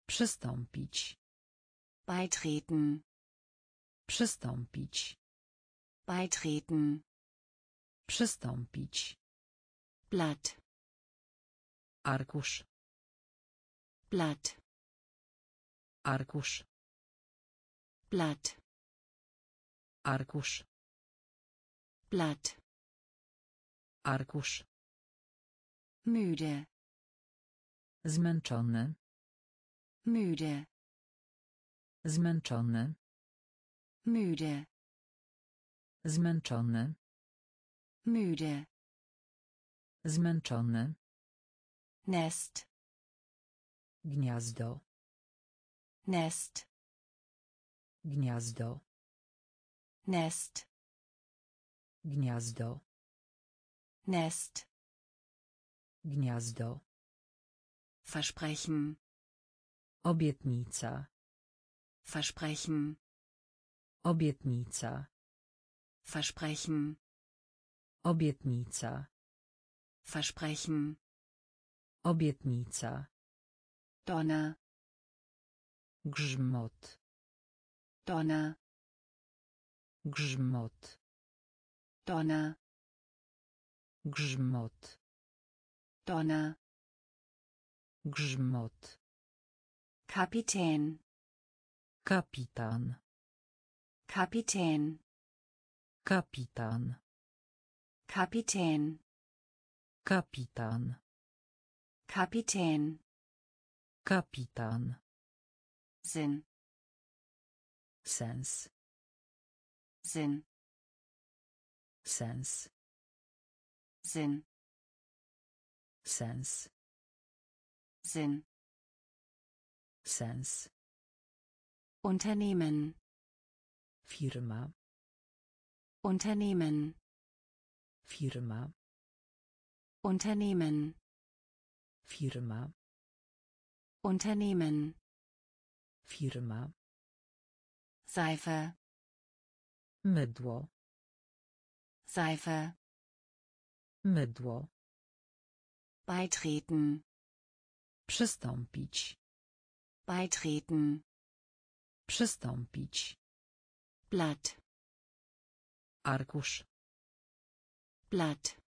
Przystąpić. Beitreten. Przystąpić. Beitreten. Przystąpić. Blatt. Arkusz. Blatt. Arkusz. Blatt. Arkusz. Blatt. Arkusz. Müde. Zmęczony. Müde. Zmęczony. Müde. Zmęczony. Müde. Zmęczony. Nest. Gniazdo. Nest. Gniazdo. Nest. Gniazdo. Nest. Gniazdo. Versprechen. Obietnica. Versprechen. Obietnica. Versprechen. Obietnica. Versprechen. Obietnica. Donner. Grzmot. Donner. Grzmot. Donner. Grzmot. Donner. Grzmot. Kapitän. Kapitan. Kapitän. Kapitan. Kapitän. Kapitan. Kapitän. Kapitan. Sinn. Sens. Sinn. Sens. Sinn. Sens. Sinn. Sens. Unternehmen. Firma. Unternehmen. Firma. Unternehmen. Firma. Unternehmen. Firma. Seife. Mydło. Seife. Mydło. Beitreten. Przystąpić. Beitreten. Przystąpić. Blatt. Arkusz. Blatt.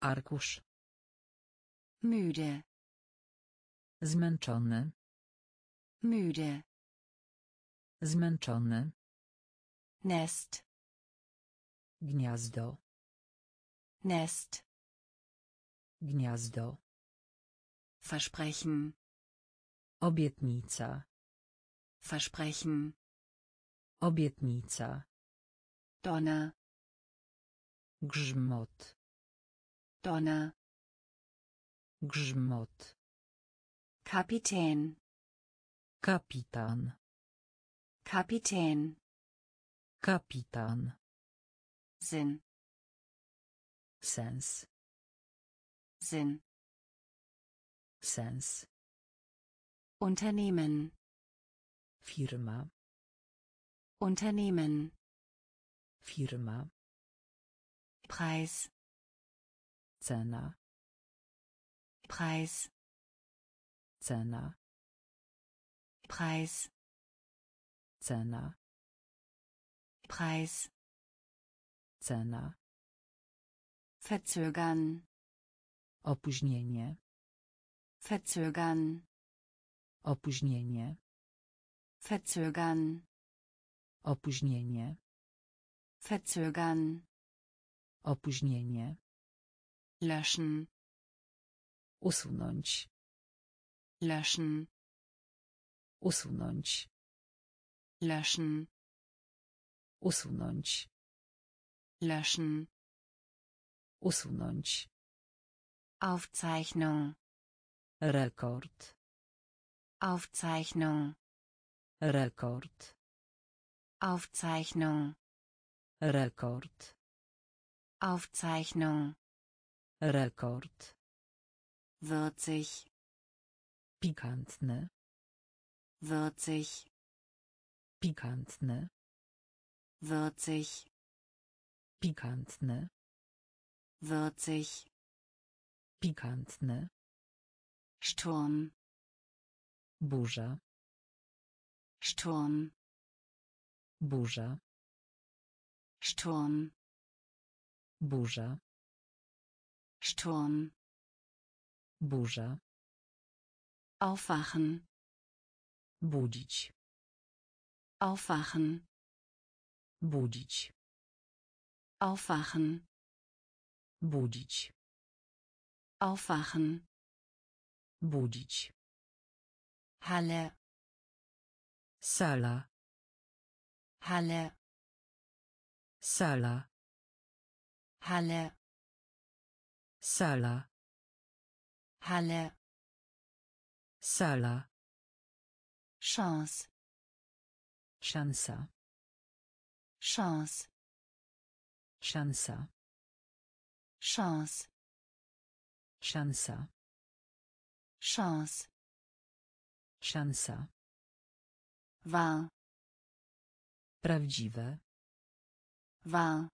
Arkusz. Müde. Zmęczony. Müde. Zmęczony. Nest. Gniazdo. Nest. Gniazdo. Versprechen. Obietnica. Versprechen. Obietnica. Donner. Grzmot. Donner. Grzmot. Kapitän. Kapitan. Kapitän. Kapitan. Sinn. Sens. Sinn. Sens. Unternehmen. Firma. Unternehmen. Firma. Preis. Cena. Preis. Cena. Preis. Cena. Preis. Cena. Verzögern. Opóźnienie. Verzögern. Opóźnienie. Verzögern. Opóźnienie. Verzögern. Opóźnienie. Löschen. Usunąć. Löschen. Usunąć. Löschen. Usunąć. Löschen. Usunąć. Aufzeichnung. Rekord. Aufzeichnung. Rekord. Aufzeichnung. Rekord. Aufzeichnung. Rekord. Würzig. Pikantne. Würzig. Pikantne. Würzig. Pikantne. Würzig. Pikantne. Sturm. Burza. Sturm. Burza. Sturm. Burza. Sturm. Burza. Aufwachen. Budzić. Aufwachen. Budzić. Aufwachen. Budzić. Aufwachen. Budzić. Halle. Sala. Halle. Sala. Halle. Sala. Halle. Sala. Chance. Szansa. Chance. Szansa. Chance. Szansa. Chance. Szansa. Val. Prawdziwe. Val.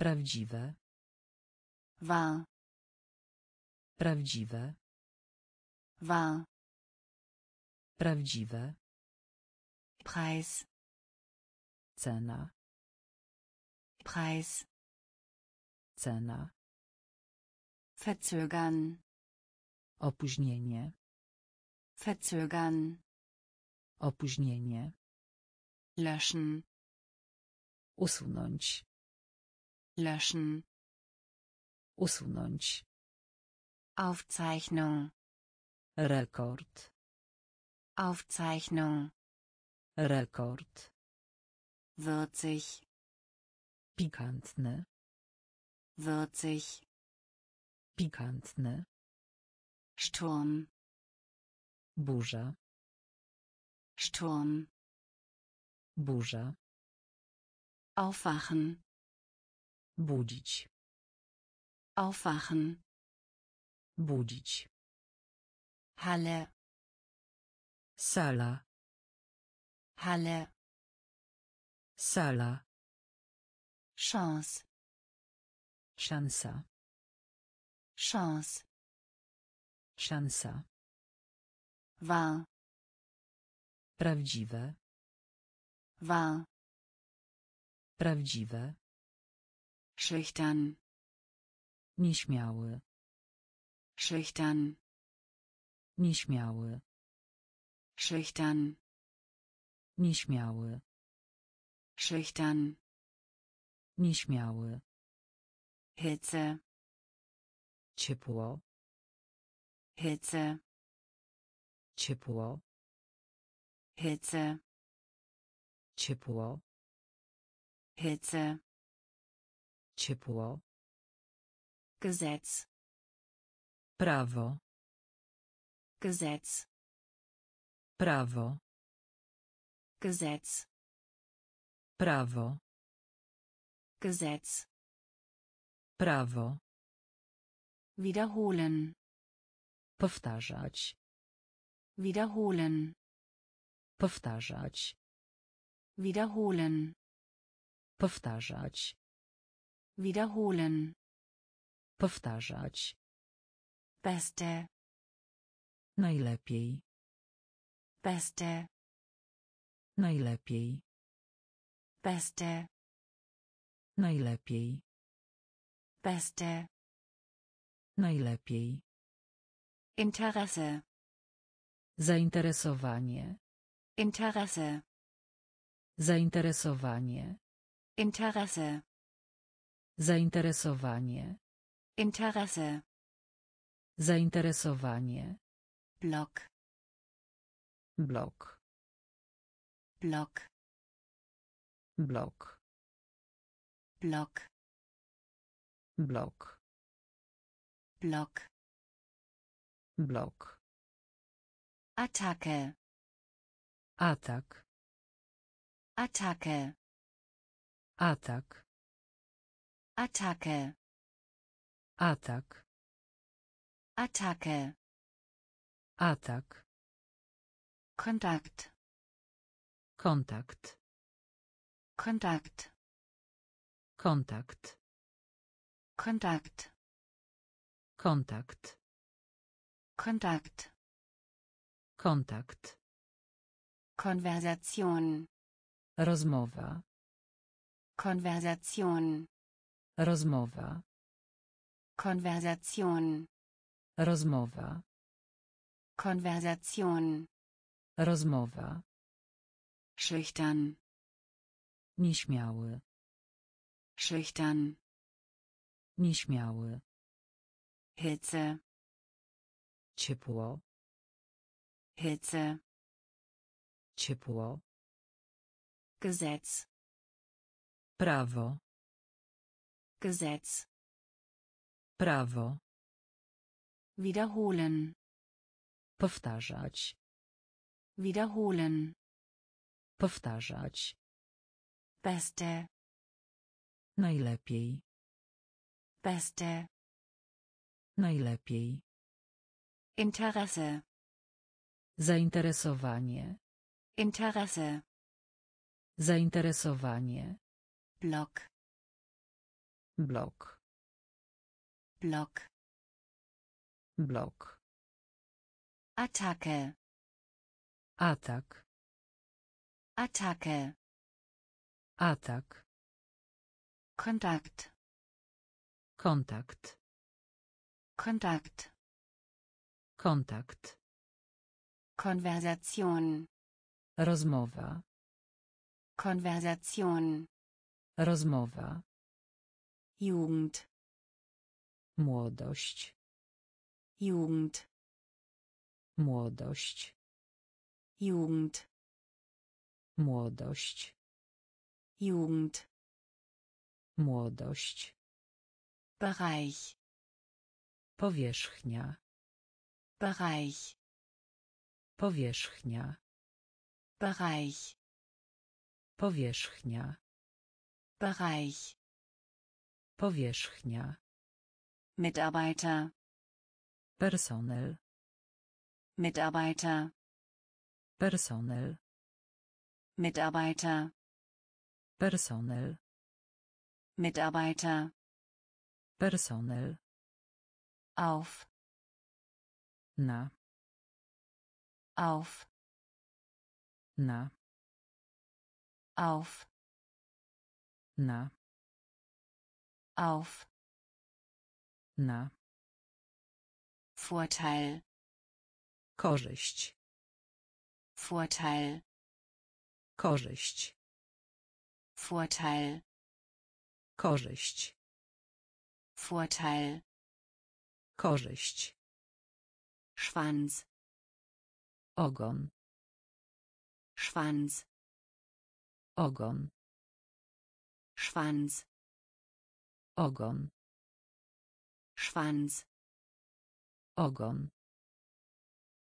Prawdziwe. Val. Prawdziwe. Val. Prawdziwe. Preis. Cena. Preis. Cena. Verzögern. Opóźnienie. Verzögern. Opóźnienie. Löschen. Usunąć. Löschen. Usunąć. Aufzeichnung. Rekord. Aufzeichnung. Rekord. Würzig. Pikantne. Würzig. Pikantne. Sturm. Burza. Sturm. Burza. Aufwachen. Budzić. Aufwachen. Budzić. Halle. Sala. Halle. Sala. Chance. Szansa. Chance. Szansa. Val. Prawdziwe. Val. Prawdziwe. Schüchtern. Nieśmiały. Schüchtern. Nieśmiały. Schüchtern. Nieśmiały. Schüchtern. Nieśmiały. Hitze. Ciepło. Hitze. Ciepło. Hitze. Ciepło. Hitze. Ciepło. Gesetz. Prawo. Gesetz. Prawo. Gesetz. Prawo. Gesetz. Prawo. Wiederholen. Powtarzać. Wiederholen. Powtarzać. Wiederholen. Powtarzać. Wiederholen. Powtarzać. Beste. Najlepiej. Beste. Najlepiej. Beste. Najlepiej. Beste. Najlepiej. Interesse. Zainteresowanie. Interesse. Zainteresowanie. Interesse. Zainteresowanie. Interesse. Zainteresowanie. Blok. Blok. Blok. Blok. Blok. Blok. Blok. Blok. Attacke. Atak. Attacke. Atak. Attacke. Atak. Attacke. Atak. Kontakt. Kontakt. Kontakt. Kontakt. Kontakt. Kontakt. Kontakt. Kontakt. Konversation. Rozmowa. Konversation. Rozmowa. Konversation. Rozmowa. Konversation. Rozmowa. Schüchtern. Nieśmiały. Schüchtern. Nieśmiały. Hitze. Ciepło. Hitze. Ciepło. Gesetz. Prawo. Gesetz. Prawo. Wiederholen. Powtarzać. Wiederholen. Powtarzać. Beste. Najlepiej. Beste. Najlepiej. Interesse. Zainteresowanie. Interesse. Zainteresowanie. Blok. Blok. Blok. Blok. Attacke. Atak. Attacke. Atak. Kontakt. Kontakt. Kontakt. Kontakt. Konversation. Rozmowa. Konversation. Rozmowa. Jugend. Młodość. Jugend. Młodość. Jugend. Młodość. Jugend. Młodość. Bereich. Powierzchnia. Bereich. Powierzchnia. Bereich. Powierzchnia. Bereich. Powierzchnia. Mitarbeiter. Personel. Mitarbeiter. Personel. Mitarbeiter. Personel. Mitarbeiter. Personel. Auf. Na. Auf. Na. Auf. Na. Auf. Na. Vorteil. Korzyść. Vorteil. Korzyść. Vorteil. Korzyść. Vorteil. Korzyść. Schwanz. Ogon. Schwanz. Ogon. Schwanz. Ogon. Schwanz. Ogon.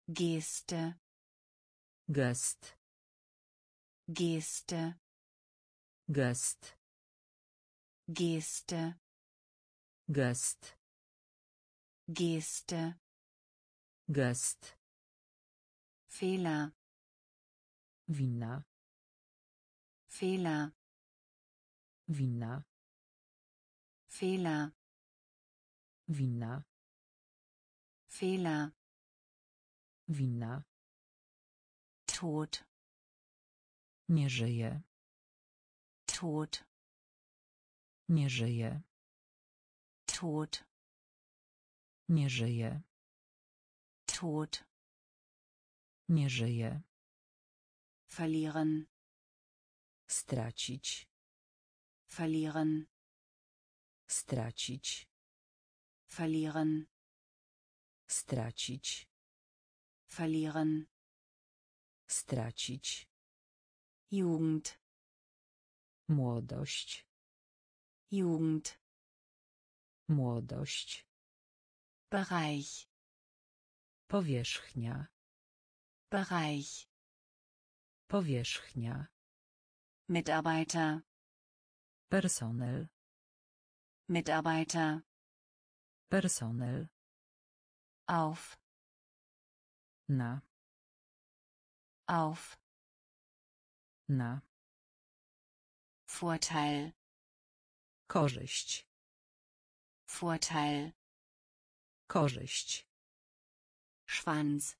Geste. Gest. Geste. Gest. Geste. Gest. Geste. Gest. Fehler. Wina. Fehler. Wina. Fehler. Wina. Fehler. Wina. Tod. Nie żyje. Tod. Nie żyje. Tod. Nie żyje. Tod. Nie żyje. Verlieren. Stracić. Verlieren. Stracić. Verlieren. Stracić. Verlieren. Stracić. Jugend. Młodość. Jugend. Młodość. Bereich. Powierzchnia. Bereich. Powierzchnia. Mitarbeiter. Personel. Mitarbeiter. Personel. Auf. Na. Auf. Na. Vorteil. Korzyść. Vorteil. Korzyść. Schwanz.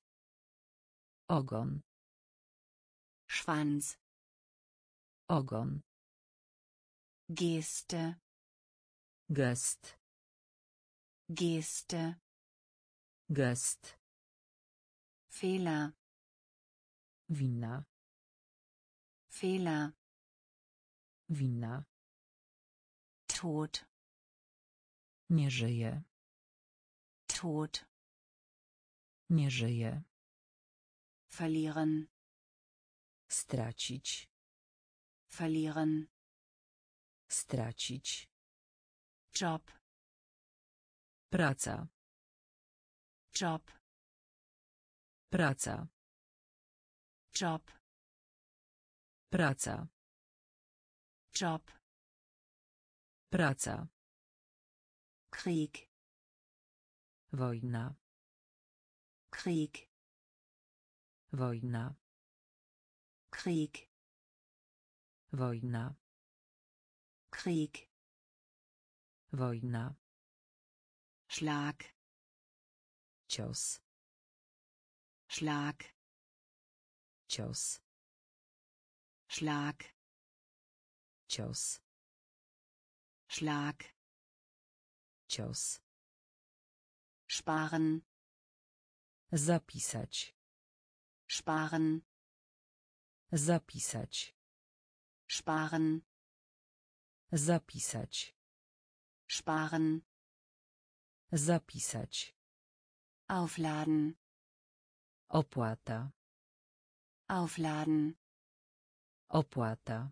Ogon. Schwanz. Ogon. Geste. Gest. Geste. Gest. Fehler. Wina. Fehler. Wina. Tod. Nie żyje. Tod. Nie żyje. Verlieren. Stracić. Verlieren. Stracić. Job. Praca. Job. Praca. Job. Praca. Job. Praca. Krieg. Wojna. Krieg. Wojna. Krieg. Wojna. Krieg. Wojna. Schlag. Cios. Schlag. Cios. Schlag. Cios. Schlag. Cios. Sparen. Zapisać. Sparen. Zapisać. Sparen. Zapisać. Sparen. Zapisać. Aufladen. Opłata. Aufladen. Opłata.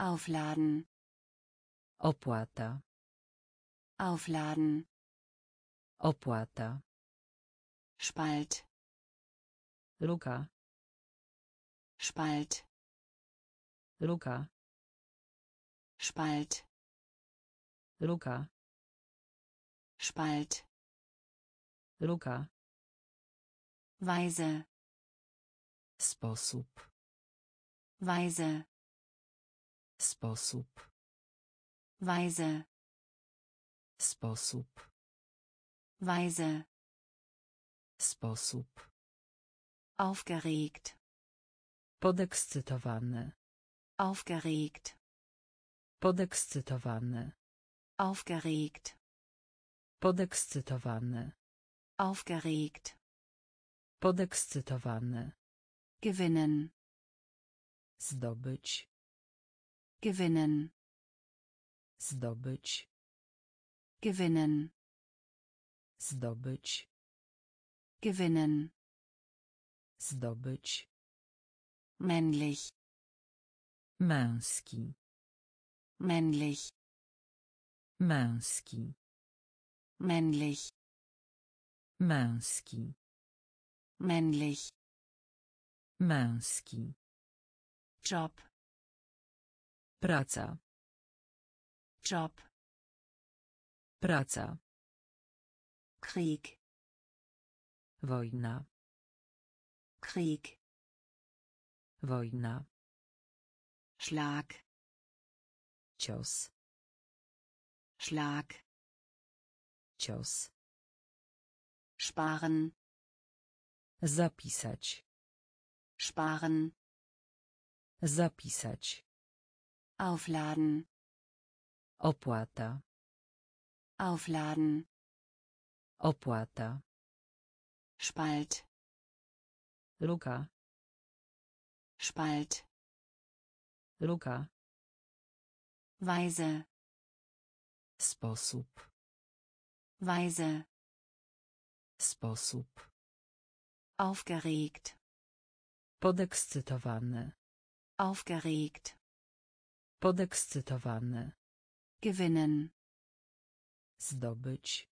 Aufladen. Opłata. Aufladen. Opłata. Spalt. Luka. Spalt. Luka. Spalt. Luka. Spalt. Luka. Weise. Sposób. Weise. Sposób. Weise. Sposób. Weise. Sposób. Aufgeregt. Podekscytowany. Aufgeregt. Podekscytowany. Aufgeregt. Podekscytowany. Aufgeregt. Podekscytowany. Gewinnen. Zdobyć. Gewinnen. Zdobyć. Gewinnen. Zdobyć. Gewinnen. Zdobyć. Männlich. Męski. Männlich. Męski. Männlich. Męski. Männlich. Męski. Job. Praca. Job. Praca. Krieg. Wojna. Krieg. Wojna. Schlag. Cios. Schlag. Cios. Sparen. Zapisać. Sparen. Zapisać. Aufladen. Opłata. Aufladen. Opłata. Spalt. Luka. Spalt. Luka. Weise. Sposób. Weise. Sposób. Aufgeregt. Podekscytowany. Aufgeregt. Podekscytowany. Gewinnen. Zdobyć.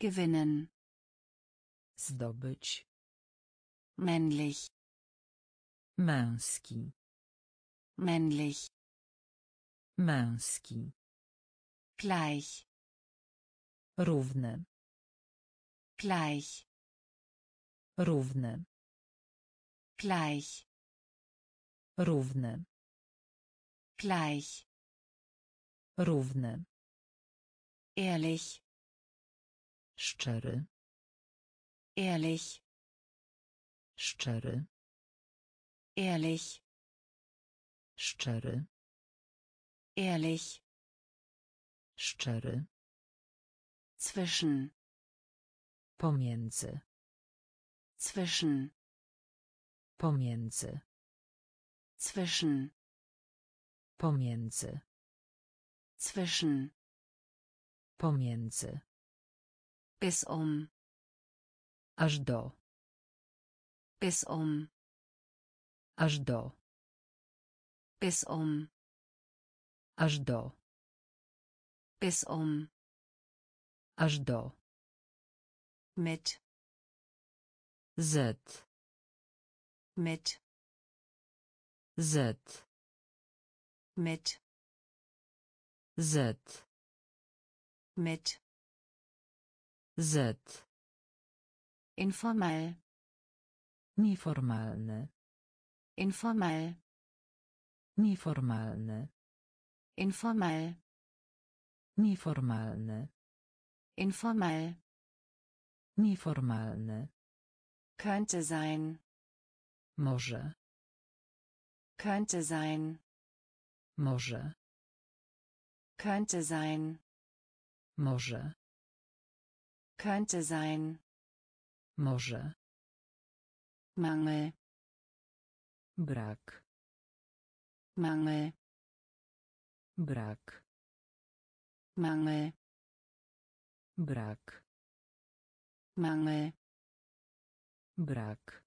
Gewinnen. Zdobyć. Männlich. Męski. Männlich. Męski. Gleich. Równy. Gleich. Równy. Gleich. Równy. Gleich. Równy. Ehrlich. Szczery. Ehrlich. Szczery. Ehrlich. Szczery. Ehrlich. Szczery. Zwischen. Pomiędzy. Zwischen. Pomiędzy. Zwischen. Pomiędzy. Zwischen. Pomiędzy. Bis um. Aż do. Bis um. Aż do. Bis um. Aż do. Bis um. Aż do. Mit. Z. Mit. Z. Mit. Z. Mit. Z. Informal. Nieformalny. Informal. Nieformalny. Informal. Nieformalny. Informal. Nieformalny. Könnte sein. Może. Könnte sein. Może. Könnte sein. Może. Könnte sein. Może. Mangel. Brak. Mangel. Brak. Mangel. Brak. Mangel. Brak.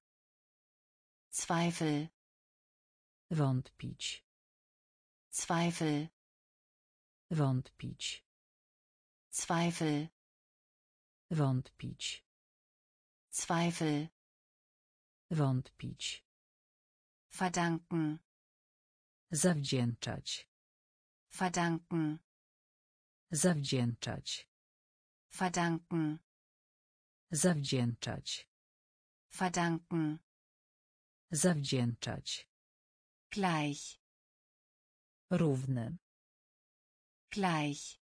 Zweifel. Wątpić. Zweifel. Wątpić. Zweifel. Wątpić. Zweifel. Wątpić. Verdanken. Zawdzięczać. Verdanken. Zawdzięczać. Verdanken. Zawdzięczać. Verdanken. Zawdzięczać. Gleich. Równy. Gleich.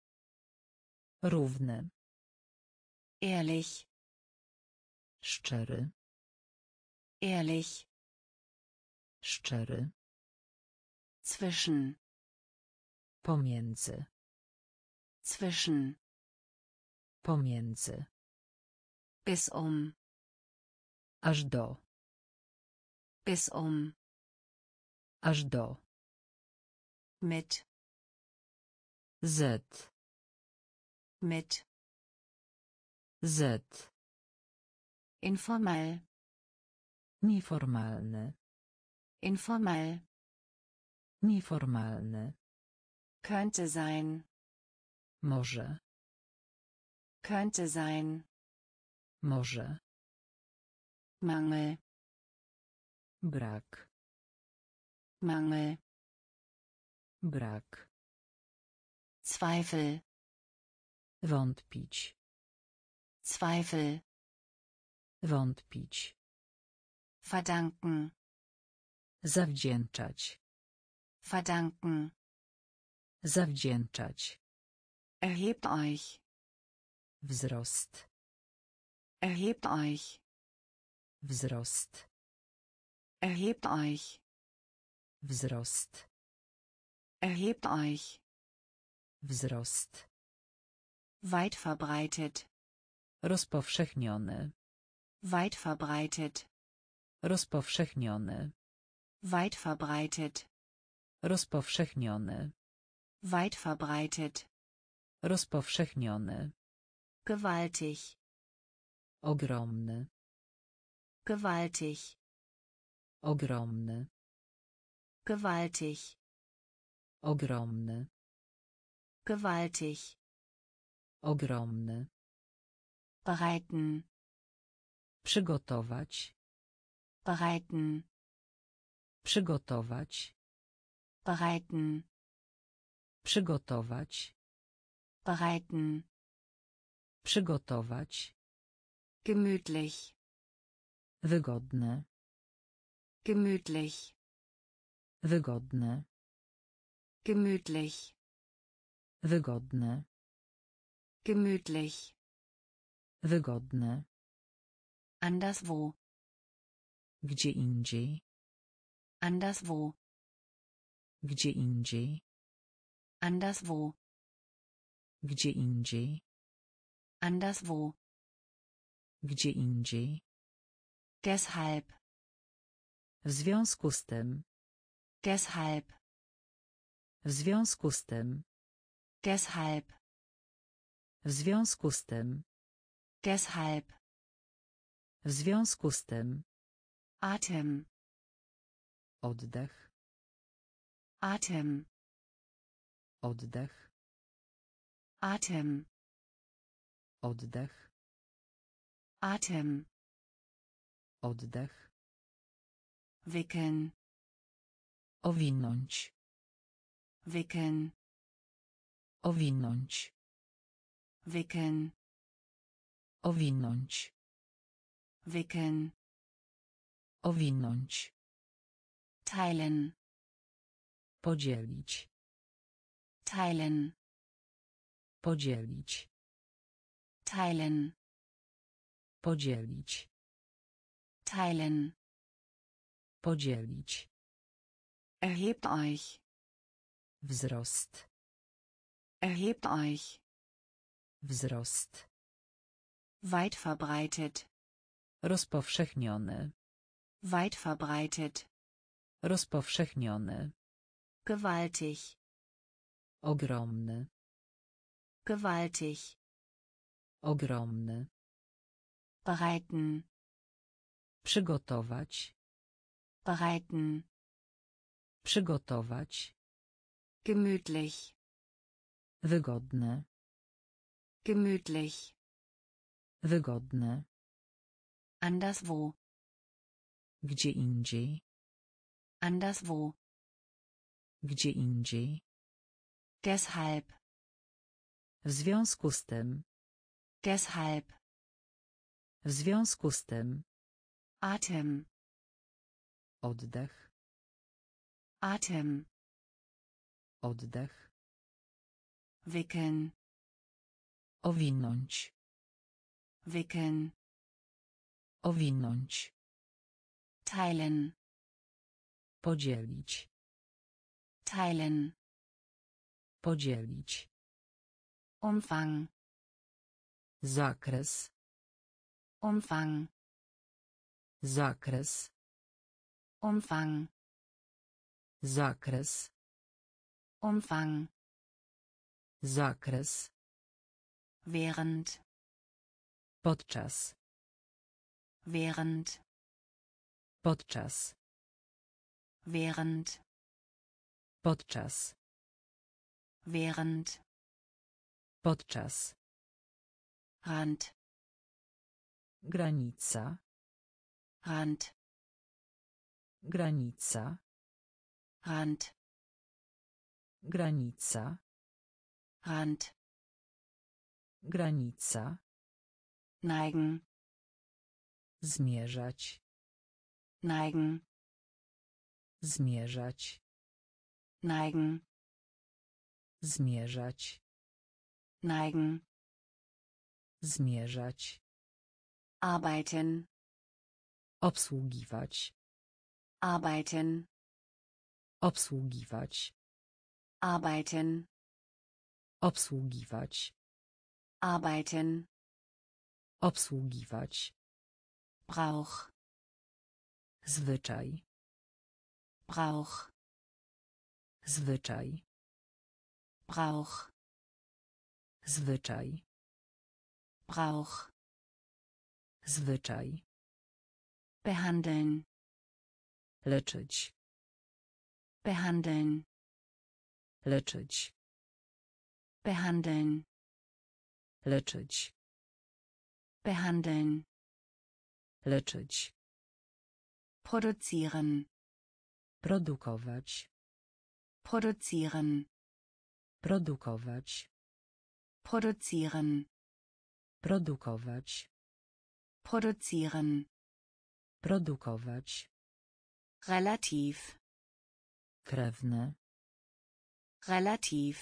Równy. Ehrlich. Szczery. Ehrlich. Szczery. Zwischen. Pomiędzy. Zwischen. Pomiędzy. Bis um. Aż do. Bis um. Aż do. Mit. Z. Mit. Z. Informal. Nieformalny. Informal. Nieformalny. Könnte sein. Może. Könnte sein. Może. Mangel. Brak. Mangel. Brak. Zweifel. Wątpić. Zweifel. Wątpić. Verdanken. Zawdzięczać. Verdanken. Zawdzięczać. Erhebt euch. Wzrost. Erhebt euch. Wzrost. Erhebt euch. Wzrost. Erhebt euch. Wzrost. Weit verbreitet. Rozpowszechniony. Weit verbreitet. Rozpowszechniony. Weit verbreitet. Rozpowszechniony. Weit verbreitet. Rozpowszechniony. Gewaltig. Ogromny. Gewaltig. Ogromny. Gewaltig. Ogromny. Gewaltig. Ogromny. Bereiten. Przygotować. Bereiten. Przygotować. Bereiten. Przygotować. Bereiten. Przygotować. Gemütlich. Wygodne. Gemütlich. Wygodne. Gemütlich. Wygodne. Gemütlich. Wygodne. Anderswo. Gdzie indziej. Anderswo. Gdzie indziej. Anderswo. Gdzie indziej. Anderswo. Gdzie indziej. Deshalb. W związku z tym. Deshalb. W związku z tym. Deshalb. W związku z tym. Deshalb. W związku z tym. Atem. Oddech. Atem. Oddech. Atem. Oddech. Atem. Oddech. Wickeln. Owinąć. Wickeln. Owinąć. Wickeln. Owinąć. Wickeln. Owinąć. Teilen. Podzielić. Teilen. Podzielić. Teilen. Podzielić. Teilen. Podzielić. Erhebt euch. Wzrost. Erhebt euch. Wzrost. Weit verbreitet. Rozpowszechniony. Weit verbreitet. Rozpowszechniony. Gewaltig. Ogromny. Gewaltig. Ogromny. Bereiten. Przygotować. Bereiten. Przygotować. Gemütlich. Wygodne. Gemütlich. Wygodne. Anderswo. Gdzie indziej. Anderswo. Gdzie indziej. Deshalb. W związku z tym. Deshalb. W związku z tym. Atem. Oddech. Atem. Oddech. Wickeln. Owinąć. Wickeln. Owinąć. Teilen. Podzielić. Teilen. Podzielić. Umfang. Zakres. Umfang. Zakres. Umfang. Zakres. Umfang. Zakres. Während. Podczas. Während. Podczas. Während. Podczas. Während. Podczas. Rand. Granica. Rand. Granica. Rand. Granica. Rand. Granica. Neigen. Zmierzać. Neigen. Zmierzać. Neigen. Zmierzać. Neigen. Zmierzać. Arbeiten. Obsługiwać. Arbeiten. Obsługiwać. Arbeiten. Obsługiwać. Arbeiten. Obsługiwać. Brauch. Zwyczaj. Brauch. Zwyczaj. Brauch. Zwyczaj. Brauch. Zwyczaj. Behandeln. Leczyć. Behandeln. Leczyć. Behandeln. Leczyć. Behandeln. Leczyć. Produzieren. Produkować. Produzieren. Produkować. Produzieren. Produkować. Produzieren. Produkować. Relativ. Krewny. Relativ.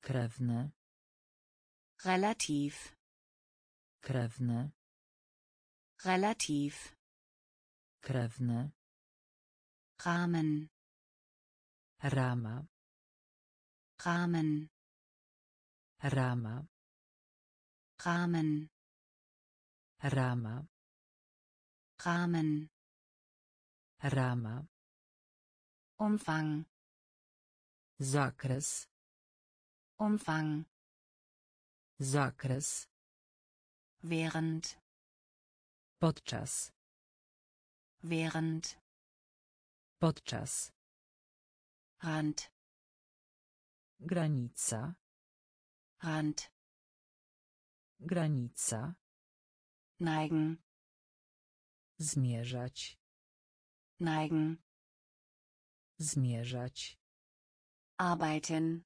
Krewny. Relativ. Krewny. Relativ. Krewny. Rahmen. Rama. Rahmen. Rama. Rahmen. Rama. Rahmen. Rama. Umfang. Zakres. Umfang. Zakres. Während. Podczas. Während. Podczas. Rand. Granica. Rand. Granica. Neigen. Zmierzać. Neigen. Zmierzać. Arbeiten.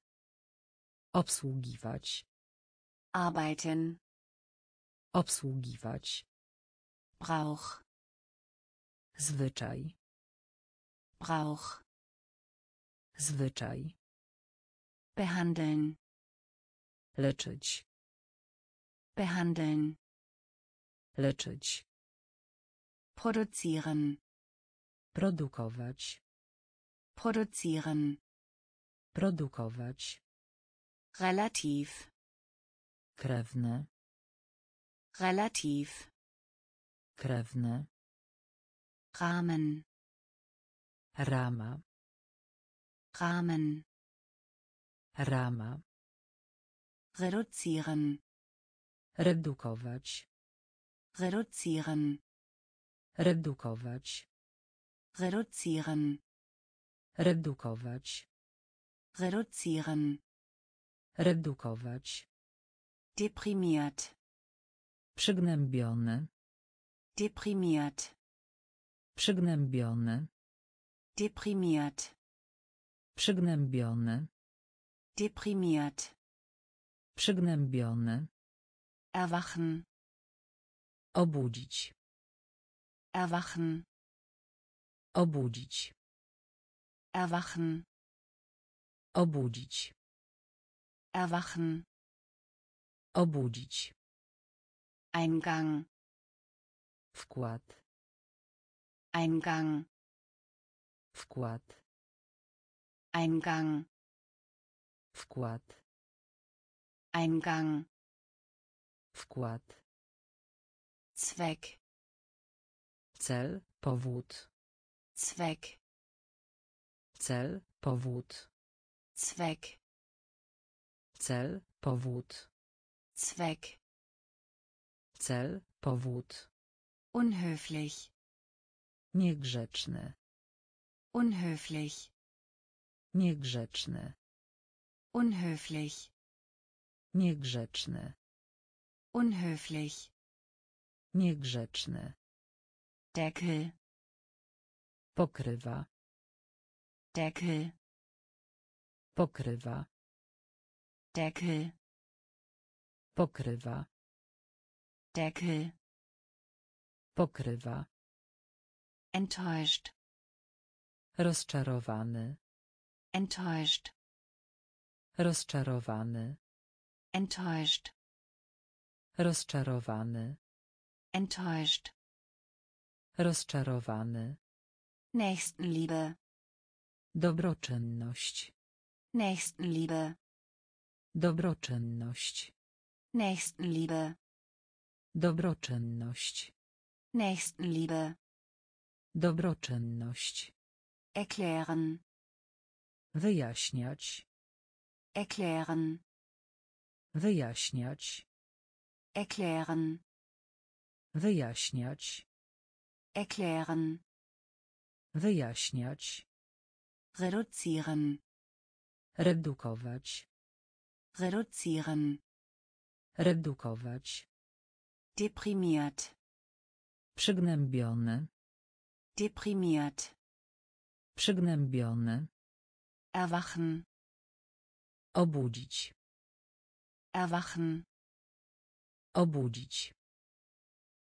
Obsługiwać. Arbeiten. Obsługiwać. Brauch. Zwyczaj. Brauch. Zwyczaj. Behandeln. Leczyć. Behandeln. Leczyć. Produzieren. Produkować. Produzieren. Produkować. Relativ. Krewny. Relativ. Krewny. Rahmen. Rama. Rahmen. Rama. Reduzieren. Redukować. Reduzieren. Redukować. Reduzieren. Redukować. Reduzieren. Redukować. Deprimiert. Przygnębiony. Deprimiert. Przygnębiony. Deprimiert. Przygnębiony. Deprimiert. Przygnębiony. Erwachen. Obudzić. Erwachen. Obudzić. Erwachen. Obudzić. Erwachen. Obudzić. Eingang. Wkład. Eingang. Wkład. Eingang. Wkład. Eingang. Wkład. Zweck. Cel, powód. Zweck. Cel, powód. Zweck. Cel, powód. Zweck. Cel, powód. Unhöflich. Niegrzeczny. Unhöflich. Niegrzeczny. Unhöflich. Niegrzeczny. Unhöflich. Niegrzeczny. Deckel. Pokrywa. Deckel. Pokrywa. Deckel. Pokrywa. Deckel. Pokrywa. Enttäuscht. Rozczarowany. Enttäuscht. Rozczarowany. Enttäuscht. Rozczarowany. Enttäuscht. Rozczarowany. Nächstenliebe. Dobroczynność. Nächstenliebe. Dobroczynność. Nächstenliebe. Dobroczynność. Nächstenliebe. Dobroczynność. Erklären. Wyjaśniać. Erklären. Wyjaśniać. Erklären. Wyjaśniać. Erklären. Wyjaśniać. Reduzieren. Redukować. Reduzieren. Redukować. Deprimiert. Przygnębiony. Deprimiert. Przygnębiony. Erwachen. Obudzić. Erwachen. Obudzić.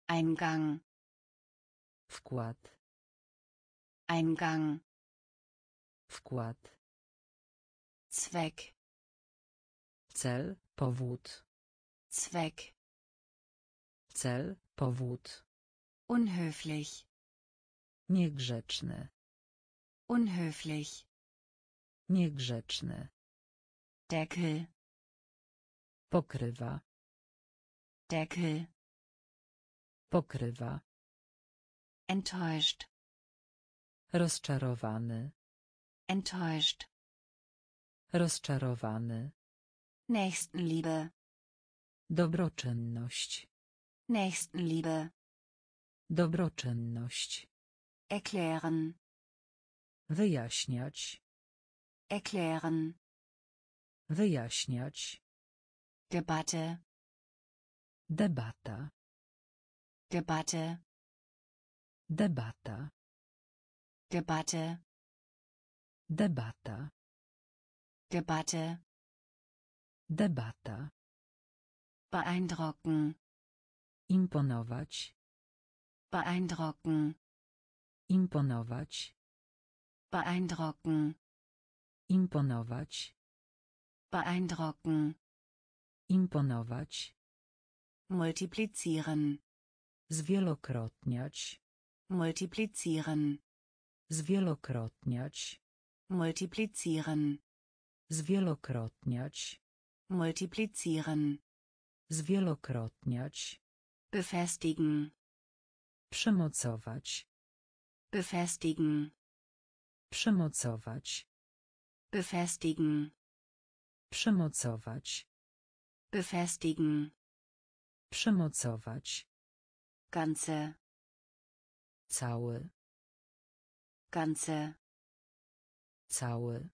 Eingang. Wkład. Eingang. Wkład. Zweck. Cel, powód. Zweck. Cel, powód. Unhöflich. Niegrzeczny. Unhöflich. Niegrzeczny. Deckel. Pokrywa. Deckel. Pokrywa. Enttäuscht. Rozczarowany. Enttäuscht. Rozczarowany. Nächstenliebe. Dobroczynność. Nächstenliebe. Dobroczynność. Erklären. Wyjaśniać. Erklären. Wyjaśniać. Debatte. Debata. Debatte. Debata. Debatte. Debata. Debatte. Debata. Beeindrucken. Imponować. Beeindrucken. Imponować. Beeindrucken. Imponować. Beeindrucken. Imponować. Multiplizieren. Zwielokrotniać. Multiplizieren. Zwielokrotniać. Multiplizieren. Zwielokrotniać. Multiplizieren. Zwielokrotniać. Befestigen. Przymocować. Befestigen. Przymocować. Befestigen. Przymocować. Befestigen. Przymocować. Ganze. Cały. Ganze. Cały.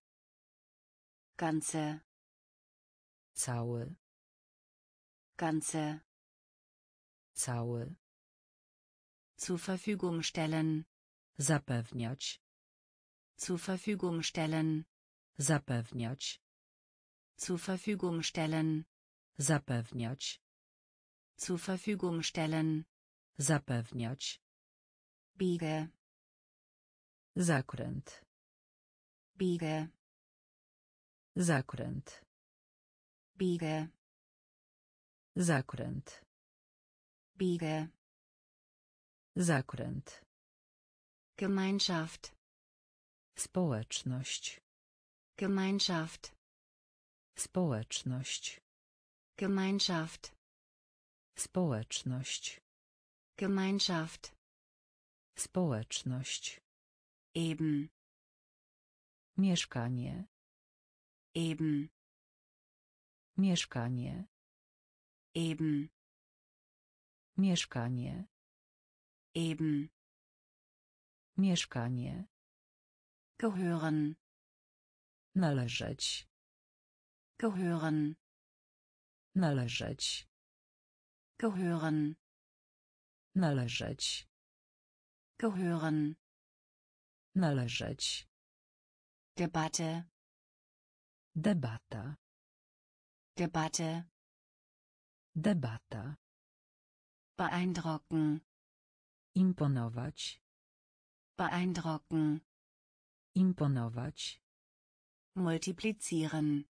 Ganze. Cały. Ganze. Cały. Zur Verfügung stellen. Zapewniać. Zur Verfügung stellen. Zapewniać. Zur Verfügung stellen. Zapewniać. Zur Verfügung stellen. Zapewniać. Biege. Zakręt. Biege. Zakręt. Biege. Zakręt. Biege. Zakręt. Gemeinschaft. Społeczność. Gemeinschaft. Społeczność. Gemeinschaft. Społeczność. Gemeinschaft. Społeczność. Eben. Mieszkanie. Eben. Mieszkanie. Eben. Mieszkanie. Eben. Mieszkanie. Gehören. Należeć. Gehören. Należeć. Gehören. Należeć. Gehören. Należeć. Debatte. Debata. Debatte. Debata. Beeindrucken. Imponować. Beeindrucken. Imponować. Multiplizieren.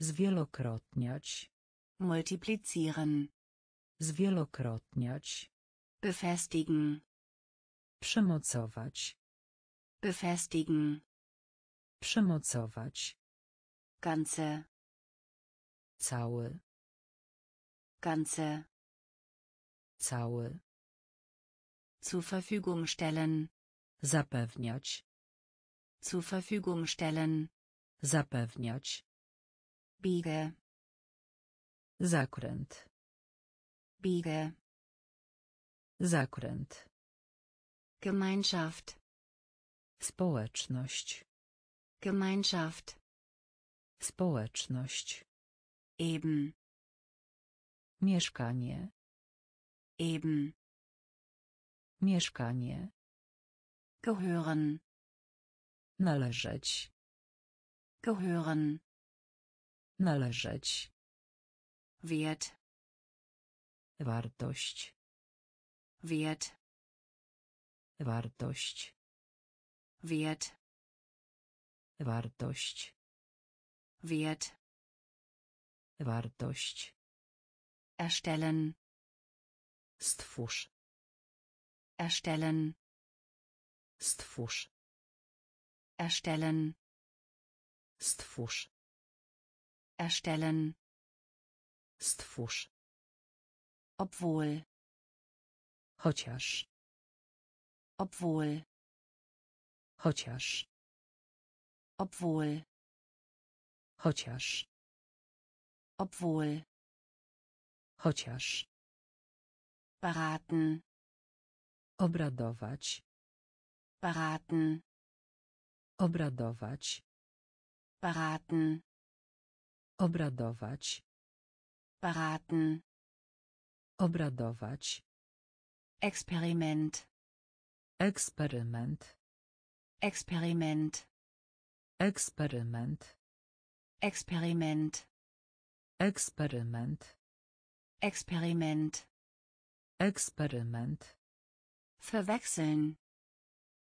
Zwielokrotniać. Multiplizieren. Zwielokrotniać. Befestigen. Przymocować. Befestigen. Przymocować. Ganze. Cały. Ganze. Cały. Zur Verfügung stellen. Zapewniać. Zur Verfügung stellen. Zapewniać. Biege. Zakręt. Biege. Zakręt. Gemeinschaft. Społeczność. Gemeinschaft. Społeczność. Eben. Mieszkanie. Eben. Mieszkanie. Gehören. Należeć. Gehören. Należeć. Wert. Wartość. Wert. Wartość. Wert. Wartość. Wert. Wartość. Erstellen. Stwórz. Erstellen. Stwórz. Erstellen. Stwórz. Erstellen. Stwórz. Obwohl. Chociaż. Obwohl. Chociaż. Obwohl. Chociaż. Obwohl. Chociaż. Beraten. Obradować. Beraten. Obradować. Beraten. Obradować. Beraten. Obradować. Eksperyment. Eksperyment. Eksperyment. Eksperyment. Eksperyment. Eksperyment. Eksperyment. Eksperyment. Verwechseln.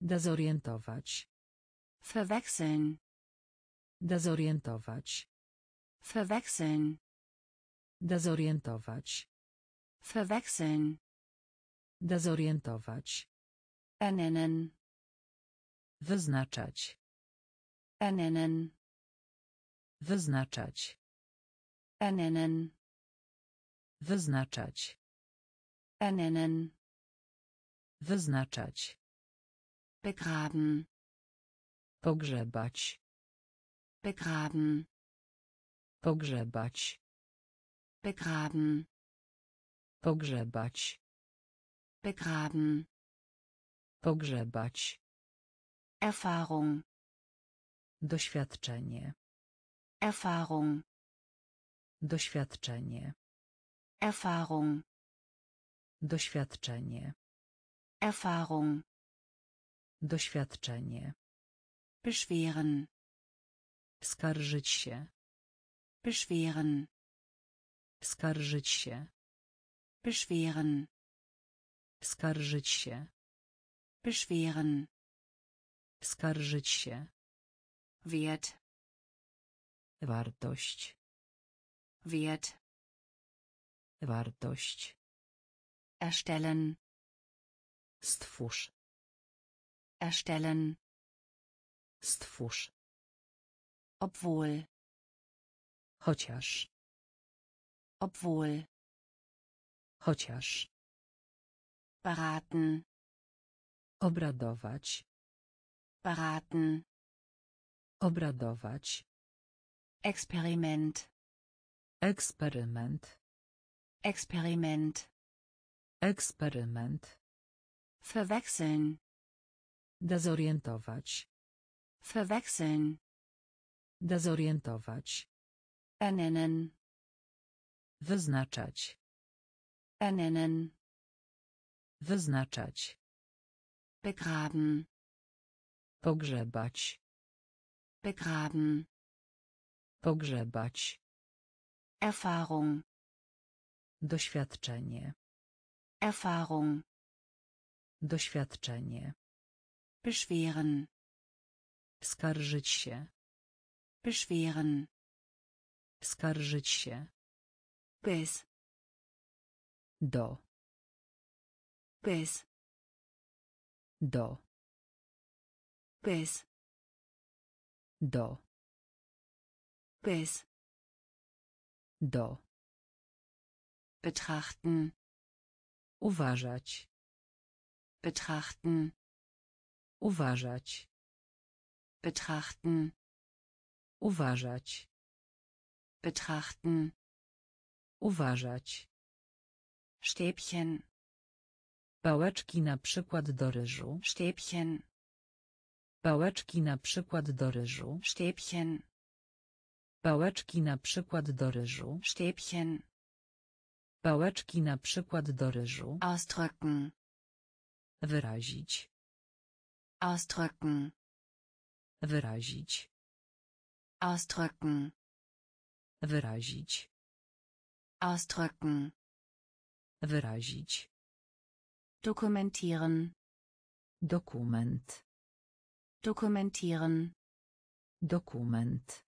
Dezorientować. Verwechseln. Dezorientować. Verwechseln. Dezorientować. Verwechseln. Dezorientować. Ernennen. Wyznaczać. Ernennen. Wyznaczać. Ernennen. Wyznaczać. Ernennen. Wyznaczać. Begraben. Pogrzebać. Begraben. Pogrzebać. Begraben. Pogrzebać. Begraben. Pogrzebać. Erfahrung. Doświadczenie. Erfahrung. Doświadczenie. Erfahrung. Doświadczenie. Erfahrung. Doświadczenie. Beschweren. Skarżyć się. Beschweren. Skarżyć się. Beschweren. Skarżyć się. Beschweren. Skarżyć się. Wert. Wartość. Wert. Wartość. Erstellen. Stwórz. Erstellen. Stwórz. Obwohl. Chociaż. Obwohl. Chociaż. Beraten. Obradować. Beraten. Obradować. Eksperyment. Eksperyment. Eksperyment. Eksperyment. Verwechseln. Dezorientować. Verwechseln. Dezorientować. Ernennen. Wyznaczać. Ernennen. Wyznaczać. Begraben. Pogrzebać. Begraben. Pogrzebać. Erfahrung. Doświadczenie. Erfahrung. Doświadczenie. Beschweren. Skarżyć się. Beschweren. Skarżyć się. Bis. Do. Bis. Do. Bis. Do. Bis. Do. Betrachten. Uważać. Betrachten. Uważać. Betrachten. Uważać. Betrachten. Uważać. Stäbchen. Pałeczki na przykład do ryżu. Stäbchen. Pałeczki na przykład do ryżu. Stäbchen. Pałeczki na przykład do ryżu. Stäbchen. Pałeczki na przykład do ryżu. Ausdrücken. Wyrazić. Ausdrücken. Wyrazić. Ausdrücken. Wyrazić. Ausdrücken. Wyrazić. Dokumentieren. Dokument. Dokumentieren. Dokument.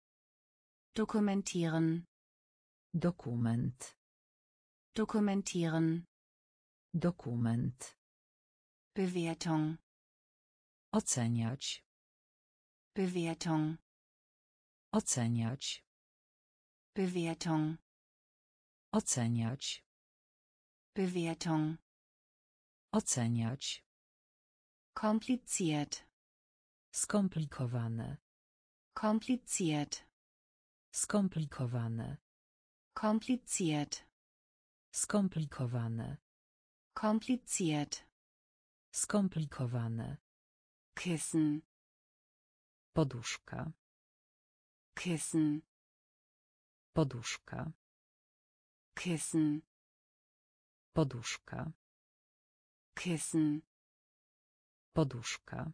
Dokumentieren. Dokument. Dokumentieren. Dokument. Bewertung. Oceniać. Bewertung. Oceniać. Bewertung. Oceniać. Bewertung. Oceniać. Kompliziert. Skomplikowane. Kompliziert. Skomplikowane. Kompliziert. Skomplikowane. Kompliziert. Skomplikowane. Kissen. Poduszka. Kissen. Poduszka. Kissen. Poduszka. Kissen. Poduszka.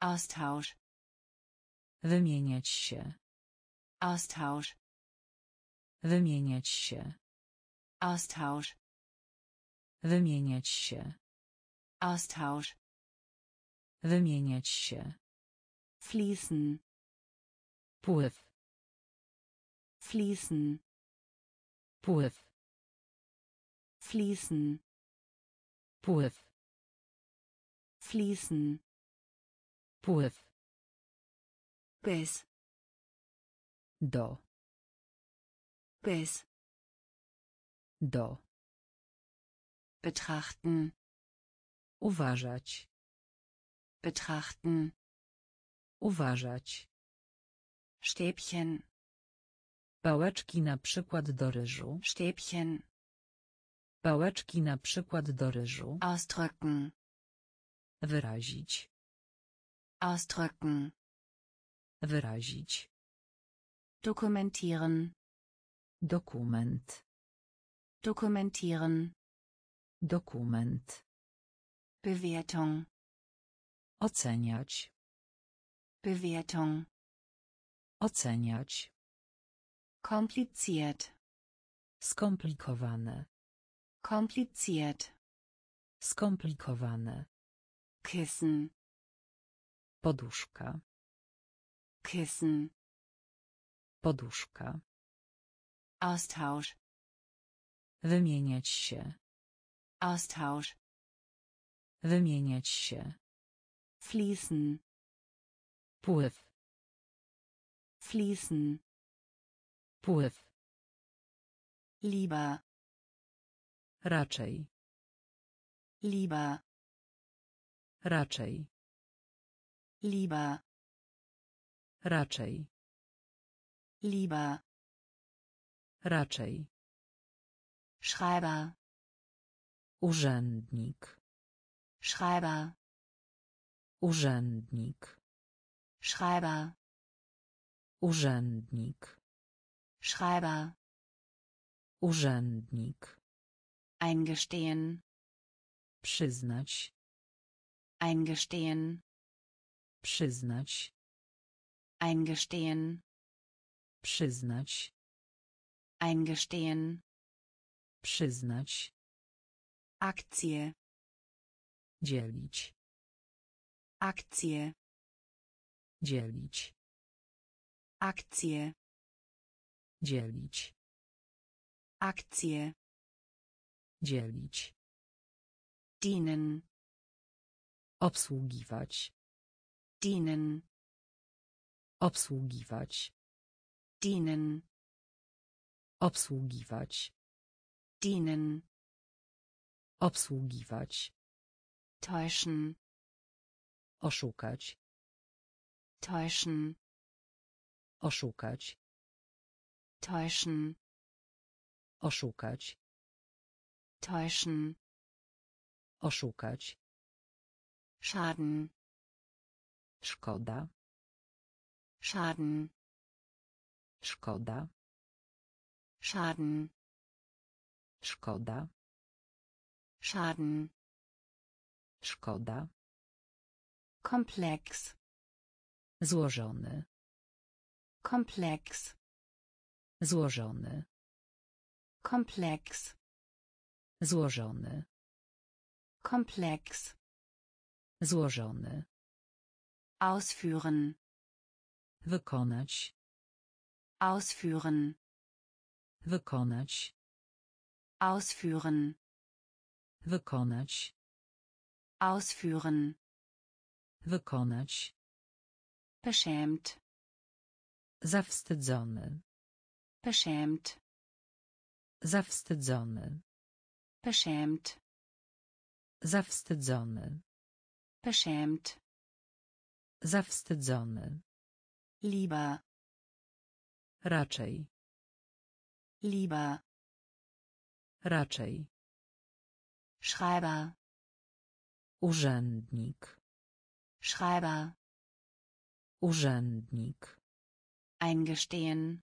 Austausch. Wymieniać się. Austausch. Wymieniać się. Austausch. Wymieniać się. Austausch. Wymieniać się. Fließen. Pływ. Fließen. Pływ. Fließen. Pływ. Fließen. Pływ. Bez. Do. Bez. Do. Betrachten. Uważać. Betrachten. Uważać. Stäbchen. Pałeczki na przykład do ryżu. Stäbchen. Pałeczki na przykład do ryżu. Ausdrücken. Wyrazić. Ausdrücken. Wyrazić. Dokumentieren. Dokument. Dokumentieren. Dokument. Bewertung. Oceniać. Bewertung. Oceniać. Kompliziert. Skomplikowane. Kompliziert. Skomplikowane. Kissen. Poduszka. Kissen. Poduszka. Austausch. Wymieniać się. Austausch. Wymieniać się. Fließen. Pływ. Fließen. Pływ. Lieber. Raczej. Lieber. Raczej. Lieber. Raczej. Lieber. Raczej. Schreiber. Urzędnik. Schreiber. Urzędnik. Schreiber. Urzędnik. Schreiber. Urzędnik. Eingestehen. Przyznać. Eingestehen. Przyznać. Eingestehen. Przyznać. Eingestehen. Przyznać. Akcje. Dzielić. Akcje. Dzielić. Akcje. Dzielić. Akcje. Dzielić. Dienen. Obsługiwać. Dienen. Obsługiwać. Dienen. Obsługiwać. Dienen. Obsługiwać. Täuschen. Oszukać. Täuschen. Oszukać. Täuschen. Oszukać. Täuschen. Oszukać. Schaden. Szkoda. Schaden. Szkoda. Schaden. Szkoda. Schaden. Szkoda. Kompleks. Złożony. Kompleks. Złożony. Kompleks. Złożony. Kompleks. Złożony. Ausführen. Wykonać. Ausführen. Wykonać. Ausführen. Wykonać. Ausführen. Wykonać. Beschämt. Zawstydzony. Beschämt. Zawstydzony. Beschämt. Zawstydzony. Beschämt. Zawstydzony. Lieber. Raczej. Lieber. Raczej. Schreiber. Urzędnik. Schreiber. Urzędnik. Eingestehen.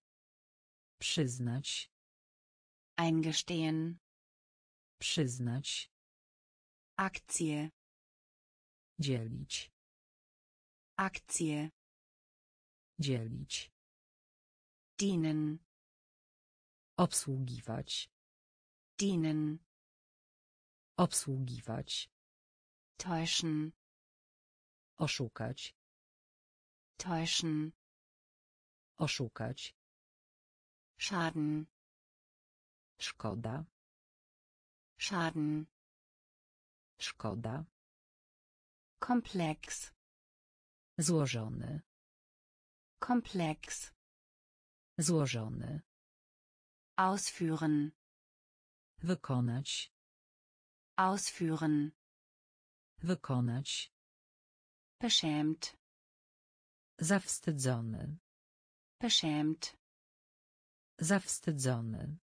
Przyznać. Eingestehen. Przyznać. Akcje. Dzielić. Akcje. Dzielić. Dienen. Obsługiwać. Dienen. Obsługiwać. Täuschen. Oszukać. Täuschen. Oszukać. Schaden. Szkoda. Schaden. Szkoda. Kompleks. Złożony. Kompleks. Złożony. Ausführen. Wykonać. Ausführen. Wykonać. Beschämt. Zawstydzony. Beschämt. Zawstydzony.